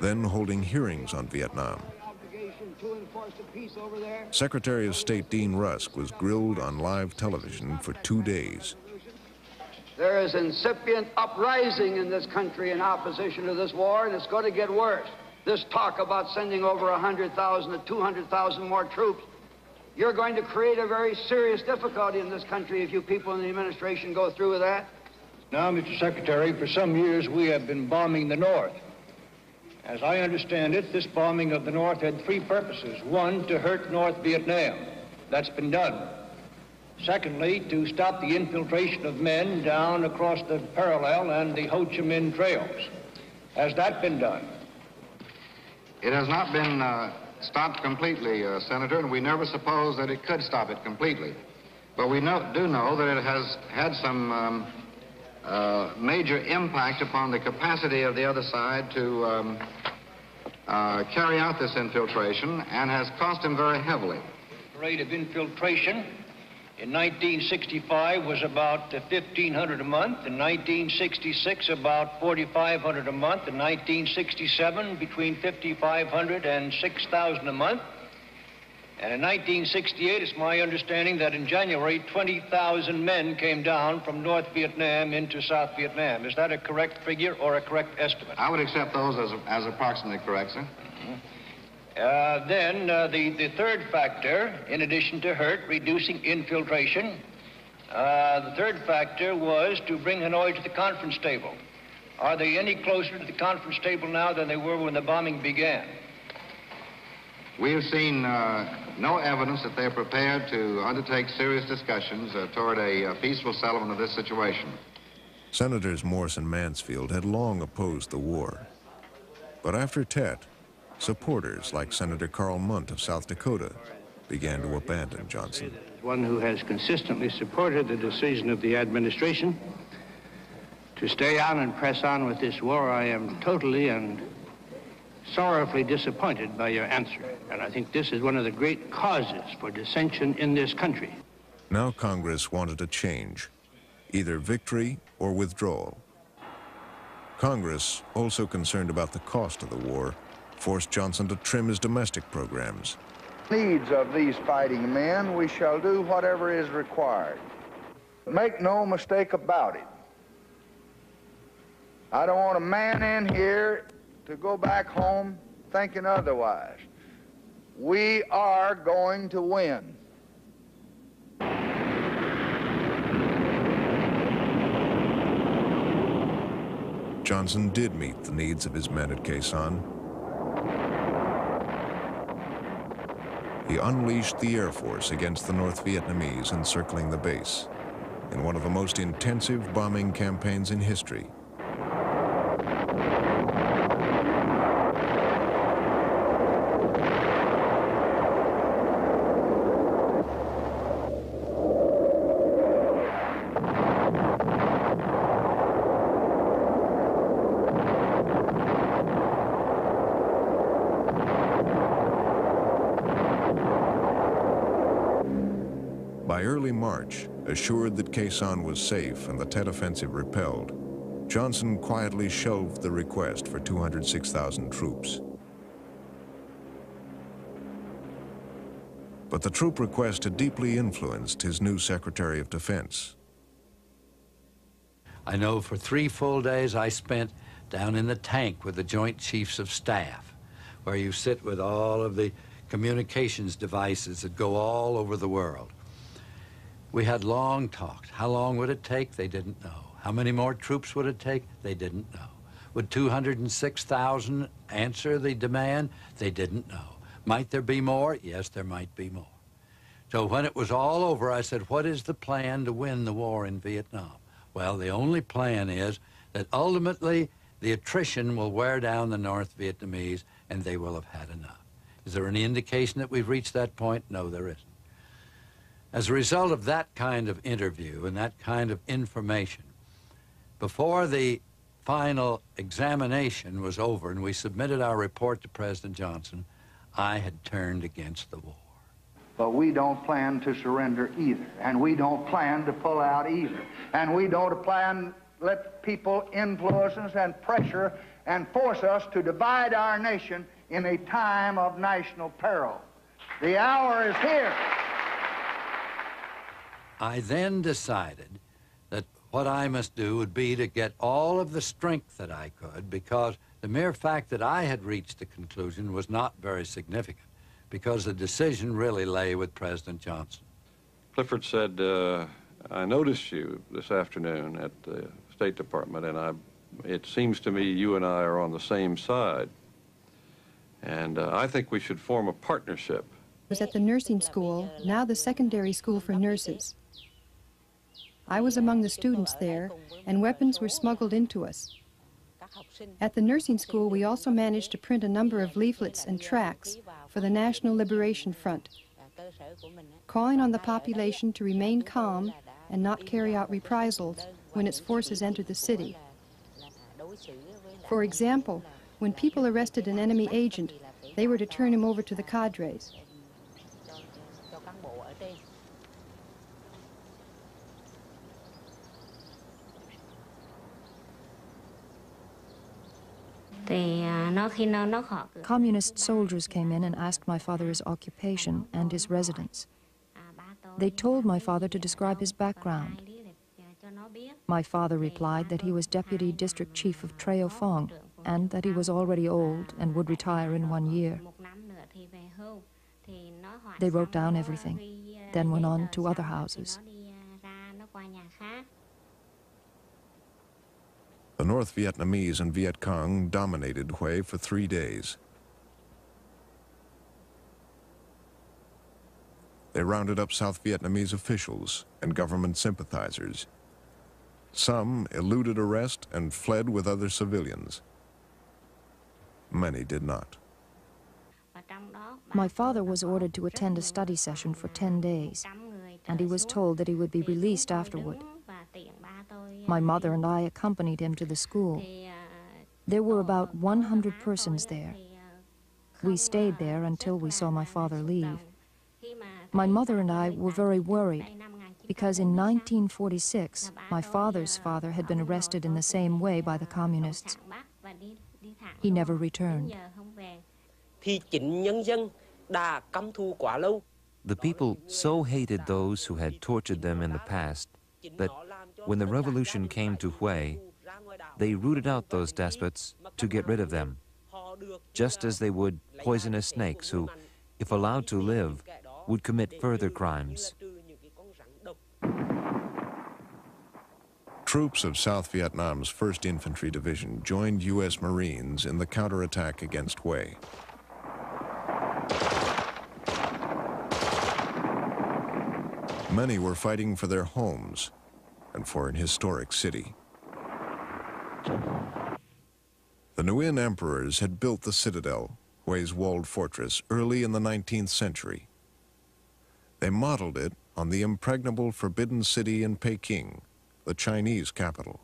then holding hearings on Vietnam. Secretary of State Dean Rusk was grilled on live television for 2 days. There is incipient uprising in this country in opposition to this war, and it's going to get worse. This talk about sending over 100,000 to 200,000 more troops, you're going to create a very serious difficulty in this country if you people in the administration go through with that. Now, Mr. Secretary, for some years we have been bombing the North. As I understand it, this bombing of the North had three purposes. One, to hurt North Vietnam. That's been done. Secondly, to stop the infiltration of men down across the parallel and the Ho Chi Minh trails. Has that been done? It has not been stopped completely, Senator, and we never supposed that it could stop it completely. But we do know that it has had some major impact upon the capacity of the other side to carry out this infiltration, and has cost him very heavily. The rate of infiltration in 1965 was about 1,500 a month, in 1966 about 4,500 a month, in 1967 between 5,500 and 6,000 a month, and in 1968 it's my understanding that in January 20,000 men came down from North Vietnam into South Vietnam. Is that a correct figure or a correct estimate? I would accept those as approximately correct, sir. Mm-hmm. Then the third factor, in addition to hurt, reducing infiltration, the third factor was to bring Hanoi to the conference table. Are they any closer to the conference table now than they were when the bombing began? We have seen no evidence that they are prepared to undertake serious discussions toward a peaceful settlement of this situation. Senators Morse and Mansfield had long opposed the war, but after Tet, supporters like Senator Carl Mundt of South Dakota began to abandon Johnson. One who has consistently supported the decision of the administration to stay on and press on with this war, I am totally and sorrowfully disappointed by your answer. And I think this is one of the great causes for dissension in this country. Now Congress wanted a change, either victory or withdrawal. Congress, also concerned about the cost of the war, forced Johnson to trim his domestic programs. Needs of these fighting men, we shall do whatever is required. Make no mistake about it. I don't want a man in here to go back home thinking otherwise. We are going to win. Johnson did meet the needs of his men at Khe Sanh. He unleashed the Air Force against the North Vietnamese encircling the base in one of the most intensive bombing campaigns in history. Assured that Khe Sanh was safe and the Tet offensive repelled, Johnson quietly shelved the request for 206,000 troops. But the troop request had deeply influenced his new Secretary of Defense. I know for 3 full days I spent down in the tank with the Joint Chiefs of Staff, where you sit with all of the communications devices that go all over the world. We had long talks. How long would it take? They didn't know. How many more troops would it take? They didn't know. Would 206,000 answer the demand? They didn't know. Might there be more? Yes, there might be more. So when it was all over, I said, what is the plan to win the war in Vietnam? Well, the only plan is that ultimately the attrition will wear down the North Vietnamese and they will have had enough. Is there any indication that we've reached that point? No, there isn't. As a result of that kind of interview and that kind of information, before the final examination was over and we submitted our report to President Johnson, I had turned against the war. But we don't plan to surrender either, and we don't plan to pull out either, and we don't plan to let people influence us and pressure and force us to divide our nation in a time of national peril. The hour is here. I then decided that what I must do would be to get all of the strength that I could, because the mere fact that I had reached the conclusion was not very significant, because the decision really lay with President Johnson. Clifford said, I noticed you this afternoon at the State Department, and it seems to me you and I are on the same side, and I think we should form a partnership. I was at the nursing school, now the secondary school for nurses. I was among the students there, and weapons were smuggled into us. At the nursing school, we also managed to print a number of leaflets and tracts for the National Liberation Front, calling on the population to remain calm and not carry out reprisals when its forces enter the city. For example, when people arrested an enemy agent, they were to turn him over to the cadres. Communist soldiers came in and asked my father his occupation and his residence. They told my father to describe his background. My father replied that he was Deputy District Chief of Trieu Phong and that he was already old and would retire in 1 year. They wrote down everything, then went on to other houses. The North Vietnamese and Viet Cong dominated Hue for 3 days. They rounded up South Vietnamese officials and government sympathizers. Some eluded arrest and fled with other civilians. Many did not. My father was ordered to attend a study session for 10 days, and he was told that he would be released afterward. My mother and I accompanied him to the school. There were about 100 persons there. We stayed there until we saw my father leave. My mother and I were very worried because in 1946, my father's father had been arrested in the same way by the communists. He never returned. The people so hated those who had tortured them in the past that when the revolution came to Hue, they rooted out those despots to get rid of them, just as they would poisonous snakes who, if allowed to live, would commit further crimes. Troops of South Vietnam's 1st Infantry Division joined U.S. Marines in the counterattack against Hue. Many were fighting for their homes and for an historic city. The Nguyen emperors had built the citadel, Hue's walled fortress, early in the 19th century. They modeled it on the impregnable Forbidden City in Peking, the Chinese capital.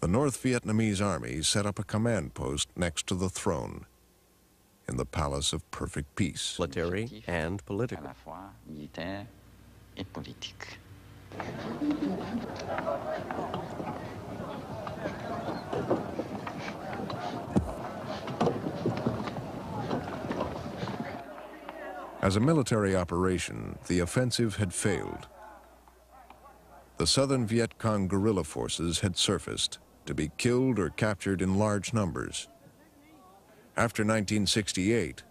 The North Vietnamese army set up a command post next to the throne, in the Palace of Perfect Peace. Military and political. As a military operation, the offensive had failed. The southern Viet Cong guerrilla forces had surfaced to be killed or captured in large numbers. After 1968,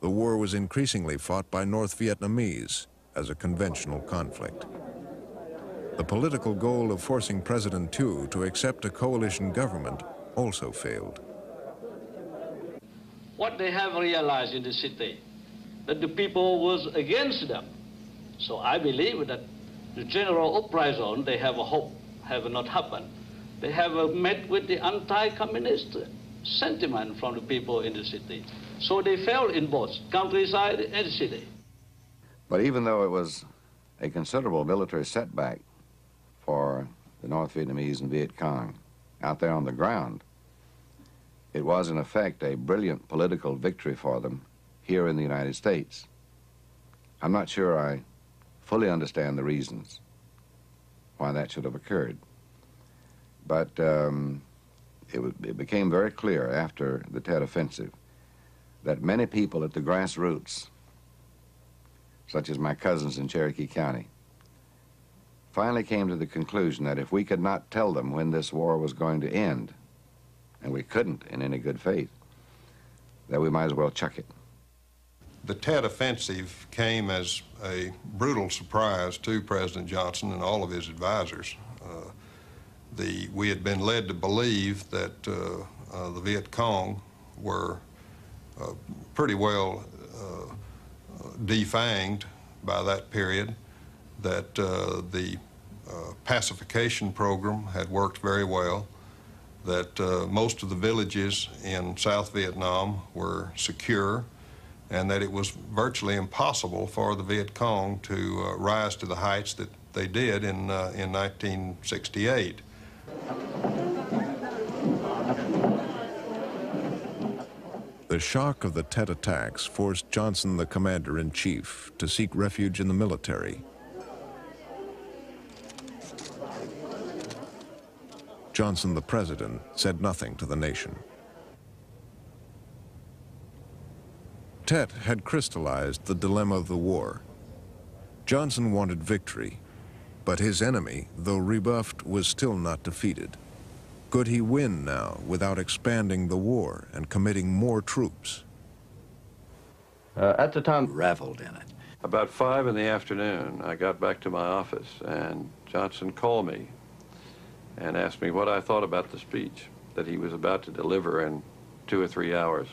the war was increasingly fought by North Vietnamese as a conventional conflict. The political goal of forcing President Thieu to accept a coalition government also failed. What they have realized in the city, that the people was against them. So I believe that the general uprising they have a hope have not happened. They have met with the anti-communist sentiment from the people in the city. So they failed in both countryside and city. But even though it was a considerable military setback for the North Vietnamese and Viet Cong out there on the ground, it was in effect a brilliant political victory for them here in the United States. I'm not sure I fully understand the reasons why that should have occurred, but it became very clear after the Tet offensive that many people at the grassroots, such as my cousins in Cherokee County, finally came to the conclusion that if we could not tell them when this war was going to end, and we couldn't in any good faith, that we might as well chuck it. The Tet offensive came as a brutal surprise to President Johnson and all of his advisors. We had been led to believe that the Viet Cong were pretty well defanged by that period, that the pacification program had worked very well, that most of the villages in South Vietnam were secure, and that it was virtually impossible for the Viet Cong to rise to the heights that they did in 1968. The shock of the Tet attacks forced Johnson, the commander-in-chief, to seek refuge in the military. Johnson, the president, said nothing to the nation. Tet had crystallized the dilemma of the war. Johnson wanted victory, but his enemy, though rebuffed, was still not defeated. Could he win now without expanding the war and committing more troops? At the time, reveled in it. About 5 in the afternoon, I got back to my office, and Johnson called me and asked me what I thought about the speech that he was about to deliver in 2 or 3 hours.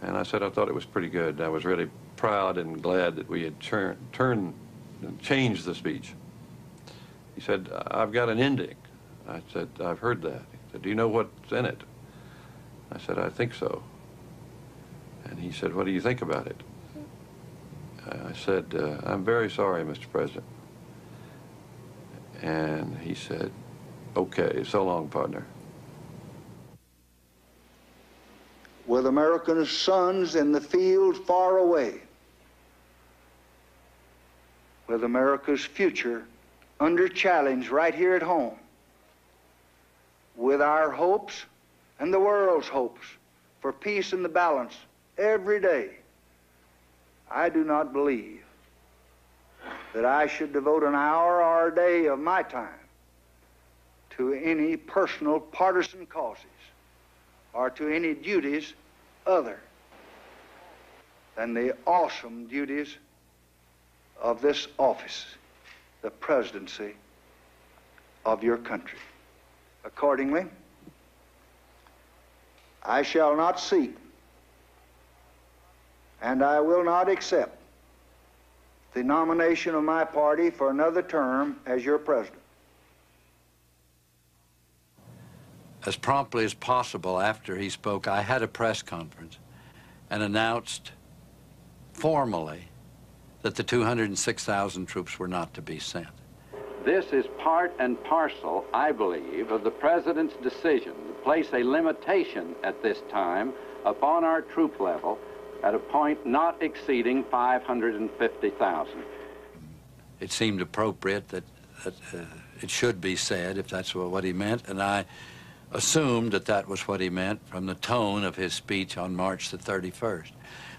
And I said I thought it was pretty good. I was really proud and glad that we had changed the speech. He said, "I've got an ending." I said, "I've heard that." He said, "Do you know what's in it?" I said, "I think so." And he said, "What do you think about it?" I said, "I'm very sorry, Mr. President." And he said, "Okay, so long, partner." With American sons in the field far away, with America's future under challenge right here at home, with our hopes and the world's hopes for peace in the balance every day, I do not believe that I should devote an hour or a day of my time to any personal partisan causes or to any duties other than the awesome duties of this office, the presidency of your country. Accordingly, I shall not seek, and I will not accept, the nomination of my party for another term as your president. As promptly as possible after he spoke, I had a press conference and announced formally that the 206,000 troops were not to be sent. This is part and parcel, I believe, of the president's decision to place a limitation at this time upon our troop level at a point not exceeding 550,000. It seemed appropriate that it should be said, if that's what he meant, and I assumed that that was what he meant from the tone of his speech on March the 31st.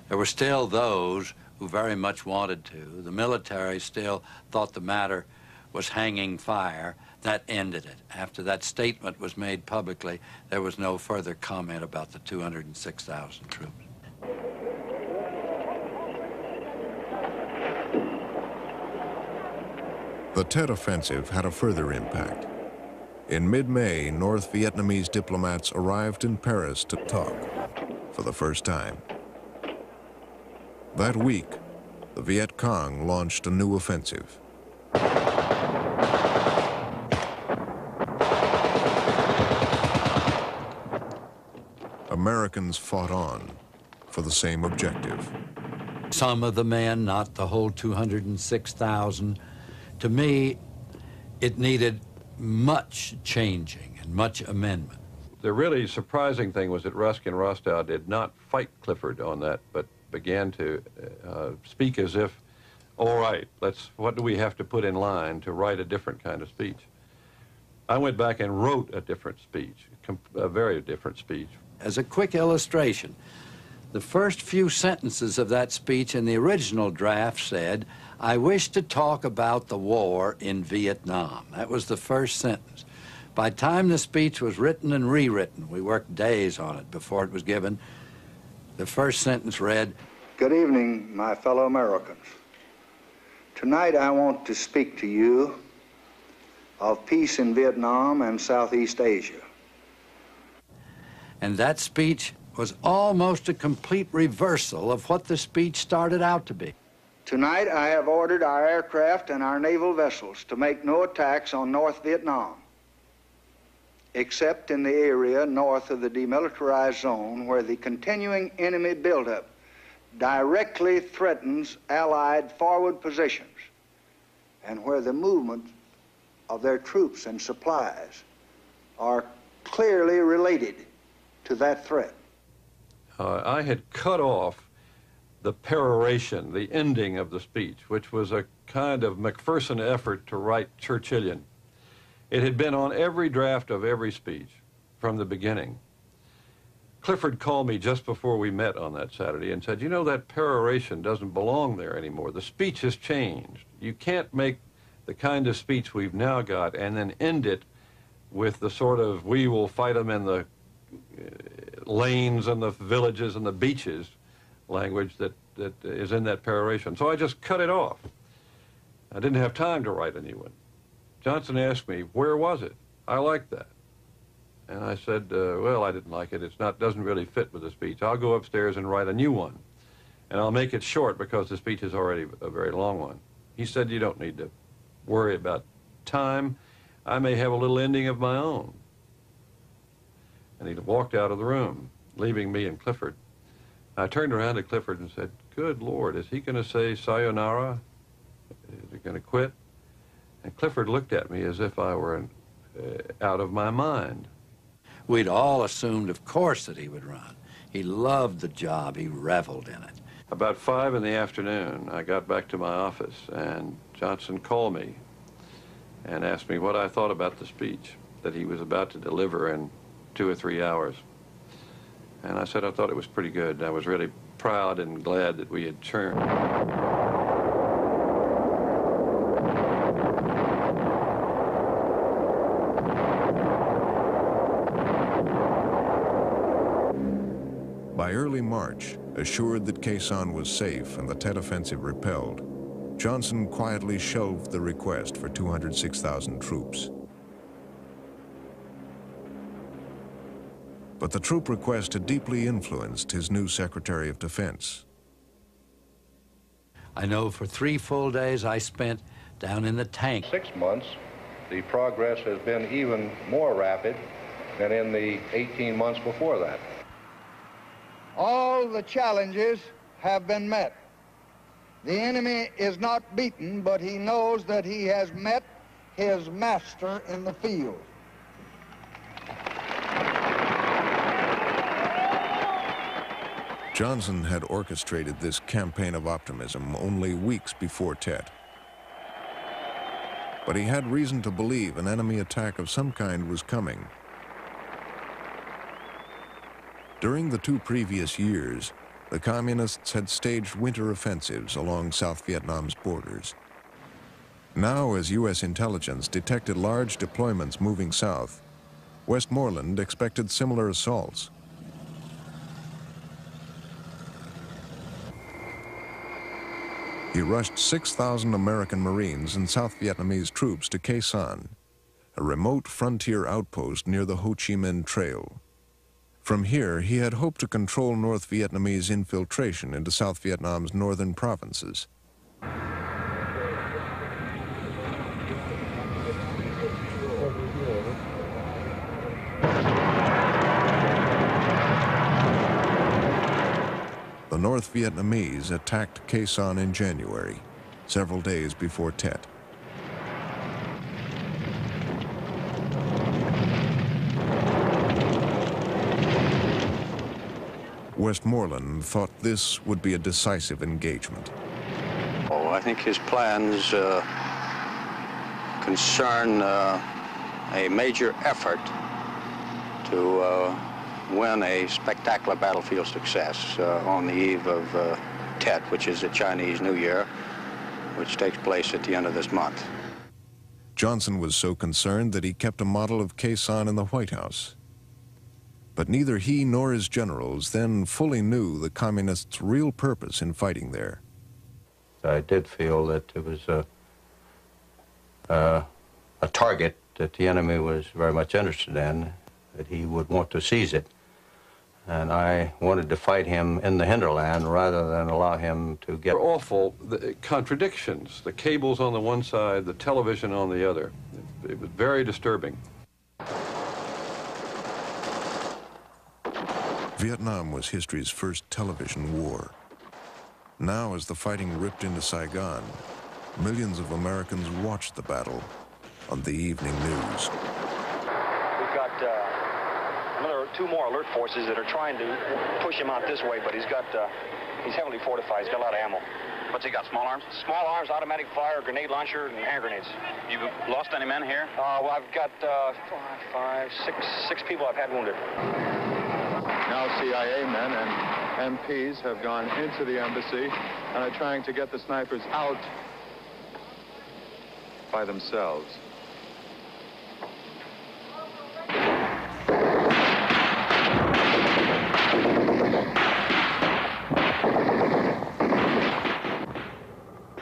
There were still those who very much wanted to. The military still thought the matter was hanging fire. That ended it. After that statement was made publicly, there was no further comment about the 206,000 troops. The Tet Offensive had a further impact. In mid-May, North Vietnamese diplomats arrived in Paris to talk for the first time. That week, the Viet Cong launched a new offensive. Americans fought on for the same objective. Some of the men, not the whole 206,000. To me, it needed much changing and much amendment. The really surprising thing was that Rusk and Rostow did not fight Clifford on that, but began to speak as if, all right, what do we have to put in line to write a different kind of speech? I went back and wrote a different speech, a very different speech. As a quick illustration, the first few sentences of that speech in the original draft said, "I wish to talk about the war in Vietnam." That was the first sentence. By the time the speech was written and rewritten, we worked days on it before it was given, the first sentence read, "Good evening, my fellow Americans. Tonight I want to speak to you of peace in Vietnam and Southeast Asia." And that speech was almost a complete reversal of what the speech started out to be. "Tonight I have ordered our aircraft and our naval vessels to make no attacks on North Vietnam, except in the area north of the demilitarized zone where the continuing enemy buildup directly threatens Allied forward positions and where the movement of their troops and supplies are clearly related to that threat. I had cut off the peroration, the ending of the speech, which was a kind of McPherson effort to write Churchillian. It had been on every draft of every speech from the beginning. Clifford called me just before we met on that Saturday and said, you know, that peroration doesn't belong there anymore. The speech has changed. You can't make the kind of speech we've now got and then end it with the sort of we will fight them in the lanes and the villages and the beaches language that is in that peroration. So I just cut it off. I didn't have time to write a new one. Johnson asked me, where was it? I liked that. And I said, well, I didn't like it. It doesn't really fit with the speech. I'll go upstairs and write a new one. And I'll make it short because the speech is already a very long one. He said, you don't need to worry about time. I may have a little ending of my own. And he walked out of the room, leaving me and Clifford. I turned around to Clifford and said, good Lord, is he going to say sayonara? Is he going to quit? And Clifford looked at me as if I were out of my mind. We'd all assumed, of course, that he would run. He loved the job. He reveled in it. About 5 in the afternoon, I got back to my office, and Johnson called me and asked me what I thought about the speech that he was about to deliver in 2 or 3 hours. And I said I thought it was pretty good. I was really proud and glad that we had churned. By early March, assured that Khe Sanh was safe and the Tet offensive repelled, Johnson quietly shelved the request for 206,000 troops. But the troop request had deeply influenced his new Secretary of Defense. I know for 3 full days I spent down in the tank. 6 months, the progress has been even more rapid than in the 18 months before that. All the challenges have been met. The enemy is not beaten, but he knows that he has met his master in the field. Johnson had orchestrated this campaign of optimism only weeks before Tet. But he had reason to believe an enemy attack of some kind was coming. During the 2 previous years, the Communists had staged winter offensives along South Vietnam's borders. Now, as U.S. intelligence detected large deployments moving south, Westmoreland expected similar assaults. He rushed 6,000 American Marines and South Vietnamese troops to Khe Sanh, a remote frontier outpost near the Ho Chi Minh Trail. From here, he had hoped to control North Vietnamese infiltration into South Vietnam's northern provinces. The North Vietnamese attacked Khe Sanh in January, several days before Tet. Westmoreland thought this would be a decisive engagement. Oh, I think his plans concern a major effort to win a spectacular battlefield success on the eve of Tet, which is the Chinese New Year, which takes place at the end of this month. Johnson was so concerned that he kept a model of Khe Sanh in the White House. But neither he nor his generals then fully knew the Communists' real purpose in fighting there. I did feel that it was a target that the enemy was very much interested in, that he would want to seize it. And I wanted to fight him in the hinterland rather than allow him to get... Awful contradictions, the cables on the one side, the television on the other. It was very disturbing. Vietnam was history's first television war. Now, as the fighting ripped into Saigon, millions of Americans watched the battle on the evening news. We've got two more alert forces that are trying to push him out this way, but he's heavily fortified. He's got a lot of ammo. What's he got, small arms? Small arms, automatic fire, grenade launcher, and hand grenades. You've lost any men here? Well, I've got six people I've had wounded. Now CIA men and MPs have gone into the embassy and are trying to get the snipers out by themselves.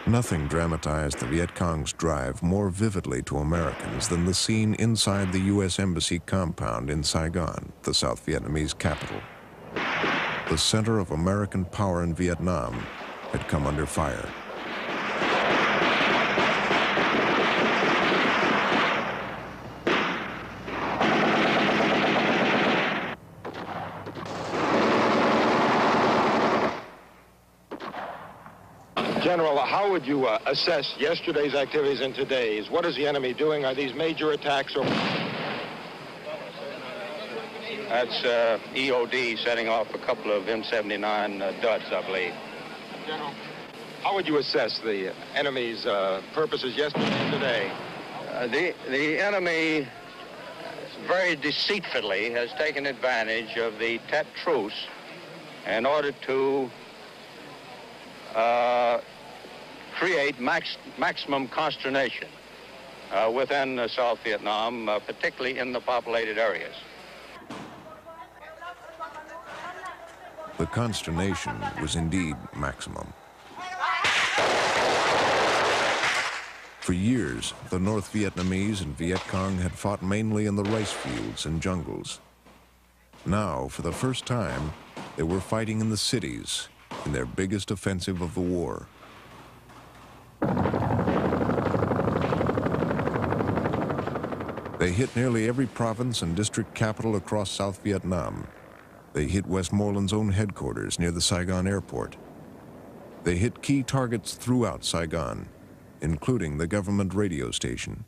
Nothing dramatized the Viet Cong's drive more vividly to Americans than the scene inside the U.S. Embassy compound in Saigon, the South Vietnamese capital. The center of American power in Vietnam had come under fire. General, how would you assess yesterday's activities and today's? What is the enemy doing? Are these major attacks or... That's EOD setting off a couple of M-79 duds, I believe. General, how would you assess the enemy's purposes yesterday and today? The enemy very deceitfully has taken advantage of the Tet truce in order to create maximum consternation within South Vietnam, particularly in the populated areas. The consternation was indeed maximum. For years, the North Vietnamese and Viet Cong had fought mainly in the rice fields and jungles. Now, for the first time, they were fighting in the cities in their biggest offensive of the war. They hit nearly every province and district capital across South Vietnam. They hit Westmoreland's own headquarters near the Saigon airport. They hit key targets throughout Saigon, including the government radio station.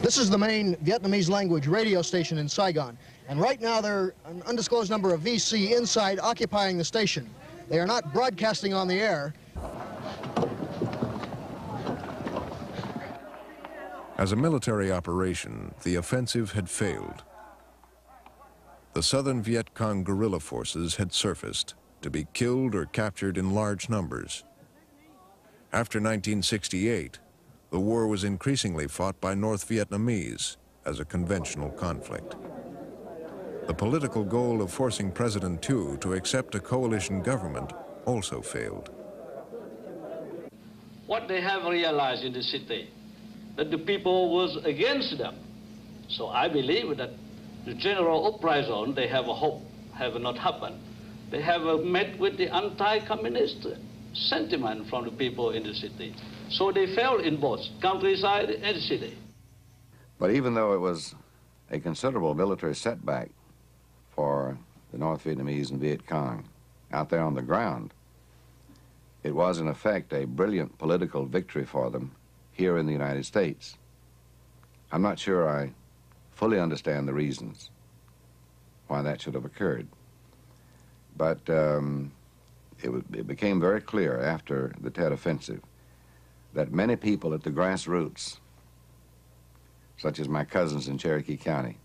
This is the main Vietnamese language radio station in Saigon. And right now there are an undisclosed number of VC inside occupying the station. They are not broadcasting on the air. As a military operation, the offensive had failed. The southern Viet Cong guerrilla forces had surfaced to be killed or captured in large numbers. After 1968, the war was increasingly fought by North Vietnamese as a conventional conflict. The political goal of forcing President Thieu to accept a coalition government also failed. What they have realized in the city, that the people was against them. So I believe that the general uprising they have a hope have not happened. They have met with the anti-communist sentiment from the people in the city. So they failed in both countryside and city. But even though it was a considerable military setback for the North Vietnamese and Viet Cong out there on the ground, it was in effect a brilliant political victory for them here in the United States. I'm not sure I fully understand the reasons why that should have occurred, but it became very clear after the Tet Offensive that many people at the grassroots, such as my cousins in Cherokee County,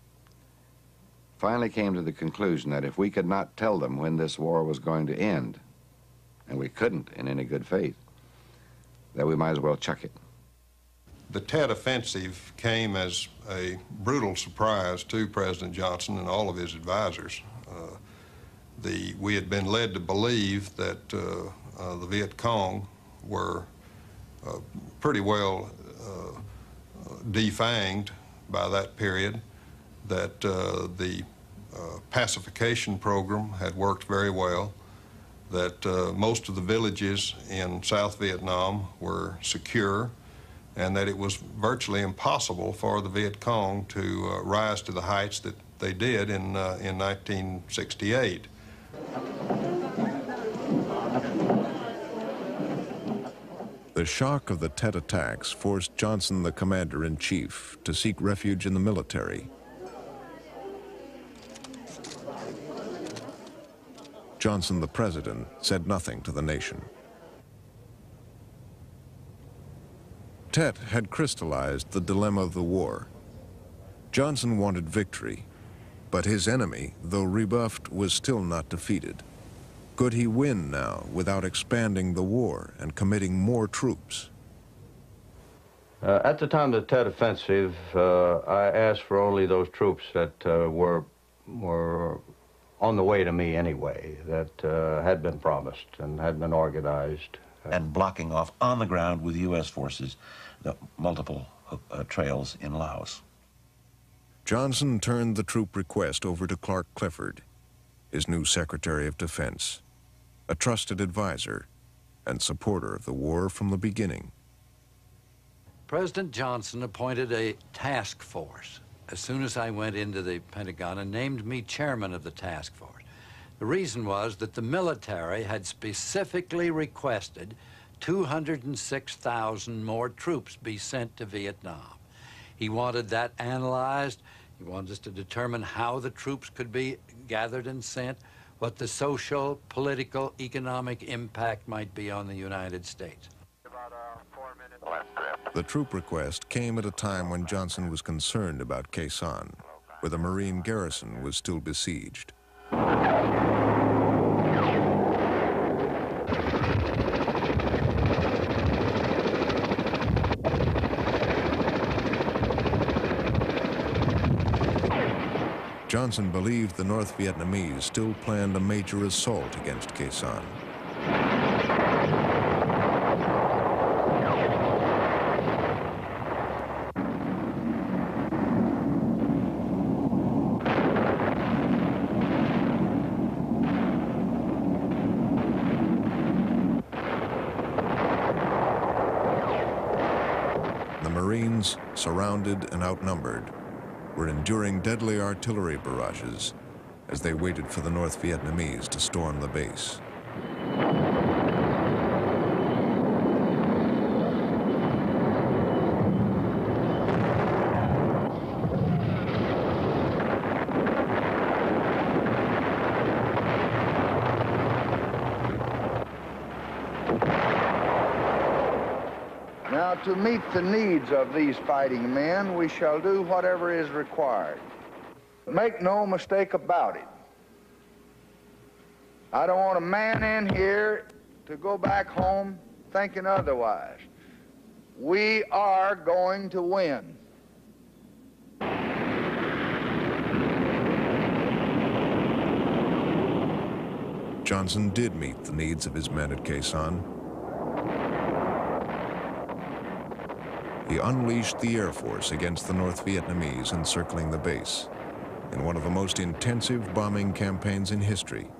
finally came to the conclusion that if we could not tell them when this war was going to end, and we couldn't in any good faith, that we might as well chuck it. The Tet Offensive came as a brutal surprise to President Johnson and all of his advisors. We had been led to believe that the Viet Cong were pretty well defanged by that period, that the pacification program had worked very well, that most of the villages in South Vietnam were secure, and that it was virtually impossible for the Viet Cong to rise to the heights that they did in 1968. The shock of the Tet attacks forced Johnson, the commander-in-chief, to seek refuge in the military. Johnson, the president, said nothing to the nation. Tet had crystallized the dilemma of the war. Johnson wanted victory, but his enemy, though rebuffed, was still not defeated. Could he win now without expanding the war and committing more troops? At the time of the Tet offensive, I asked for only those troops that were on the way to me anyway, that had been promised and had been organized. And blocking off on the ground with U.S. forces the multiple trails in Laos. Johnson turned the troop request over to Clark Clifford, his new Secretary of Defense, a trusted advisor and supporter of the war from the beginning. President Johnson appointed a task force as soon as I went into the Pentagon and named me chairman of the task force. The reason was that the military had specifically requested 206,000 more troops be sent to Vietnam. He wanted that analyzed. He wanted us to determine how the troops could be gathered and sent, what the social, political, economic impact might be on the United States. About, 4 minutes. The troop request came at a time when Johnson was concerned about Khe Sanh, where the Marine garrison was still besieged. Johnson believed the North Vietnamese still planned a major assault against Khe Sanh. The Marines, surrounded and outnumbered, were enduring deadly artillery barrages as they waited for the North Vietnamese to storm the base. To meet the needs of these fighting men, we shall do whatever is required. Make no mistake about it. I don't want a man in here to go back home thinking otherwise. We are going to win. Johnson did meet the needs of his men at Khe Sanh. He unleashed the Air Force against the North Vietnamese encircling the base in one of the most intensive bombing campaigns in history.